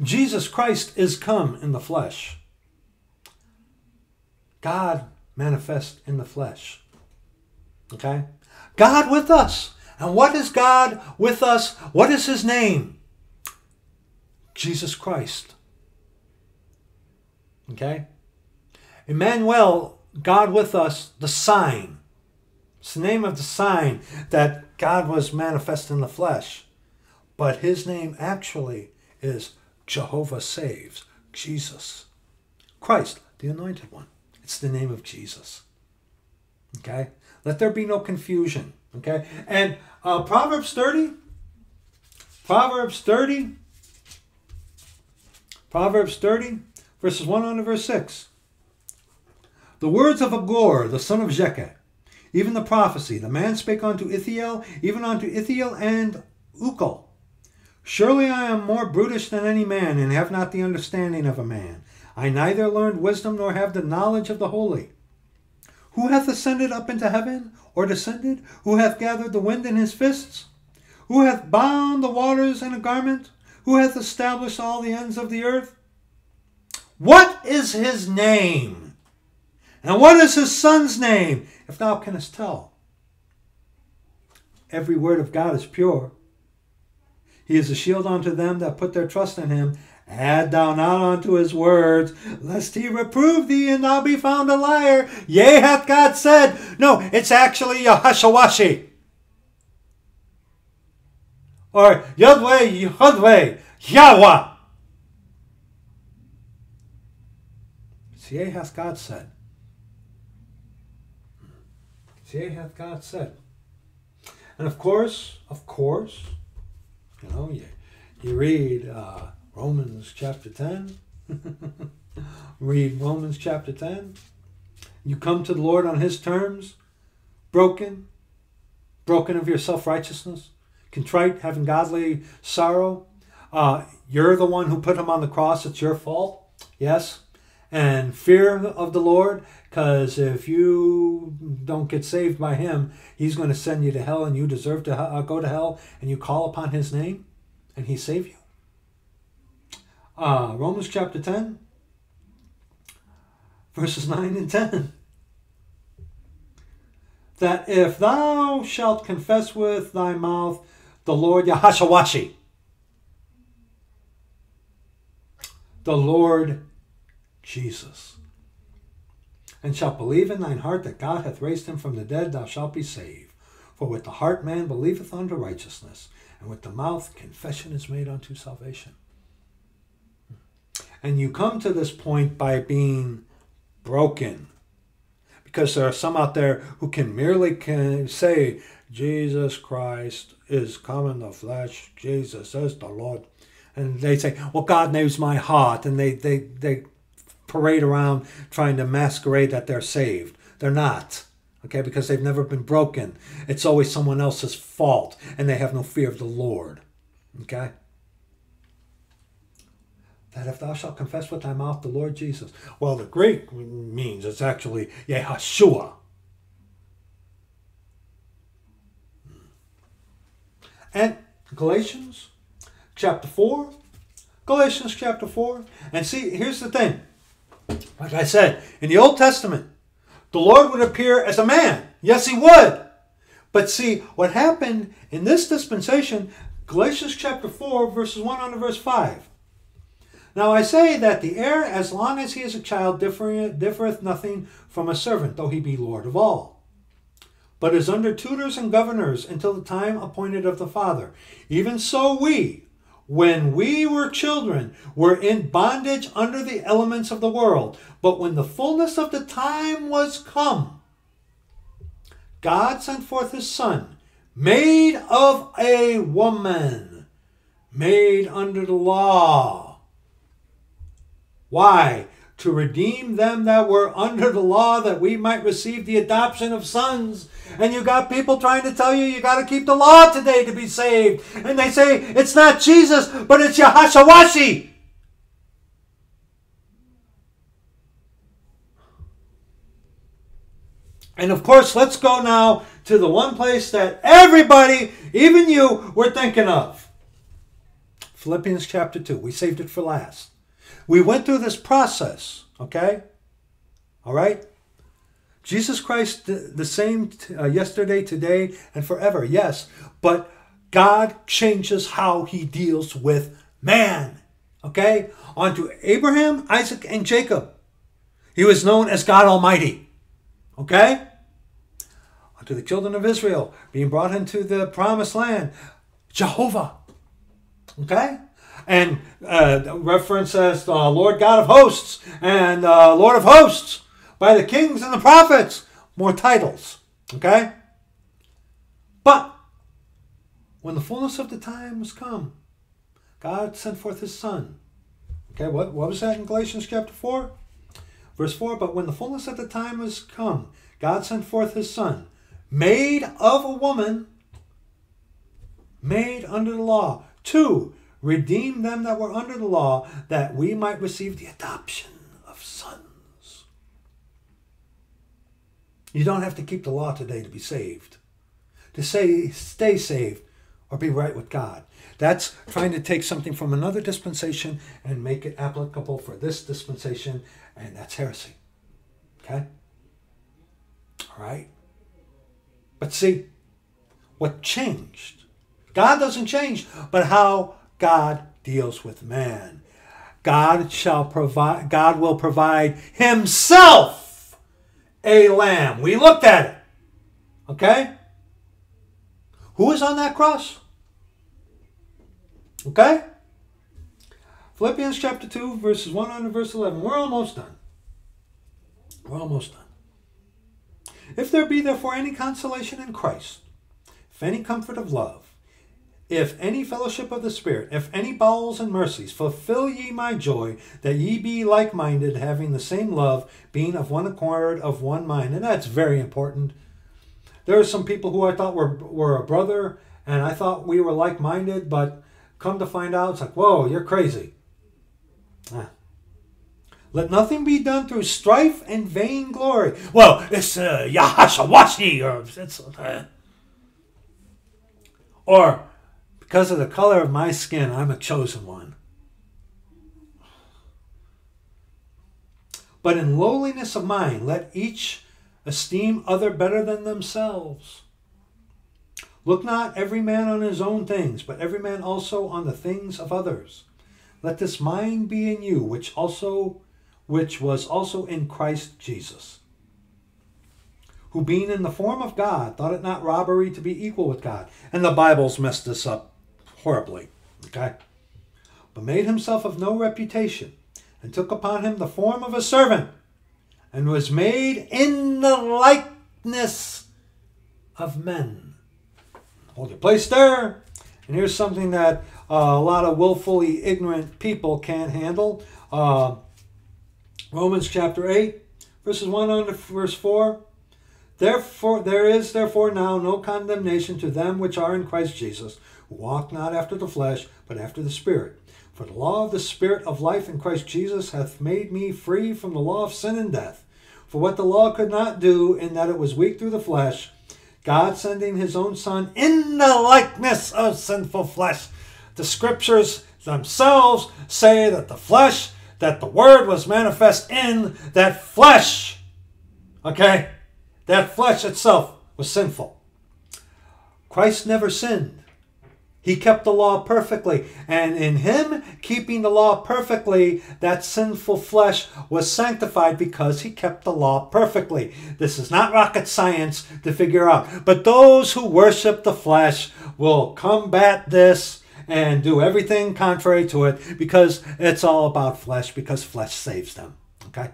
Jesus Christ is come in the flesh. God manifest in the flesh. Okay? God with us. And what is God with us? What is his name? Jesus Christ. Okay? Emmanuel, God with us, the sign. It's the name of the sign that God was manifest in the flesh. But his name actually is Jehovah Saves. Jesus. Christ, the anointed one. It's the name of Jesus. Okay? Let there be no confusion. Okay? And uh, Proverbs thirty. Proverbs thirty. Proverbs thirty. Verses one on to verse six. The words of Agur, the son of Jekeh, even the prophecy, the man spake unto Ithiel, even unto Ithiel and Ukal. Surely I am more brutish than any man, and have not the understanding of a man. I neither learned wisdom nor have the knowledge of the holy. Who hath ascended up into heaven, or descended? Who hath gathered the wind in his fists? Who hath bound the waters in a garment? Who hath established all the ends of the earth? What is his name? And what is his son's name, if thou canst tell? Every word of God is pure. He is a shield unto them that put their trust in him. Add thou not unto his words, lest he reprove thee, and thou be found a liar. Yea, hath God said. No, it's actually Yahashawashi. or Yahweh, Yahweh, Yahweh. See, hath God said. See, hath God said. And of course, of course, you know, you, you read uh, Romans chapter ten. Read Romans chapter ten. You come to the Lord on his terms, broken, broken of your self-righteousness, contrite, having godly sorrow. Uh, you're the one who put him on the cross. It's your fault. Yes. And fear of the Lord, because if you don't get saved by him, he's going to send you to hell, and you deserve to uh, go to hell, and you call upon his name and he save you. Uh, Romans chapter ten. Verses nine and ten. That if thou shalt confess with thy mouth the Lord Yahashawashi, the Lord Jesus, and shalt believe in thine heart that God hath raised him from the dead, thou shalt be saved. For with the heart man believeth unto righteousness, and with the mouth confession is made unto salvation. And you come to this point by being broken, because there are some out there who can merely can say Jesus Christ is come in the flesh, Jesus is the Lord, and they say, well, God knows my heart, and they they they parade around trying to masquerade that they're saved. They're not, okay, because they've never been broken. It's always someone else's fault, and they have no fear of the Lord. Okay. That if thou shalt confess with thy mouth the Lord Jesus. Well, the Greek means it's actually Yahshua. And Galatians chapter four. Galatians chapter four. And see, here's the thing. Like I said, in the Old Testament, the Lord would appear as a man. Yes, he would. But see, what happened in this dispensation, Galatians chapter four, verses one on to verse five. Now I say that the heir, as long as he is a child, differeth nothing from a servant, though he be Lord of all, but is under tutors and governors until the time appointed of the Father. Even so we, when we were children, were in bondage under the elements of the world. But when the fullness of the time was come, God sent forth his Son, made of a woman, made under the law. Why? To redeem them that were under the law, that we might receive the adoption of sons. And you got people trying to tell you, you got to keep the law today to be saved. And they say, it's not Jesus, but it's Yahashawashi. And of course, let's go now to the one place that everybody, even you, were thinking of. Philippians chapter two. We saved it for last. We went through this process, okay? All right? Jesus Christ, the same uh, yesterday, today, and forever, yes. But God changes how he deals with man, okay? On to Abraham, Isaac, and Jacob. He was known as God Almighty, okay? On to the children of Israel, being brought into the promised land, Jehovah, okay? And uh, reference as the Lord God of hosts and uh, Lord of hosts by the kings and the prophets. More titles, okay? But when the fullness of the time was come, God sent forth his Son. Okay, what, what was that in Galatians chapter four? Verse four, but when the fullness of the time was come, God sent forth his Son, made of a woman, made under the law, to redeem them that were under the law, that we might receive the adoption of sons. You don't have to keep the law today to be saved, to say, stay saved or be right with God. That's trying to take something from another dispensation and make it applicable for this dispensation, and that's heresy. Okay? All right? But see, what changed? God doesn't change, but how God deals with man. God shall provide, God will provide himself a lamb. We looked at it. Okay? Who was on that cross? Okay? Philippians chapter two, verses one on to verse eleven. We're almost done. We're almost done. If there be therefore any consolation in Christ, if any comfort of love, if any fellowship of the Spirit, if any bowels and mercies, fulfill ye my joy, that ye be like-minded, having the same love, being of one accord, of one mind. And that's very important. There are some people who I thought were, were a brother, and I thought we were like-minded, but come to find out, it's like, whoa, you're crazy. Ah. Let nothing be done through strife and vainglory. Well, it's uh, Yahashawashi, or it's, uh, or because of the color of my skin, I'm a chosen one. But in lowliness of mind, let each esteem other better than themselves. Look not every man on his own things, but every man also on the things of others. Let this mind be in you, which also, which was also in Christ Jesus, who being in the form of God, thought it not robbery to be equal with God. And the Bible's messed this up horribly, okay? But made himself of no reputation, and took upon him the form of a servant, and was made in the likeness of men. Hold your place there. And here's something that uh, a lot of willfully ignorant people can't handle. Uh, Romans chapter eight, verses one on to verse four. Therefore, there is therefore now no condemnation to them which are in Christ Jesus, who walk not after the flesh, but after the Spirit. For the law of the Spirit of life in Christ Jesus hath made me free from the law of sin and death. For what the law could not do, in that it was weak through the flesh, God sending his own Son in the likeness of sinful flesh. The scriptures themselves say that the flesh, that the Word was manifest in that flesh. Okay? That flesh itself was sinful. Christ never sinned. He kept the law perfectly. And in him keeping the law perfectly, that sinful flesh was sanctified because he kept the law perfectly. This is not rocket science to figure out. But those who worship the flesh will combat this and do everything contrary to it because it's all about flesh, because flesh saves them. Okay?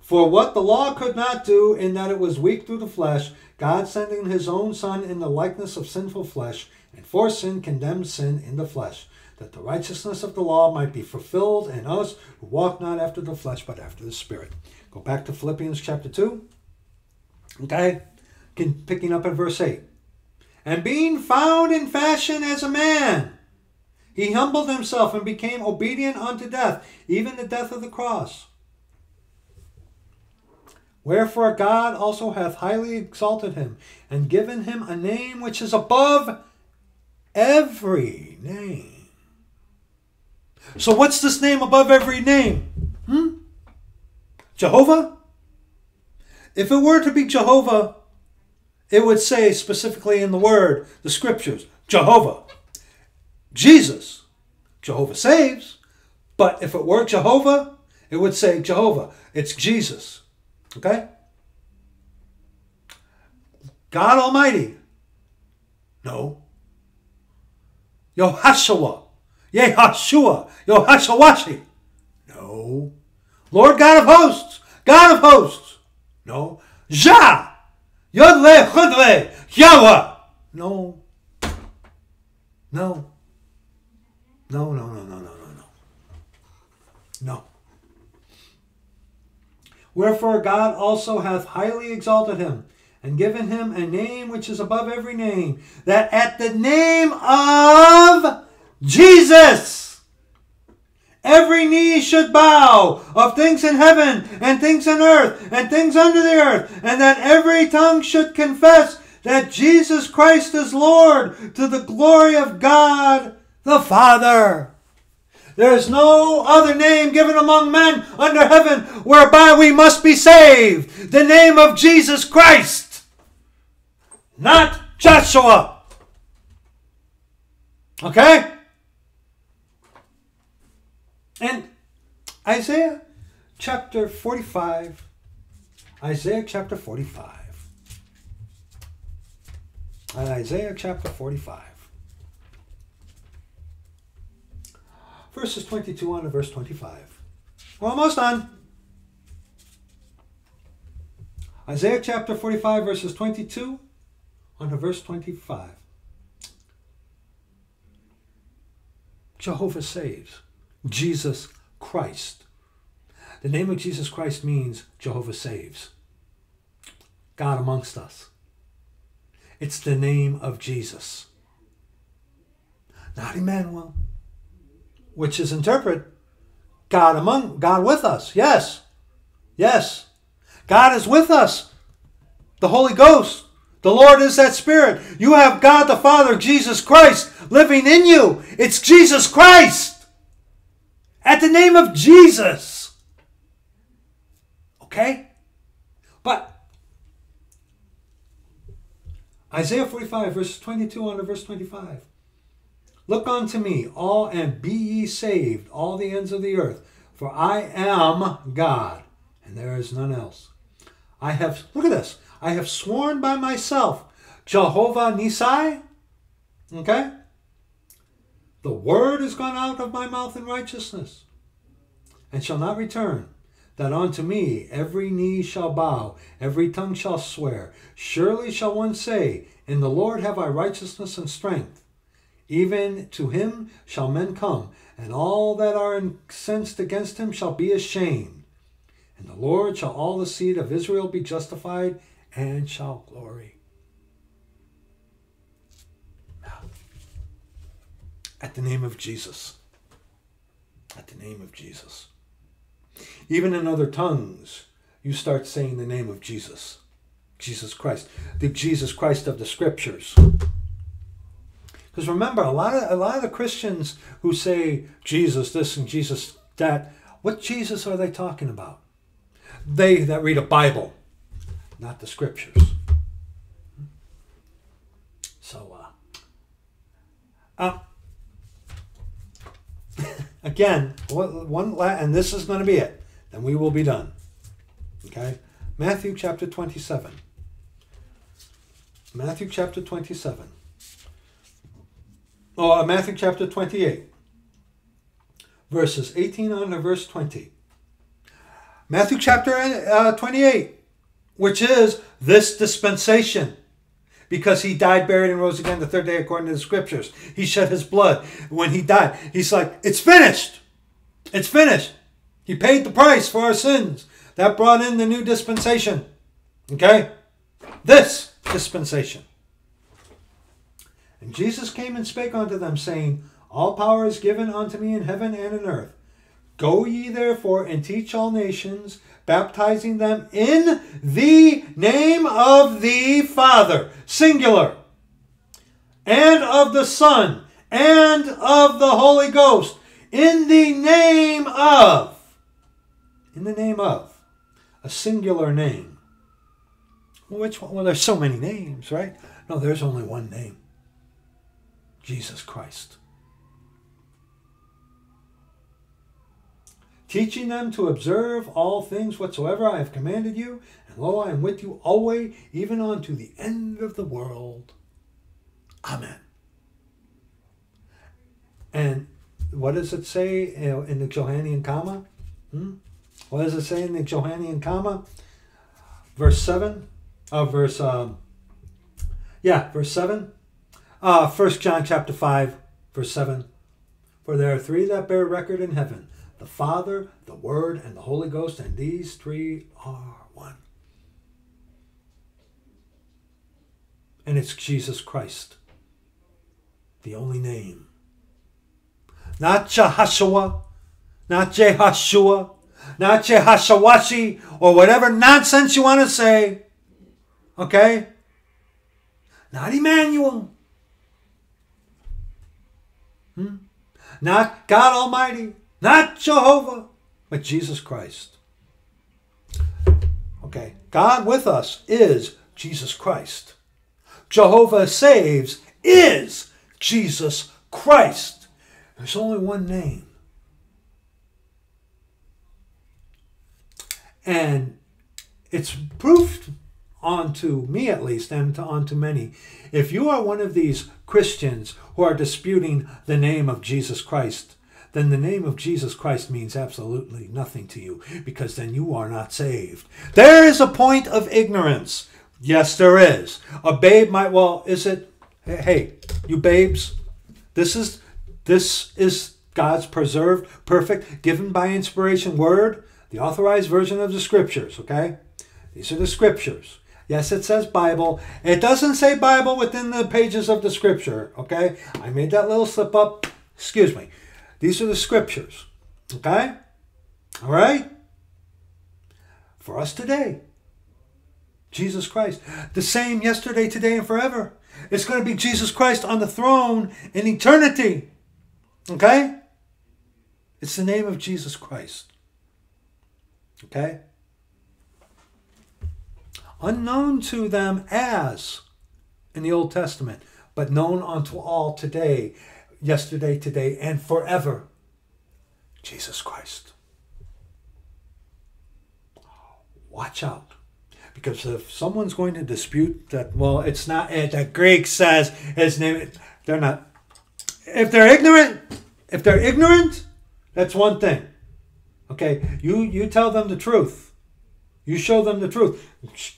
For what the law could not do, in that it was weak through the flesh, God sending his own Son in the likeness of sinful flesh, and for sin condemned sin in the flesh, that the righteousness of the law might be fulfilled in us, who walk not after the flesh, but after the Spirit. Go back to Philippians chapter two. Okay? Picking up at verse eight. And being found in fashion as a man, he humbled himself and became obedient unto death, even the death of the cross. Wherefore God also hath highly exalted him, and given him a name which is above every name. So what's this name above every name? Hmm? Jehovah? If it were to be Jehovah, it would say specifically in the Word, the Scriptures, Jehovah. Jesus. Jehovah saves. But if it were Jehovah, it would say Jehovah. It's Jesus. Okay? God Almighty. No. Yahashua. Yahashua. Yahashawashi. No. Lord God of hosts. God of hosts. No. Jah. Yodle Chudle. Yahweh. No. No. No, no, no, no, no, no, no. No. Wherefore God also hath highly exalted him, and given him a name which is above every name, that at the name of Jesus every knee should bow, of things in heaven, and things in earth, and things under the earth, and that every tongue should confess that Jesus Christ is Lord, to the glory of God the Father. There is no other name given among men under heaven whereby we must be saved. The name of Jesus Christ. Not Joshua. Okay? And Isaiah chapter forty-five. Isaiah chapter forty-five. Isaiah chapter forty-five. verses twenty-two on to verse twenty-five. We're almost done. Isaiah chapter forty-five, verses twenty-two on to verse twenty-five. Jehovah saves. Jesus Christ. The name of Jesus Christ means Jehovah saves. God amongst us. It's the name of Jesus. Not Emmanuel, which is interpret God among, God with us. Yes. Yes. God is with us. The Holy Ghost. The Lord is that Spirit. You have God the Father, Jesus Christ, living in you. It's Jesus Christ. At the name of Jesus. Okay? But Isaiah forty-five, verses twenty-two on to verse twenty-five. Look unto me, all, and be ye saved, all the ends of the earth. For I am God, and there is none else. I have, look at this. I have sworn by myself, Jehovah Nissi. Okay? The word has gone out of my mouth in righteousness, and shall not return, that unto me every knee shall bow, every tongue shall swear. Surely shall one say, in the Lord have I righteousness and strength. Even to him shall men come, and all that are incensed against him shall be ashamed. And the Lord shall all the seed of Israel be justified, and shall glory. Now, at the name of Jesus. At the name of Jesus. Even in other tongues, you start saying the name of Jesus. Jesus Christ. The Jesus Christ of the Scriptures. Because remember, a lot of a lot of the Christians who say Jesus this and Jesus that, what Jesus are they talking about? They that read a Bible, not the Scriptures. So, uh, uh again, one, one la and this is going to be it. Then we will be done. Okay, Matthew chapter twenty-seven. Matthew chapter twenty-seven. Oh, Matthew chapter twenty-eight, verses eighteen on to verse twenty. Matthew chapter uh, twenty-eight, which is this dispensation, because he died, buried, and rose again the third day according to the Scriptures. He shed his blood when he died. He's like, it's finished. It's finished. He paid the price for our sins. That brought in the new dispensation. Okay? This dispensation. And Jesus came and spake unto them, saying, all power is given unto me in heaven and in earth. Go ye therefore and teach all nations, baptizing them in the name of the Father, singular, and of the Son, and of the Holy Ghost, in the name of, in the name of, a singular name. Well, which one? Well, there's so many names, right? No, there's only one name. Jesus Christ. Teaching them to observe all things whatsoever I have commanded you, and lo, I am with you always, even unto the end of the world. Amen. And what does it say in the Johannine comma? Hmm? What does it say in the Johannine comma? Verse seven, uh, verse, um, yeah, verse seven. Uh, First John chapter five, verse seven. For there are three that bear record in heaven, the Father, the Word, and the Holy Ghost, and these three are one. And it's Jesus Christ, the only name. Not Jehoshua, not Jehoshua, not Jehoshawashi, or whatever nonsense you want to say. Okay? Not Emmanuel. Hmm? Not God Almighty, not Jehovah, but Jesus Christ. Okay, God with us is Jesus Christ. Jehovah saves is Jesus Christ. There's only one name. And it's proof onto me at least, and to onto many. If you are one of these Christians who are disputing the name of Jesus Christ, then the name of Jesus Christ means absolutely nothing to you, because then you are not saved. There is a point of ignorance. Yes, there is. A babe might, well, is it, hey, you babes, this is, this is God's preserved, perfect, given by inspiration word, the authorized version of the scriptures, okay? These are the scriptures. Yes, it says Bible. It doesn't say Bible within the pages of the scripture, okay? I made that little slip up. Excuse me. These are the scriptures, okay? All right? For us today, Jesus Christ, the same yesterday, today, and forever. It's going to be Jesus Christ on the throne in eternity, okay? It's the name of Jesus Christ, okay? Unknown to them as in the Old Testament, but known unto all today, yesterday, today, and forever. Jesus Christ. Watch out. Because if someone's going to dispute that, well, it's not, it, the Greek says his name, they're not. If they're ignorant, if they're ignorant, that's one thing. Okay, you, you tell them the truth. You show them the truth.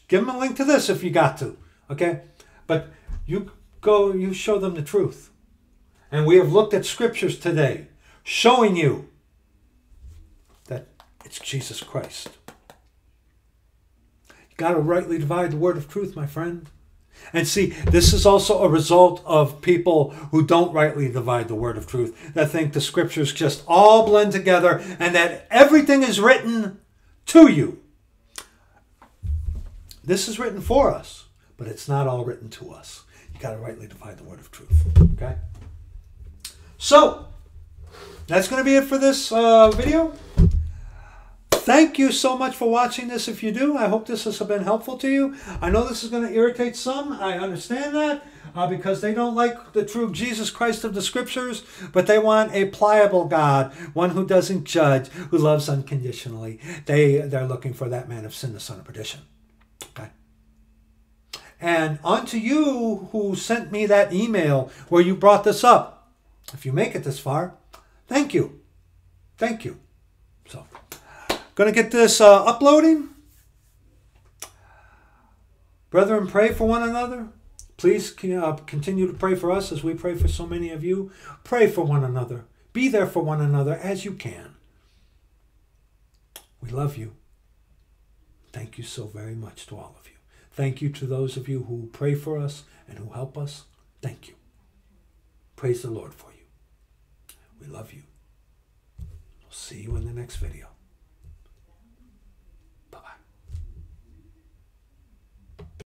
Give them a link to this if you got to. Okay? But you go, you show them the truth. And we have looked at scriptures today showing you that it's Jesus Christ. You got to rightly divide the word of truth, my friend. And see, this is also a result of people who don't rightly divide the word of truth, that think the scriptures just all blend together and that everything is written to you. This is written for us, but it's not all written to us. You've got to rightly divide the word of truth, okay? So, that's going to be it for this uh, video. Thank you so much for watching this if you do. I hope this has been helpful to you. I know this is going to irritate some. I understand that uh, because they don't like the true Jesus Christ of the scriptures, but they want a pliable God, one who doesn't judge, who loves unconditionally. They, they're looking for that man of sin, the son of perdition. Okay. And unto you who sent me that email where you brought this up, if you make it this far, thank you. Thank you. So, going to get this uh, uploading. Brethren, pray for one another. Please uh, continue to pray for us as we pray for so many of you. Pray for one another. Be there for one another as you can. We love you. Thank you so very much to all of you. Thank you to those of you who pray for us and who help us. Thank you. Praise the Lord for you. We love you. We'll see you in the next video.